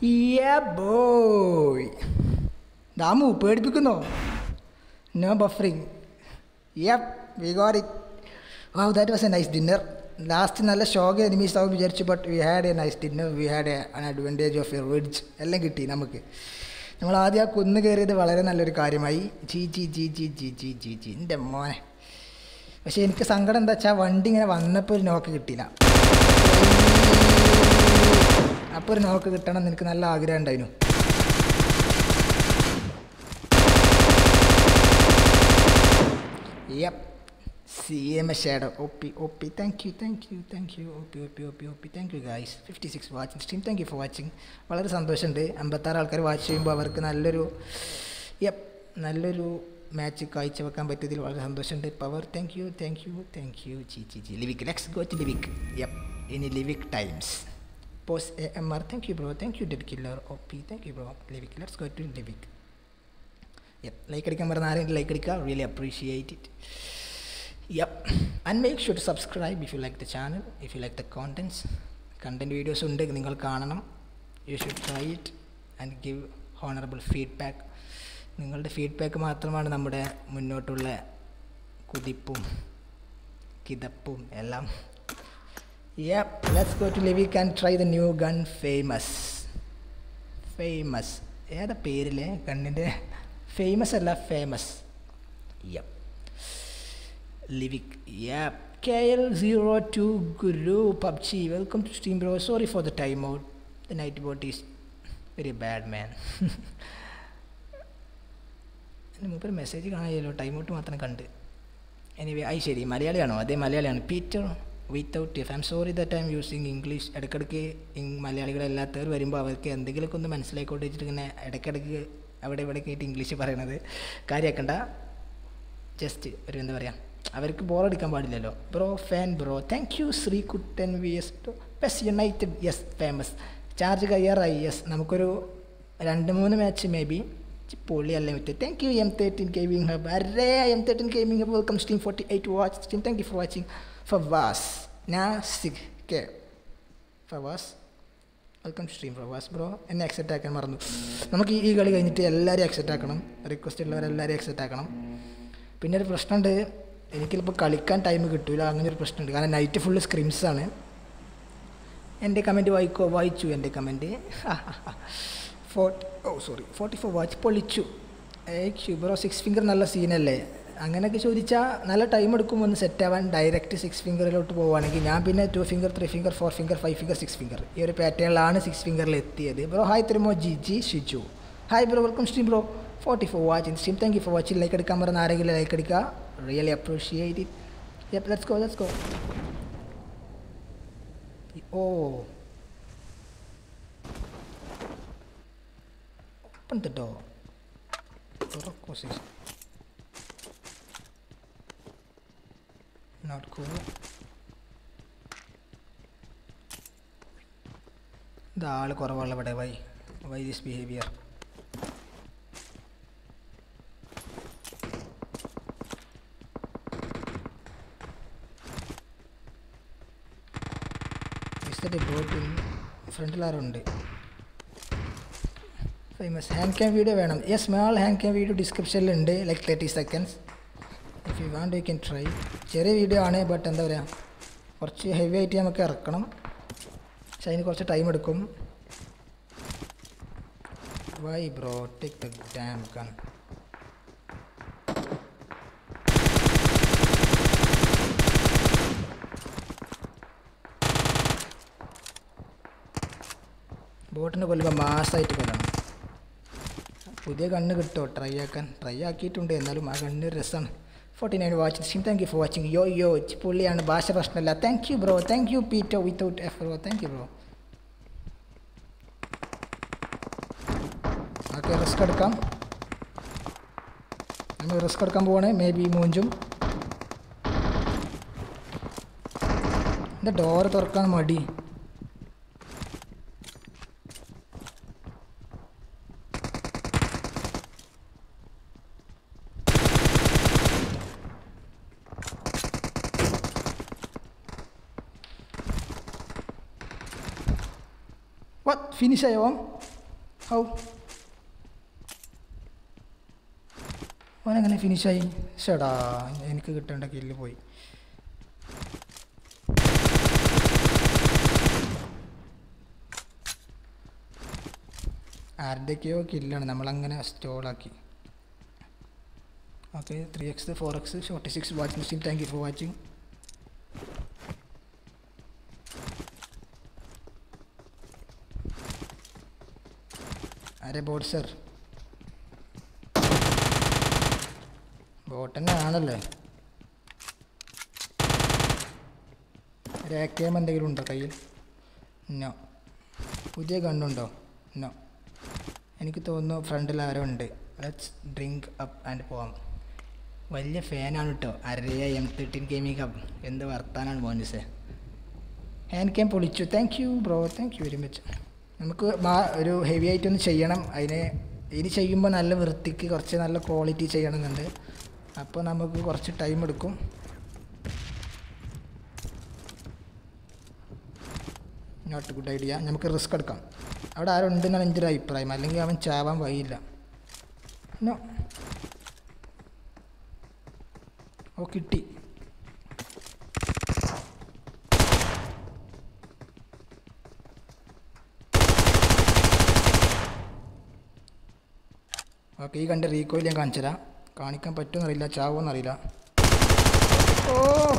Yeah, boy. Damu, paid because no buffering. Yep, we got it. Wow, that was a nice dinner. Last nalla shock enemies avu vicharichu, but we had a nice dinner. We had an advantage of your words. Ellam kitti namakku. നമ്മൾ ആദ്യം ആ കുന്ന് കയറിയത് വളരെ നല്ലൊരു കാര്യമായി. ചീ ചീ ചീ ചീ ചീ ചീ ചീ ചീ എൻ്റെ മോനെ. പക്ഷേ എനിക്ക് സങ്കടം എന്താ വെച്ചാൽ വണ്ടി ഇങ്ങനെ വന്നപ്പോൾ ഒരു നോക്ക് കിട്ടിയില്ല. അപ്പോൾ ഒരു നോക്ക് കിട്ടണം എന്ന് എനിക്ക് നല്ല ആഗ്രഹം ഉണ്ടായിരുന്നു. Yep C M A shadow ഒപ്പി ഒപ്പി താങ്ക് യു ഒപ്പി ഒപ്പി ഒപ്പി ഒപ്പി thank you guys 56 watching stream thank you for watching വളരെ സന്തോഷമുണ്ട് 56 ആൾക്കാർ വാച്ച് ചെയ്യുമ്പോൾ അവർക്ക് നല്ലൊരു മാച്ച് കാഴ്ചവെക്കാൻ പറ്റിയതിൽ വളരെ സന്തോഷമുണ്ട് പവർ താങ്ക് യു ചി Livik let's go to Livik yep ഇനി Livik times pose A M R thank you bro thank you debt killer ഒപ്പി thank you bro Livik let's go to Livik yep like അടിക്കാൻ പറഞ്ഞാൽ ആരെങ്കിലും like അടിക്കുക really appreciate it Yep, and make sure to subscribe if you like the channel, if you like the content videos undu ningal kaananam. You should try it and give honorable feedback. Ningalde feedback mathramana nammude munnottulla kudippum kidappum ellam. Yep, let's go to Levi and try the new gun famous eda perille kanninte famous alla famous. Yep, Livik, yep. KL02 Guru PUBG, welcome to stream, bro. Sorry for the timeout. The night bot is very bad, man. I message timeout. Anyway, I said Malayaliano. Peter, without if I'm sorry that I'm using English. Adakadke in Malayaligal, Verimba, and the Gilkon, the Manslake, or Adakadke, I would ever get English for another. Karyakanda, just Rendaria. അവർക്ക് ബോറടിക്കാൻ പാടില്ലല്ലോ bro fan bro thank you Sreekuttan V S to pes united yes famous charge കയ്യാറായി yes നമുക്കൊരു 2-3 match may be പൊള്ളി അല്ലേ മറ്റേ thank you M13 gaming hub അരേ M13 gaming hub welcome stream 48 watch stream thank you for watching Fawas Nasik K Fawas welcome stream Fawas bro എന്നെ accept ആക്കാൻ മറന്നു നമുക്ക് ഈ കളി കഴിഞ്ഞിട്ട് എല്ലാവരും അക്സെപ്റ്റ് ആക്കണം റിക്വസ്റ്റ് ഉള്ളവരെല്ലാവരും അക്സെപ്റ്റ് ആക്കണം പിന്നെ ഒരു പ്രശ്നമുണ്ട് എനിക്കിപ്പോൾ കളിക്കാൻ ടൈം കിട്ടില്ല അങ്ങനൊരു പ്രശ്നമുണ്ട് കാരണം നൈറ്റ് ഫുള്ള് സ്ക്രിംസാണ് എൻ്റെ കമൻറ്റ് വായിച്ചു എൻ്റെ കമൻറ്റ് 44 വാച്ച് പൊളിച്ചു ബ്രോ 6 ഫിംഗർ നല്ല സീനല്ലേ അങ്ങനെയൊക്കെ ചോദിച്ചാൽ നല്ല ടൈം എടുക്കും ഒന്ന് സെറ്റാവാൻ ഡയറക്റ്റ് 6 ഫിംഗറിലോട്ട് പോവുകയാണെങ്കിൽ ഞാൻ പിന്നെ 2 finger 3 finger 4 finger 5 finger 6 finger ഈ ഒരു പാറ്റേണിലാണ് 6 ഫിംഗറിൽ എത്തിയത് ബ്രോ ഹായ് തരുമോ G Shiju hi bro welcome stream bro 44 watching stream thank you for watching like എടുക്കാൻ പറഞ്ഞാൽ ആരെങ്കിലും ലൈക്ക് എടുക്കുക really appreciate it. Yep, let's go. Oh, open the door. Not cool. The all korvala bade bhai. Why this behavior? set a boat in front larundi. Famous hand cam video venam. A small hand cam video description undu like 30 seconds. If you want you can try. Cherry video aanu but endha paraya korchu heavy item namak irakkanam. Shine korchu time edukkum. Why bro take the damn gun? Boat ne kolluva mass aittu kolam. Pudhiya gunnu kitto try aakkittunde ennalum aa gunnu rasam. 49 watches. Thank you for watching. Yo Chipulli and Basha Rashnella. Thank you bro. Thank you Peter without effort. Thank you bro. Okay, risk edukam. Namma risk edukkan povane maybe moonjum. The door thorkkan madi. What? Finish ayam? How? Why am I finish ayam? Shut up. I'm going to get a kill. Ardekyo kill. Namalangana stolaki. Okay, 3x, 4x, 46 watching. Thank you for watching. Boat sir. Boat and another. They came and they run the no. Pudhe Gandundo. No. Anikitono frontal around. Let's drink up and warm. Well, a fan on it. Array M13 gaming up in the Vartan and one is a hand came polichu. Thank you, bro. Thank you very much. നമുക്ക് heavy ആയിട്ടൊന്ന് ചെയ്യണം അതിനെ ഇനി ചെയ്യുമ്പോൾ നല്ല വൃത്തിക്ക് കുറച്ച് നല്ല ക്വാളിറ്റി ചെയ്യണമെന്നുണ്ട് അപ്പോൾ നമുക്ക് കുറച്ച് ടൈം എടുക്കും നോട്ട് ഗുഡ് ഐഡിയ നമുക്ക് റിസ്ക് എടുക്കാം അവിടെ ആരുണ്ടെന്നാണ് എൻ്റെ ഒരു അഭിപ്രായം അല്ലെങ്കിൽ അവൻ ചാവാൻ വഴിയില്ല നോ ഓ കിട്ടി okay kand recoil yan kanchara kaanikkan pattu narilla chaavo narilla oh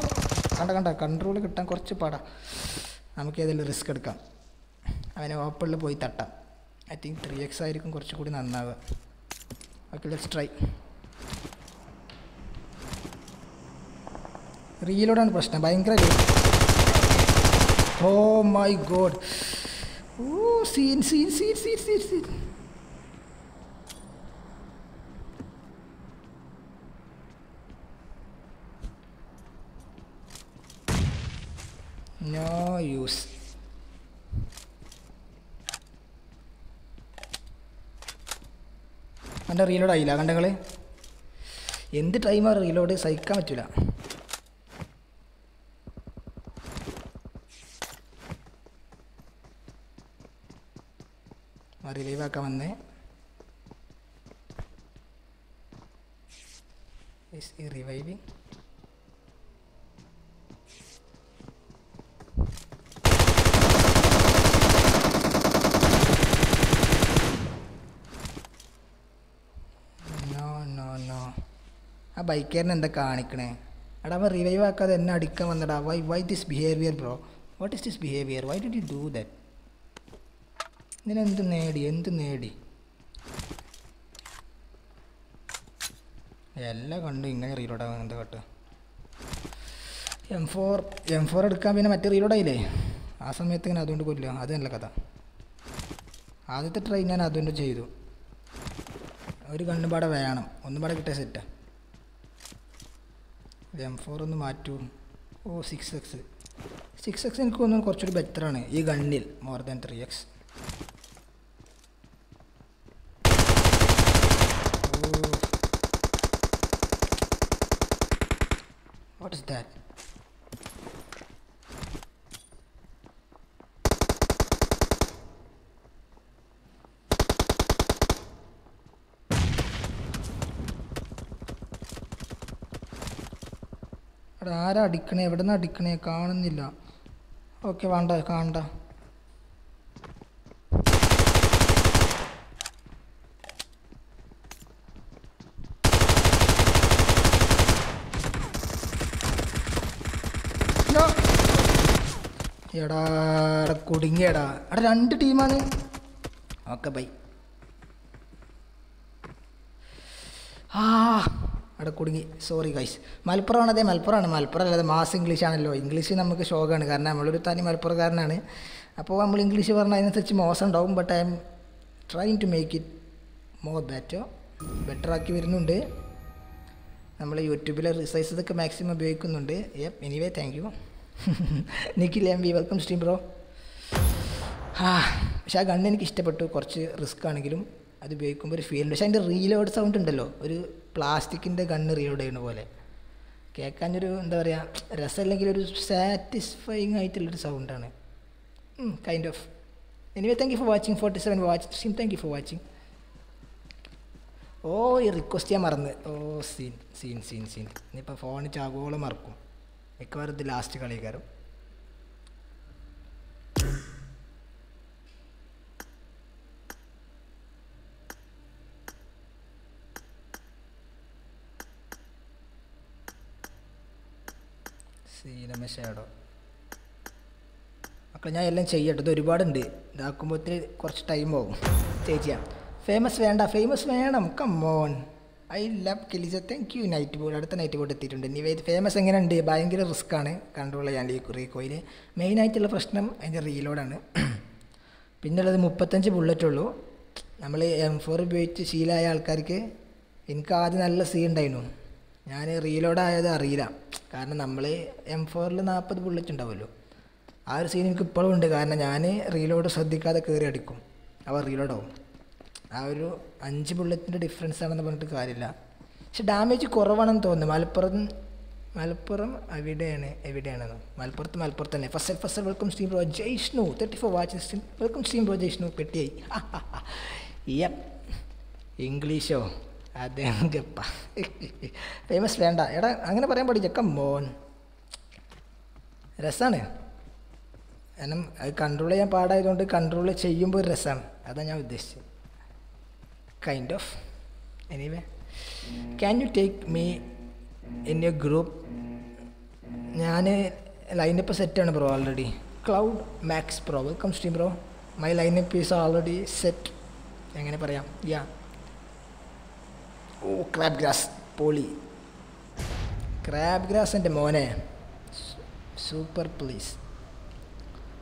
kanda control kittan korchu paada namukku edil risk edukam avane openle poi thatta I think 3x aayirkum korchu kudi nannaava okay let's try reload and prashna bhayankara oh my god oh scene no use and reload aayilla kandangale end time reload saikkan pattilla mari revive aakkan vanne is he reviving bike and the carnicane. Adava Rivaka then Nadika and the why this behavior, bro? What is this behavior? Why did you do that? Then end the nadi. Yella Gonding reload on the water. M4 had come in a material delay. Asamethan Adun to go to Adan Lakata. Ada the train and Adun to Jedu. Origan about a Viana on the Badaka set. M4 on the Matu. Oh, 6x. 6x in Kunan Korchu better on a gun nil more than 3x. Oh. What is that? Ada Dickney, Vedana Dickney, Karnilla. Okay, Wanda Kanda. Yada, coding yada. Are you under team? Okay, bye. Sorry guys. Malpurana, the mass English channel. English in Amaka Shogan Garna, Malutani Malpurgarnane. Upon English, such moss and down, but I am trying to make it more better. Better accurate. YouTube size the maximum. Yep, anyway, thank you. Nikki Lambi, welcome stream, bro. Ah, Shagandan Kistapatu, Korchi, Riskanagilum, at the Bakumber field. I send a reload sound and low, plastic in the gun reload in Vole. Kakanuru, the Rassel, satisfying italic sound. Kind of. Anyway, thank you for watching. 47 watch stream, thank you for watching. Oh, you request Yamarne. Oh, scene. Nipa phone Chagola Marco. Ekvar the last kali garu see na shadow akka njan ellen cheyyattu oru baad undu idaakumbothil korch time avum chechiya famous venam come on I love KELIZO. Thank you, Nightboard. That's Nightboard. Anyway, famous again and day by a risk on control and recoil. Main night till a first name and the reload on Pindala the Mupatanchi bullet low. Namely, I'm for a bit Sheila Alcarke in Cardinal C and Dino. Nani reload either Rila. Carnamale, M for Lanapa the bullet and double. I've seen him Kupal and Garnani reload Sadika the Curiaticum. Our reload. I will bullet the difference on the Bantacarilla. She damage Corovananton, the Malpurum, Avidana, Malportan. First, welcome stream bro Jaishnu, 34 watches. Welcome stream bro Jaishnu, Petty. Yep, English show. Famous Landa. I'm going to come on. Rasane. And I control a part, I don't control a Chayumbo Rasam. Adana with this. Kind of. Anyway, can you take me in your group? I lineup is set bro already. Cloud Max Pro, welcome stream bro. My lineup is already set. Yeah. Oh, crabgrass, poly. Crabgrass and Mone. Super please.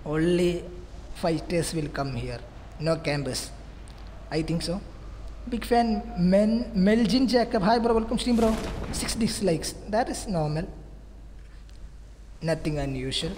Only fighters will come here. No campers. I think so. Big fan, Meljin Jacob. Hi, bro. Welcome stream, bro. 6 dislikes. That is normal. Nothing unusual.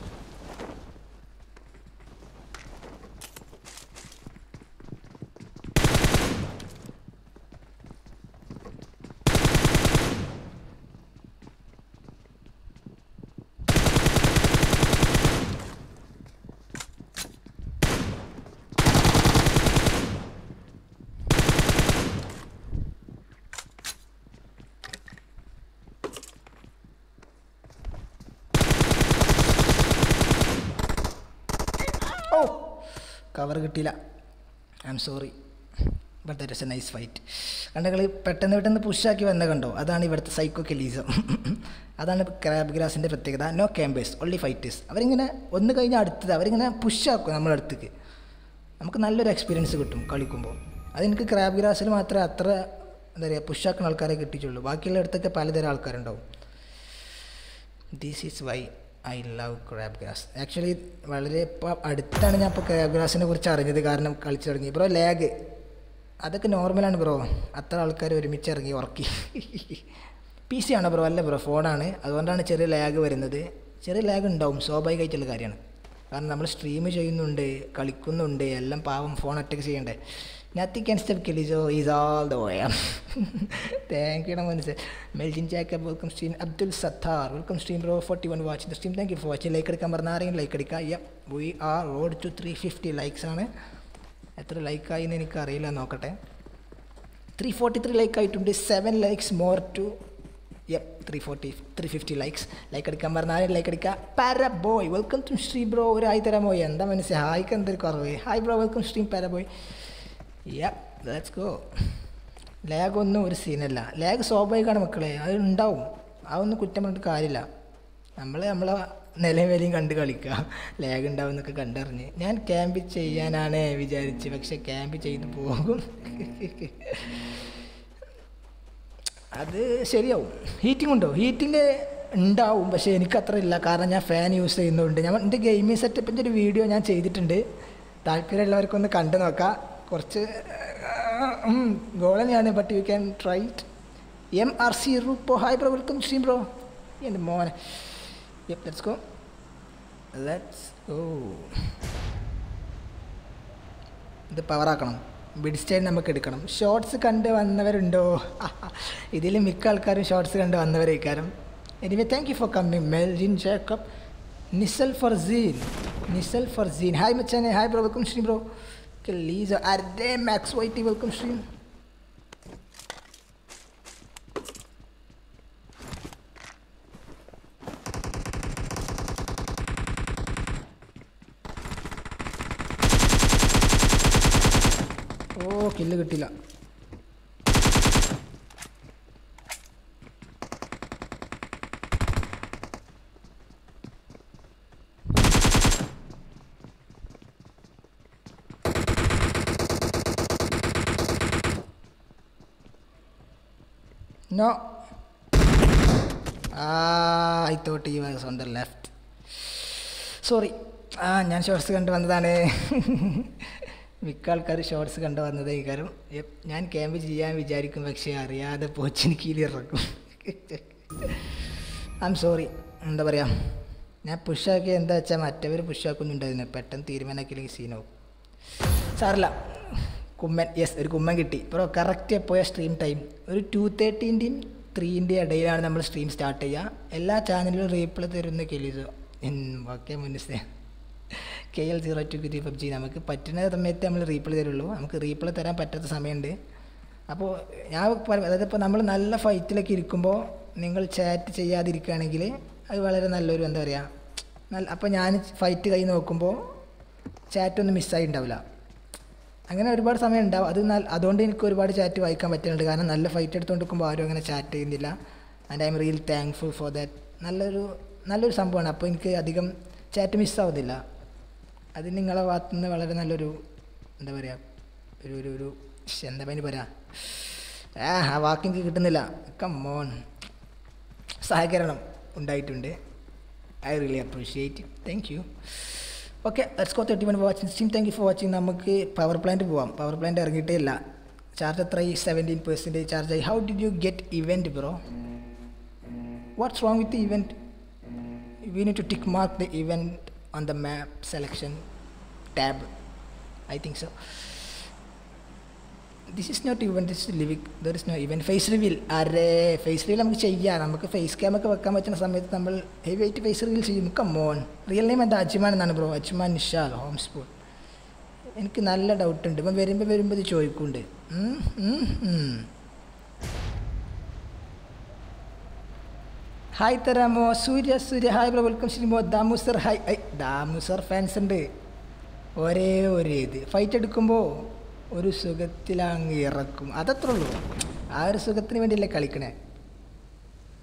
I'm sorry, but that is a nice fight. Kandagali pettannu pushaki vanna kando. Adana ivartha psycho KELIZO. Adana crabgrass inde pratyekada. No campers, only fighters. Avaringana onnu kayina adutha avaringana push aakku nammal aduthu. Namukku nalloru experience kittum kalikumbo. Adu enakku crabgrass il mathra athra endha reya push aakana aalkare kittichullu. Baakiyulla edathukku paladera aalkar undavum. This is why I love crabgrass. Actually, valare aduttana njan crabgrass ne kurichu arinjathu kaaranam kalichu aringi bro lag. Adakku normal aanu bro. Athra aalkar orimichu aringi orki. PC aanu bro alla bro phone aanu. Adondana cheriya lag varunathu. Cheriya lag undavum swabhayikayittulla karyana. Kaaranam nammal stream cheyyunnunde, kalikkunnunde, ellam paavam phone attack cheyende. Nothing can stop KELIZO is all the way. Thank you, Naman. Meljin Jacob, welcome stream. Abdul Sattar, welcome stream, bro. 41 watching the stream. Thank you for watching. Like it, Kamarnari, like it. Yep, we are road to 350 likes. I like I in any car, 343 like I to 7 likes more to Yep, 340, 350 likes. Like it, Kamarnari, like it, Paraboy. Welcome to stream, bro. Hi, bro. Welcome to stream, Paraboy. Yep, let's go. Lag on no scene. Lag so by Ganamaklay. I don't know. I don't know. Amala Neleveling Andagalika. Lag and down the Kandani. Nan can be Chayanane, Vijay can be Chay the Pogum. That's it. Heating is down, but I can't fan use it. The game is set up in the video. I did it today. Talk on the content, but you can try it. MRC Rupo, hi, bro. Welcome to stream, bro. Yep, let's go. Let's go. The power. Bidstead Namakadikam. Shorts Kanda and the Verindo. Idili Mikal Kari shorts and on the Verikaram. Anyway, thank you for coming, Melvin Jacob. Nissel for Zine. Nissel for Zine. Hi, Machane. Hi, bro. Welcome stream, bro. KELIZO. Are they Max Whitey? Welcome stream. Oh, kill the Tila. No. Ah, I thought he was on the left. Sorry. Ah, I'm sure it's going to be Mikal Kari shorts and on the Garum. Yep, Nan Cambridge Yam Vijarikum Vaksharia, the pochinki Rakum. I'm sorry, Ndavaria. Napushaki and the Chamatever Pushakun does in a patent theory when I killing Sino. Sarla Kuman, yes, Kumangiti, pro character poet stream time. 2:30 Indian, 3 India day and number stream start a ya. Ella channel replay there in the KELIZO in Wakamunis. KL02 PUBG നമുക്ക് പറ്റുന്ന സമയത്ത് നമ്മൾ replay തരുള്ളൂ നമുക്ക് replay തരാൻ പറ്റാത്ത സമയമുണ്ട് അപ്പോൾ ഞാൻ അതായത് ഇപ്പോൾ നമ്മൾ നല്ല ഫൈറ്റിലൊക്കെ ഇരിക്കുമ്പോൾ നിങ്ങൾ ചാറ്റ് ചെയ്യാതിരിക്കുകയാണെങ്കിൽ അത് വളരെ നല്ലൊരു എന്താ പറയുക നല്ല അപ്പോൾ ഞാൻ ഫൈറ്റ് കൈ നോക്കുമ്പോൾ ചാറ്റ് ഒന്നും മിസ്സായി ഉണ്ടാവില്ല അങ്ങനെ ഒരുപാട് സമയം ഉണ്ടാവും അത് അതുകൊണ്ട് എനിക്ക് ഒരുപാട് ചാറ്റ് വായിക്കാൻ പറ്റുന്നുണ്ട് കാരണം നല്ല ഫൈറ്റ് എടുത്തുകൊണ്ടിരിക്കുമ്പോൾ ആരും അങ്ങനെ ചാറ്റ് ചെയ്യുന്നില്ല and I am real thankful for that നല്ലൊരു സംഭവമാണ് അപ്പോൾ എനിക്ക് അധികം ചാറ്റ് മിസ്സാവുന്നില്ല I think I'm going to go to the house. Come on. I really appreciate it. Thank you. Okay, let's go to 31 watching stream. Thank you for watching. Power plant. Power plant. Charge 317% charge. How did you get event, bro? What's wrong with the event? We need to tick mark the event on the map selection tab. I think so. This is not event, this is living. There is no event. Face reveal. Array, face reveal. Face cam. Heavyweight face reveal. Come on. Real name and the Achiman, bro. Achiman Nishal, Homesport. I have doubt. I very joy. Hi Taramo, Surya, hi bro, welcome to Damu sir, hi, Damu sir fans and day. Ore, fight at Kumbo, Uru Sugatilang Yerakum, Adatrolo, our Sugatrimedi like Alicane.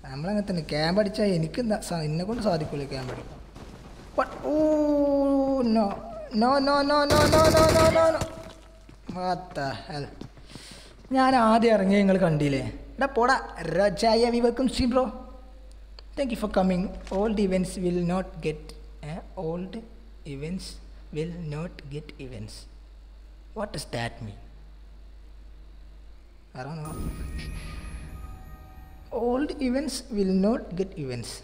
I'm not going to camber, Nikin, that son, Nagunsaricula camber. What? Oh, no, no, no, no, no, no, no, no, no, no. What the hell? Yana, they are Yangal Condile. Napoda, Rajaya, we welcome to bro. Thank you for coming. Old events will not get events. What does that mean? I don't know. Old events will not get events.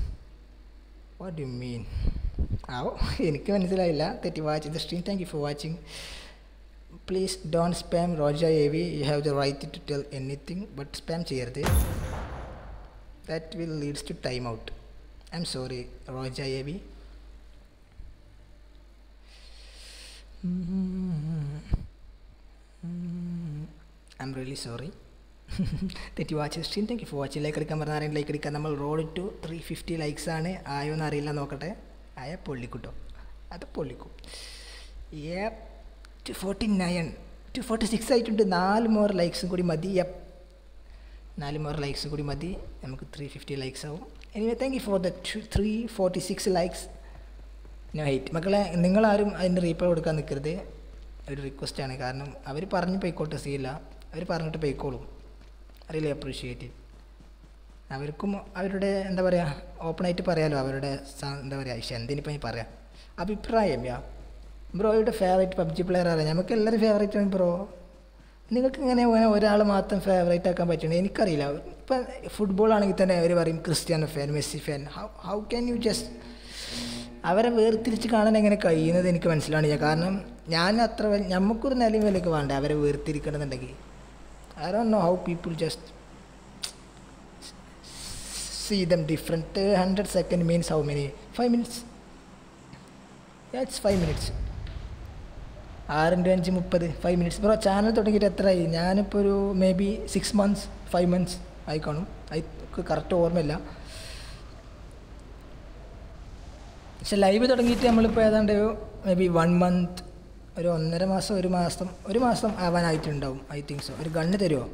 What do you mean? Oh, you watching the stream. Thank you for watching. Please don't spam Roger AV. You have the right to tell anything, but spam here. That will leads to timeout. I'm sorry, Roja Abi. I'm really sorry. Thank you for watching. Like നമ്മൾ road to 350 likes ആണ് ആയോ എന്ന് അറിയില്ല നോക്കട്ടെ ആയ പൊള്ളിക്കുട്ടോ അത് പൊള്ളിക്കും യെ 249 246 ആയിട്ടുണ്ട് 4 മോർ ലൈക്സും കൂടി മതി യെ 4 മോർ ലൈക്സും കൂടി മതി നമുക്ക് 350 ലൈക്സ് ആവും anyway thank you for the 346 likes no hate മക്കളെ നിങ്ങൾ ആരും അതിന് റീപ്ലൈ കൊടുക്കാൻ നിൽക്കരുത് ഒരു റിക്വസ്റ്റ് ആണ് കാരണം അവർ പറഞ്ഞു പോയിക്കോട്ടെ സീല്ല അവർ പറഞ്ഞിട്ട് പോയിക്കോളും I really appreciate it. അവർക്കും അവരുടെ എന്താ പറയുക ഓപ്പൺ ആയിട്ട് പറയാലോ അവരുടെ എന്താ പറയുക ശന്തിനിപ്പം പറയാം അഭിപ്രായം യാ ബ്രോയുടെ ഫേവറേറ്റ് പബ്ജി പ്ലെയർ ആണ് നമുക്ക് എല്ലാവരും ഫേവറേറ്റ് ആണ് ബ്രോ നിങ്ങൾക്ക് ഇങ്ങനെ ഒരാൾ മാത്രം ഫേവറേറ്റ് ആക്കാൻ പറ്റുന്നത് എനിക്കറിയില്ല ഇപ്പം ഫുട്ബോൾ ആണെങ്കിൽ തന്നെ അവർ പറയും Cristiano fan Messi fan how can you just അവരെ വേർതിരിച്ച് കാണാൻ എങ്ങനെ കഴിയുന്നത് എനിക്ക് മനസ്സിലാണില്ല കാരണം ഞാൻ അത്ര നമുക്കൊരു നിലയും വിലയ്ക്ക് വേണ്ട അവരെ വേർതിരിക്കണമെന്നുണ്ടെങ്കിൽ I don't know how people just see them different. 100 seconds means how many? 5 minutes? Yeah, it's 5 minutes. 6-5-30, 5 minutes. Bro, channel thodangite ethra ayi njan ippo oru maybe 6 months, 5 months I kanum. I correct ormilla. So live thodangite nammal ippo edande maybe 1 month ഒരു ഒന്നര മാസം ഒരു മാസം ആവാനായിട്ടുണ്ടാവും I think so ഒരു gun തരുമോ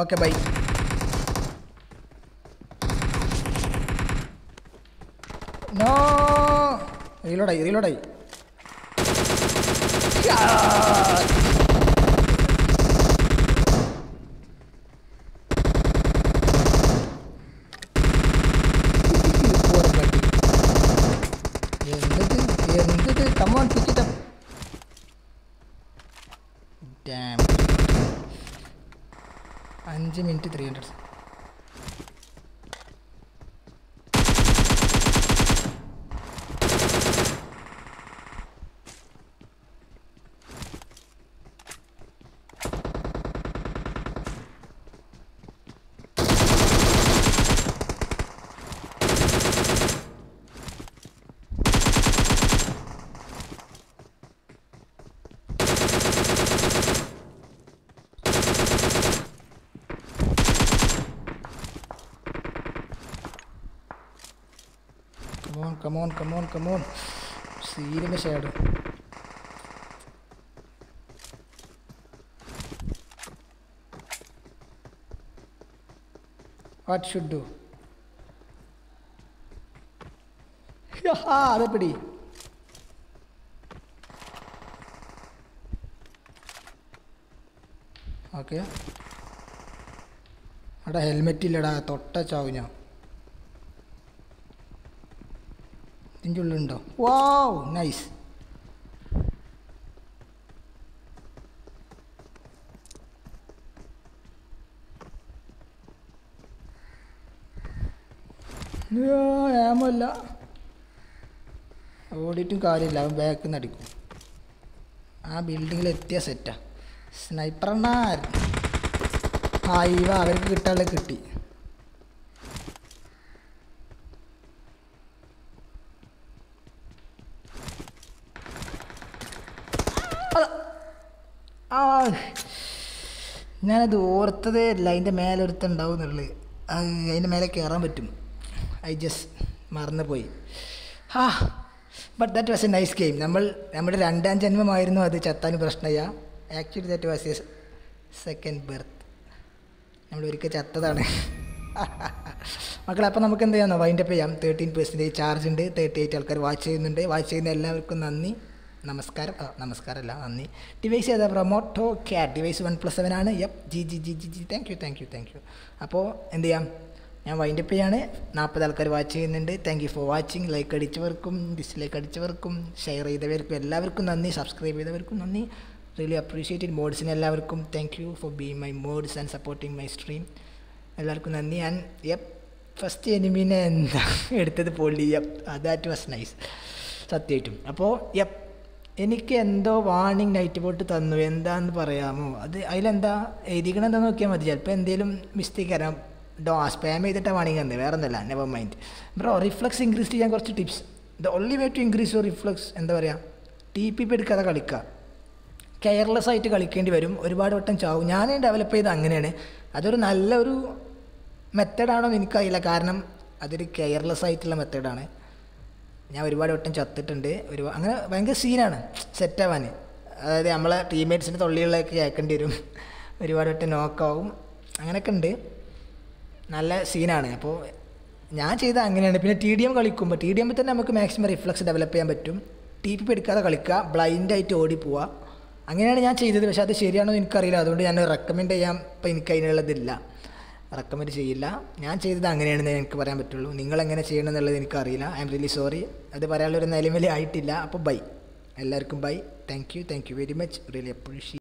okay bye no റീലോഡായി into 300 come on see the shadow what should do ha everybody okay ada helmet illada totta chaavuna Wow, nice. No, I'm not. What did you call it? I'm back in the room. I'm building a set. Sniper, not. I'm very good. ഞാനത് ഓർത്തതേ അല്ല അതിൻ്റെ മേലെ ഒരുത്തുണ്ടാവുന്നുള്ളു അതിൻ്റെ മേലെ കയറാൻ പറ്റും I just മറന്നു പോയി ഹാ but that was a nice game നമ്മുടെ രണ്ടാം ജന്മമായിരുന്നു അത് ചത്താൻ പ്രശ്നമില്ല actually that was a second birth നമ്മൾ ഒരിക്കൽ ചത്തതാണ് മക്കളെ അപ്പം നമുക്ക് എന്ത് ചെയ്യാമെന്നോ വൈൻഡപ്പ് ചെയ്യാം 13% ചാർജ് ഉണ്ട് 38 ആൾക്കാർ വാച്ച് ചെയ്യുന്നുണ്ട് വാച്ച് ചെയ്യുന്ന എല്ലാവർക്കും നന്ദി നമസ്കാരം നമസ്കാരമല്ല നന്ദി ഡിവൈസ് ഏതാ പ്രൊമോട്ടോ ക്യാറ്റ് ഡിവൈസ് OnePlus 7 ആണ് yep G G G G G thank you അപ്പോൾ എന്ത് ചെയ്യാം ഞാൻ വൈൻഡപ്പ് ചെയ്യാണ് 40 ആൾക്കാർ വാച്ച് ചെയ്യുന്നുണ്ട് thank you for watching like അടിച്ചവർക്കും ഡിസ്ലൈക്ക് അടിച്ചവർക്കും ഷെയർ ചെയ്തവർക്കും എല്ലാവർക്കും നന്ദി സബ്സ്ക്രൈബ് ചെയ്തവർക്കും നന്ദി റിയലി അപ്രീഷിയേറ്റഡ് മോഡ്സിന് എല്ലാവർക്കും thank you for being my mods and supporting my stream എല്ലാവർക്കും നന്ദി ആൻഡ് യപ്പ് ഫസ്റ്റ് എനിമീനെ എന്താ എടുത്തത് പൊള്ളി യപ്പ് ദാറ്റ് വാസ് നൈസ് സത്യമായിട്ടും അപ്പോൾ യപ്പ് എനിക്ക് എന്തോ വാണിംഗ് നൈറ്റ് ബോട്ട് തന്നു എന്താണെന്ന് പറയാമോ അത് അതിലെന്താ എഴുതിക്കണം എന്താ നോക്കിയാൽ മതി ചിലപ്പോൾ എന്തെങ്കിലും മിസ്റ്റേക്ക് തരാം സ്പാം ചെയ്തിട്ടാണ് വാണിംഗ് തന്നെ വേറെ ഒന്നുമല്ല never mind bro reflex increase ചെയ്യാൻ കുറച്ച് tips the only way to increase your reflex എന്താ പറയുക ടി പി എടുക്കാതെ കളിക്കുക കെയർലെസ് ആയിട്ട് കളിക്കേണ്ടി വരും ഒരുപാട് വട്ടം ചാവും ഞാൻ ഡെവലപ്പ് ചെയ്ത് അങ്ങനെയാണ് അതൊരു നല്ലൊരു മെത്തേഡാണോ എനിക്കറിയില്ല. കാരണം അതൊരു കെയർലെസ് ആയിട്ടുള്ള മെത്തേഡാണ്. ഞാൻ ഒരുപാട് വട്ടം ചത്തിട്ടുണ്ട്. ഒരു അങ്ങനെ ഭയങ്കര സീനാണ് സെറ്റാവാൻ. അതായത് നമ്മളെ ടീംമേറ്റ്സിൻ്റെ തൊള്ളികളിലേക്ക് കേൾക്കേണ്ടി വരും, ഒരുപാട് വട്ടം നോക്കാവും, അങ്ങനെയൊക്കെ ഉണ്ട്. നല്ല സീനാണ്. അപ്പോൾ ഞാൻ ചെയ്താൽ അങ്ങനെയാണ്. പിന്നെ ടി ഡി എം കളിക്കുമ്പോൾ ടി ഡി എമ്മിൽ തന്നെ നമുക്ക് മാക്സിമം റിഫ്ലക്സ് ഡെവലപ്പ് ചെയ്യാൻ പറ്റും. ടി പി എടുക്കാതെ കളിക്കുക, ബ്ലൈൻഡായിട്ട് ഓടിപ്പോവുക, അങ്ങനെയാണ് ഞാൻ ചെയ്തത്. പക്ഷേ അത് ശരിയാണോ എനിക്കറിയില്ല. അതുകൊണ്ട് ഞാൻ റെക്കമെൻഡ് ചെയ്യാൻ ഇപ്പം എനിക്ക് അതിനുള്ളതില്ല, റെക്കമെൻഡ് ചെയ്യില്ല. ഞാൻ ചെയ്തത് അങ്ങനെയാണെന്ന് എനിക്ക് പറയാൻ പറ്റുള്ളൂ. നിങ്ങളെങ്ങനെ ചെയ്യണമെന്നുള്ളത് എനിക്കറിയില്ല. ഐ എം റിയലി സോറി, അത് പറയാനുള്ളൊരു നിലവിൽ ആയിട്ടില്ല. അപ്പോൾ ബൈ, എല്ലാവർക്കും bye. Thank you very much, really appreciate.